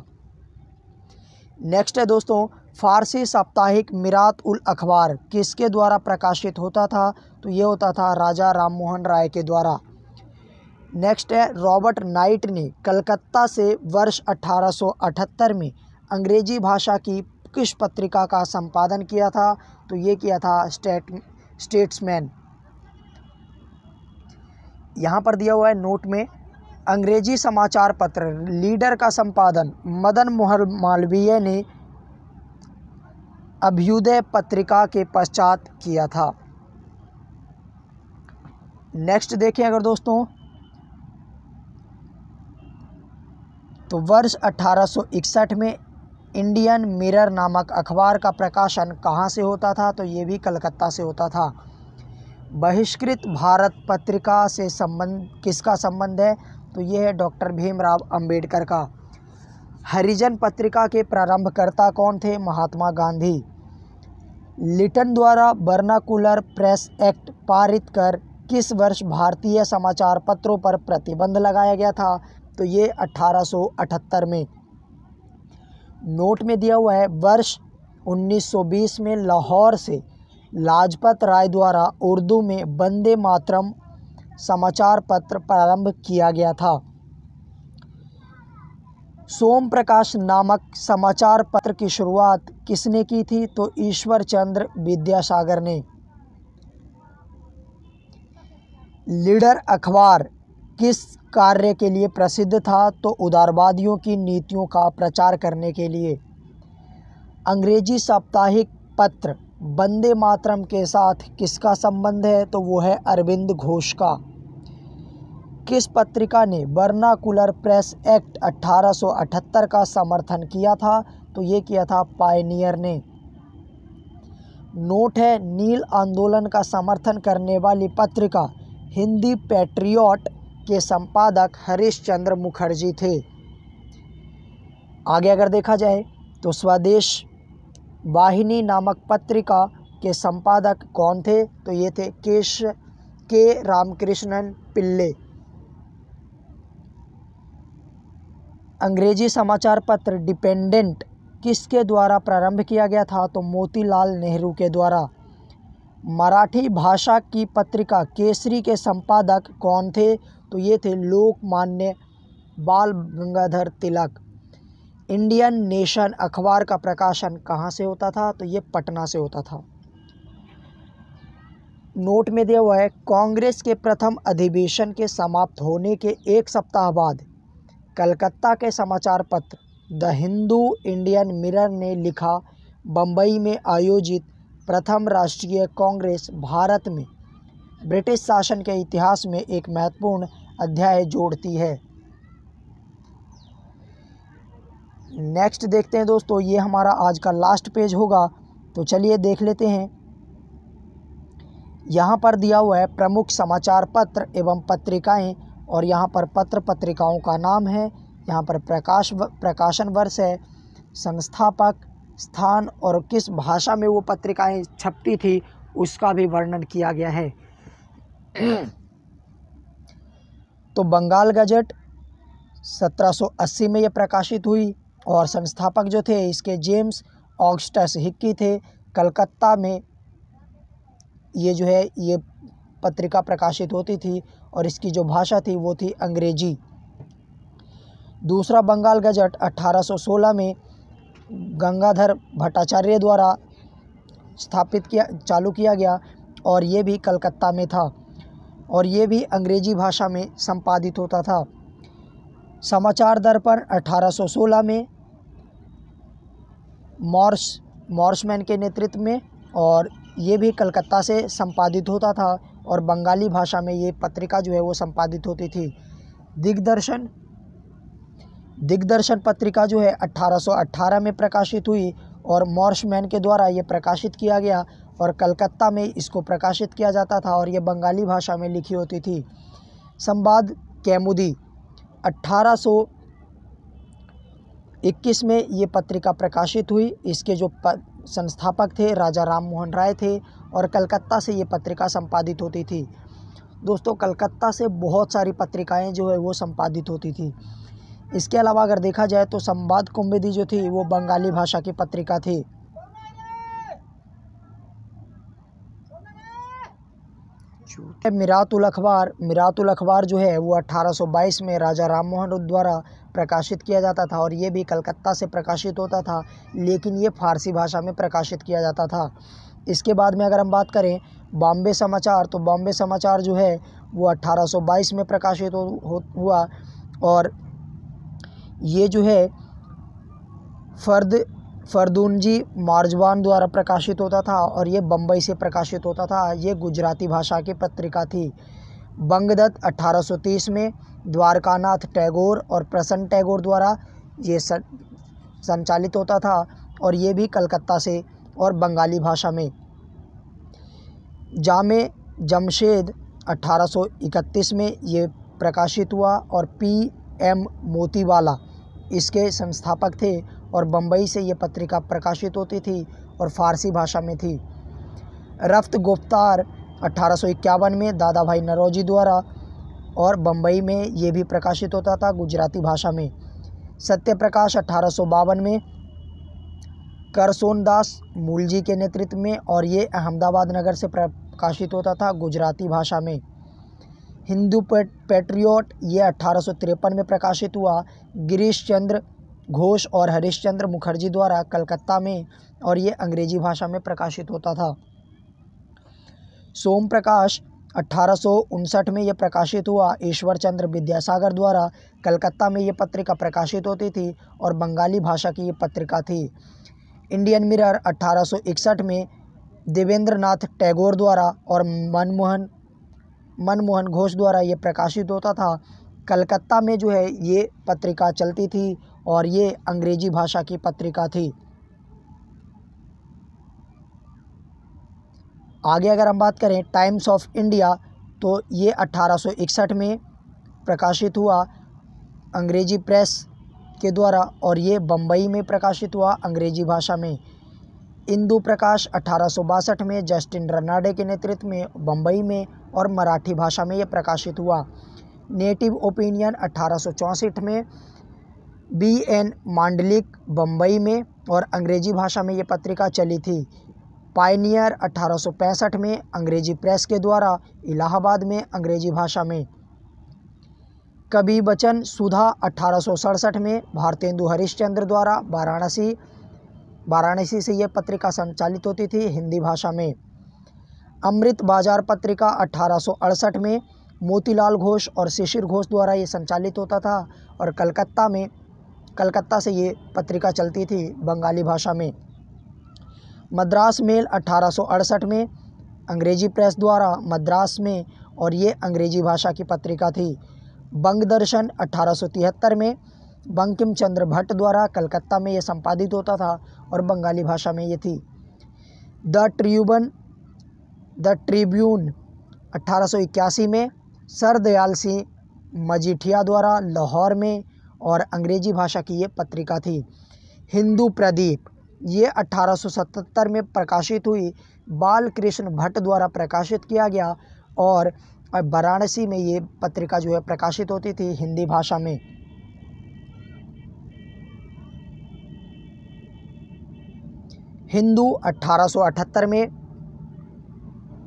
नेक्स्ट है दोस्तों फारसी साप्ताहिक मिरात उल अखबार किसके द्वारा प्रकाशित होता था, तो ये होता था राजा राममोहन राय के द्वारा। नेक्स्ट है रॉबर्ट नाइट ने कलकत्ता से वर्ष अठारह सौ अठहत्तर में अंग्रेजी भाषा की किस पत्रिका का संपादन किया था, तो ये किया था स्टेट स्टेट्समैन। यहाँ पर दिया हुआ है नोट में अंग्रेजी समाचार पत्र लीडर का संपादन मदन मोहन मालवीय ने अभ्युदय पत्रिका के पश्चात किया था। नेक्स्ट देखें अगर दोस्तों, तो वर्ष अठारह सौ इकसठ में इंडियन मिरर नामक अखबार का प्रकाशन कहाँ से होता था, तो ये भी कलकत्ता से होता था। बहिष्कृत भारत पत्रिका से संबंध किसका संबंध है, तो ये है डॉक्टर भीमराव अंबेडकर का। हरिजन पत्रिका के प्रारंभकर्ता कौन थे, महात्मा गांधी। लिटन द्वारा वर्नाकुलर प्रेस एक्ट पारित कर किस वर्ष भारतीय समाचार पत्रों पर प्रतिबंध लगाया गया था, तो ये अठारह सौ अठहत्तर में। नोट में दिया हुआ है वर्ष उन्नीस सौ बीस में लाहौर से लाजपत राय द्वारा उर्दू में वंदे मातरम समाचार पत्र प्रारंभ किया गया था। सोम प्रकाश नामक समाचार पत्र की शुरुआत किसने की थी, तो ईश्वर चंद्र विद्यासागर ने। लीडर अखबार किस कार्य के लिए प्रसिद्ध था, तो उदारवादियों की नीतियों का प्रचार करने के लिए। अंग्रेजी साप्ताहिक पत्र वंदे मातरम के साथ किसका संबंध है, तो वो है अरविंद घोष का। किस पत्रिका ने वर्नाकुलर प्रेस एक्ट अठारह सौ अठहत्तर का समर्थन किया था, तो ये किया था पायनियर ने। नोट है नील आंदोलन का समर्थन करने वाली पत्रिका हिंदी पैट्रियट के संपादक हरीश चंद्र मुखर्जी थे। आगे अगर देखा जाए तो स्वदेश वाहिनी नामक पत्रिका के संपादक कौन थे, तो ये थे केश के रामकृष्णन पिल्ले। अंग्रेजी समाचार पत्र डिपेंडेंट किसके द्वारा प्रारंभ किया गया था, तो मोतीलाल नेहरू के द्वारा। मराठी भाषा की पत्रिका केसरी के संपादक कौन थे, तो ये थे लोकमान्य बाल गंगाधर तिलक। इंडियन नेशन अखबार का प्रकाशन कहाँ से होता था, तो ये पटना से होता था। नोट में दिया हुआ है कांग्रेस के प्रथम अधिवेशन के समाप्त होने के एक सप्ताह बाद कलकत्ता के समाचार पत्र द हिंदू इंडियन मिरर ने लिखा बम्बई में आयोजित प्रथम राष्ट्रीय कांग्रेस भारत में ब्रिटिश शासन के इतिहास में एक महत्वपूर्ण अध्याय जोड़ती है। नेक्स्ट देखते हैं दोस्तों, ये हमारा आज का लास्ट पेज होगा, तो चलिए देख लेते हैं। यहाँ पर दिया हुआ है प्रमुख समाचार पत्र एवं पत्रिकाएं, और यहाँ पर पत्र पत्रिकाओं का नाम है, यहाँ पर प्रकाश प्रकाशन वर्ष है, संस्थापक, स्थान और किस भाषा में वो पत्रिकाएं छपती थी उसका भी वर्णन किया गया है। तो बंगाल गजट सत्रह सौ अस्सी में ये प्रकाशित हुई, और संस्थापक जो थे इसके जेम्स ऑगस्टस हिक्की थे। कलकत्ता में ये जो है ये पत्रिका प्रकाशित होती थी, और इसकी जो भाषा थी वो थी अंग्रेजी। दूसरा बंगाल गजट अठारह सौ सोलह में गंगाधर भट्टाचार्य द्वारा स्थापित किया चालू किया गया, और ये भी कलकत्ता में था, और ये भी अंग्रेजी भाषा में संपादित होता था। समाचार दर्पण अठारह सौ सोलह में मॉर्स मॉर्समैन के नेतृत्व में, और ये भी कलकत्ता से संपादित होता था, और बंगाली भाषा में ये पत्रिका जो है वो संपादित होती थी। दिग्दर्शन दिग्दर्शन पत्रिका जो है अठारह सौ अठारह में प्रकाशित हुई, और मॉर्समैन के द्वारा ये प्रकाशित किया गया, और कलकत्ता में इसको प्रकाशित किया जाता था, और ये बंगाली भाषा में लिखी होती थी। संवाद कैमुदी अठारह सौ इक्कीस में ये पत्रिका प्रकाशित हुई, इसके जो संस्थापक थे राजा राम मोहन राय थे, और कलकत्ता से ये पत्रिका संपादित होती थी। दोस्तों कलकत्ता से बहुत सारी पत्रिकाएं जो है वो संपादित होती थी। इसके अलावा अगर देखा जाए तो संवाद कुमुदी जो थी वो बंगाली भाषा की पत्रिका थी। मिरातुल अखबार मिरातुल अखबार जो है वो अठारह सौ बाईस में राजा राम मोहन द्वारा प्रकाशित किया जाता था, और ये भी कलकत्ता से प्रकाशित होता था, लेकिन ये फारसी भाषा में प्रकाशित किया जाता था। इसके बाद में अगर हम बात करें बॉम्बे समाचार, तो बॉम्बे समाचार जो है वो अठारह सौ बाईस में प्रकाशित हुआ, और ये जो है फर्द फरदूनजी मार्जवान द्वारा प्रकाशित होता था और ये बम्बई से प्रकाशित होता था। ये गुजराती भाषा की पत्रिका थी। बंगदत्त अठारह सौ तीस में द्वारकानाथ टैगोर और प्रसन्न टैगोर द्वारा ये संचालित होता था और ये भी कलकत्ता से और बंगाली भाषा में। जामे जमशेद अठारह सौ इकतीस में ये प्रकाशित हुआ और पी एम मोतीवाला इसके संस्थापक थे और बम्बई से ये पत्रिका प्रकाशित होती थी और फ़ारसी भाषा में थी। रफ्त गुफ्तार अठारह सौ इक्यावन में दादा भाई नौरोजी द्वारा और बम्बई में ये भी प्रकाशित होता था गुजराती भाषा में। सत्यप्रकाश अठारह सौ बावन में करसोनदास मूलजी के नेतृत्व में और ये अहमदाबाद नगर से प्रकाशित होता था गुजराती भाषा में। हिंदू पेट्रियट ये अठारह सौ तिरपन में प्रकाशित हुआ गिरीश चंद्र घोष और हरीश चंद्र मुखर्जी द्वारा कलकत्ता में और ये अंग्रेजी भाषा में प्रकाशित होता था। सोम प्रकाश अट्ठारह सौ उनसठ में यह प्रकाशित हुआ ईश्वर चंद्र विद्यासागर द्वारा। कलकत्ता में ये पत्रिका प्रकाशित होती थी और बंगाली भाषा की ये पत्रिका थी। इंडियन मिरर अट्ठारह सौ इकसठ में देवेंद्र नाथ टैगोर द्वारा और मनमोहन मनमोहन घोष द्वारा ये प्रकाशित होता था। कलकत्ता में जो है ये पत्रिका चलती थी और ये अंग्रेजी भाषा की पत्रिका थी। आगे अगर हम बात करें टाइम्स ऑफ इंडिया, तो ये अट्ठारह सौ इकसठ में प्रकाशित हुआ अंग्रेजी प्रेस के द्वारा और ये बम्बई में प्रकाशित हुआ अंग्रेजी भाषा में। इंदु प्रकाश अट्ठारह सौ बासठ में जस्टिन रनाडे के नेतृत्व में बम्बई में और मराठी भाषा में ये प्रकाशित हुआ। नेटिव ओपिनियन अट्ठारह सौ चौंसठ में बी एन मांडलिक बम्बई में और अंग्रेजी भाषा में ये पत्रिका चली थी। पायनियर अट्ठारह सौ पैंसठ में अंग्रेजी प्रेस के द्वारा इलाहाबाद में अंग्रेजी भाषा में। कवि बचन सुधा अट्ठारह सौ सड़सठ में भारतेंदु हरिश्चंद्र द्वारा वाराणसी वाराणसी से ये पत्रिका संचालित होती थी हिंदी भाषा में। अमृत बाजार पत्रिका अट्ठारह सौ अड़सठ में मोतीलाल घोष और शिशिर घोष द्वारा ये संचालित होता था और कलकत्ता में कलकत्ता से ये पत्रिका चलती थी बंगाली भाषा में। मद्रास मेल अट्ठारह सौ अड़सठ में अंग्रेजी प्रेस द्वारा मद्रास में और ये अंग्रेजी भाषा की पत्रिका थी। बंग दर्शन अट्ठारह सौ तिहत्तर में बंकिम चंद्र भट्ट द्वारा कलकत्ता में ये संपादित होता था और बंगाली भाषा में ये थी। द ट्रिब्यून द ट्रिब्यून अट्ठारह सौ इक्यासी में सर दयाल सिंह मजीठिया द्वारा लाहौर में और अंग्रेजी भाषा की ये पत्रिका थी। हिंदू प्रदीप ये अट्ठारह सौ सतहत्तर में प्रकाशित हुई, बाल कृष्ण भट्ट द्वारा प्रकाशित किया गया और वाराणसी में ये पत्रिका जो है प्रकाशित होती थी हिंदी भाषा में। हिंदू अट्ठारह सौ अठहत्तर में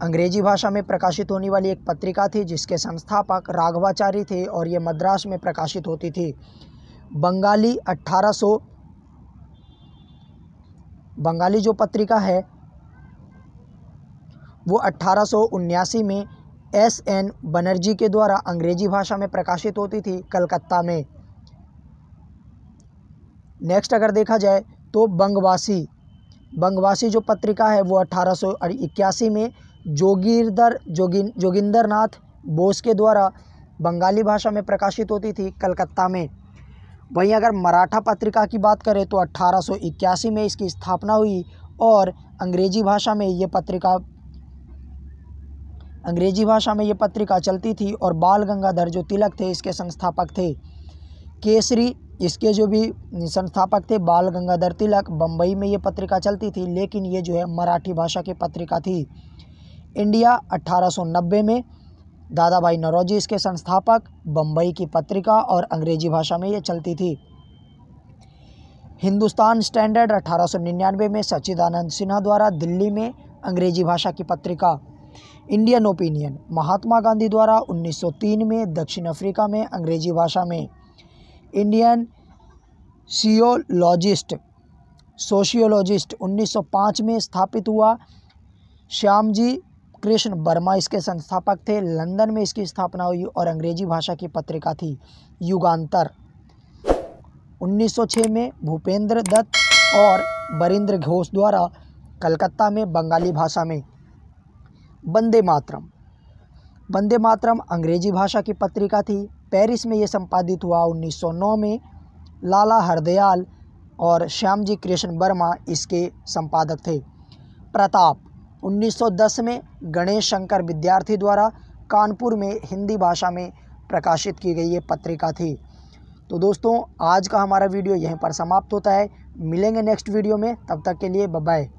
अंग्रेजी भाषा में प्रकाशित होने वाली एक पत्रिका थी जिसके संस्थापक राघवाचारी थे और ये मद्रास में प्रकाशित होती थी। बंगाली अट्ठारह सौ बंगाली जो पत्रिका है वो अट्ठारह सौ उन्यासी में एस एन बनर्जी के द्वारा अंग्रेजी भाषा में प्रकाशित होती थी कलकत्ता में। नेक्स्ट अगर देखा जाए तो बंगवासी बंगवासी जो पत्रिका है वो अट्ठारह सौ इक्यासी में जोगिंदर जोगिन जोगिंदर नाथ बोस के द्वारा बंगाली भाषा में प्रकाशित होती थी कलकत्ता में। वहीं अगर मराठा पत्रिका की बात करें तो अट्ठारह सौ इक्यासी में इसकी स्थापना हुई और अंग्रेजी भाषा में ये पत्रिका अंग्रेजी भाषा में ये पत्रिका चलती थी और बाल गंगाधर जो तिलक थे इसके संस्थापक थे। केसरी इसके जो भी संस्थापक थे बाल गंगाधर तिलक, बम्बई में ये पत्रिका चलती थी लेकिन ये जो है मराठी भाषा की पत्रिका थी। इंडिया अट्ठारह सौ नब्बे में दादा भाई नौरोजी इसके संस्थापक, बम्बई की पत्रिका और अंग्रेजी भाषा में ये चलती थी। हिंदुस्तान स्टैंडर्ड अट्ठारह सौ निन्यानवे में सच्चिदानंद सिन्हा द्वारा दिल्ली में अंग्रेजी भाषा की पत्रिका। इंडियन ओपिनियन महात्मा गांधी द्वारा उन्नीस सौ तीन में दक्षिण अफ्रीका में अंग्रेजी भाषा में। इंडियन सियोलॉजिस्ट सोशियोलॉजिस्ट उन्नीस सौ पाँच में स्थापित हुआ श्यामजी कृष्ण वर्मा इसके संस्थापक थे। लंदन में इसकी स्थापना हुई और अंग्रेजी भाषा की पत्रिका थी युगांतर। उन्नीस सौ छह में भूपेंद्र दत्त और बरिंद्र घोष द्वारा कलकत्ता में बंगाली भाषा में वंदे मातरम वंदे मातरम अंग्रेजी भाषा की पत्रिका थी। पेरिस में ये संपादित हुआ। उन्नीस सौ नौ में लाला हरदयाल और श्यामजी कृष्ण वर्मा इसके संपादक थे। प्रताप उन्नीस सौ दस में गणेश शंकर विद्यार्थी द्वारा कानपुर में हिंदी भाषा में प्रकाशित की गई ये पत्रिका थी। तो दोस्तों आज का हमारा वीडियो यहीं पर समाप्त होता है। मिलेंगे नेक्स्ट वीडियो में, तब तक के लिए बाय बाय।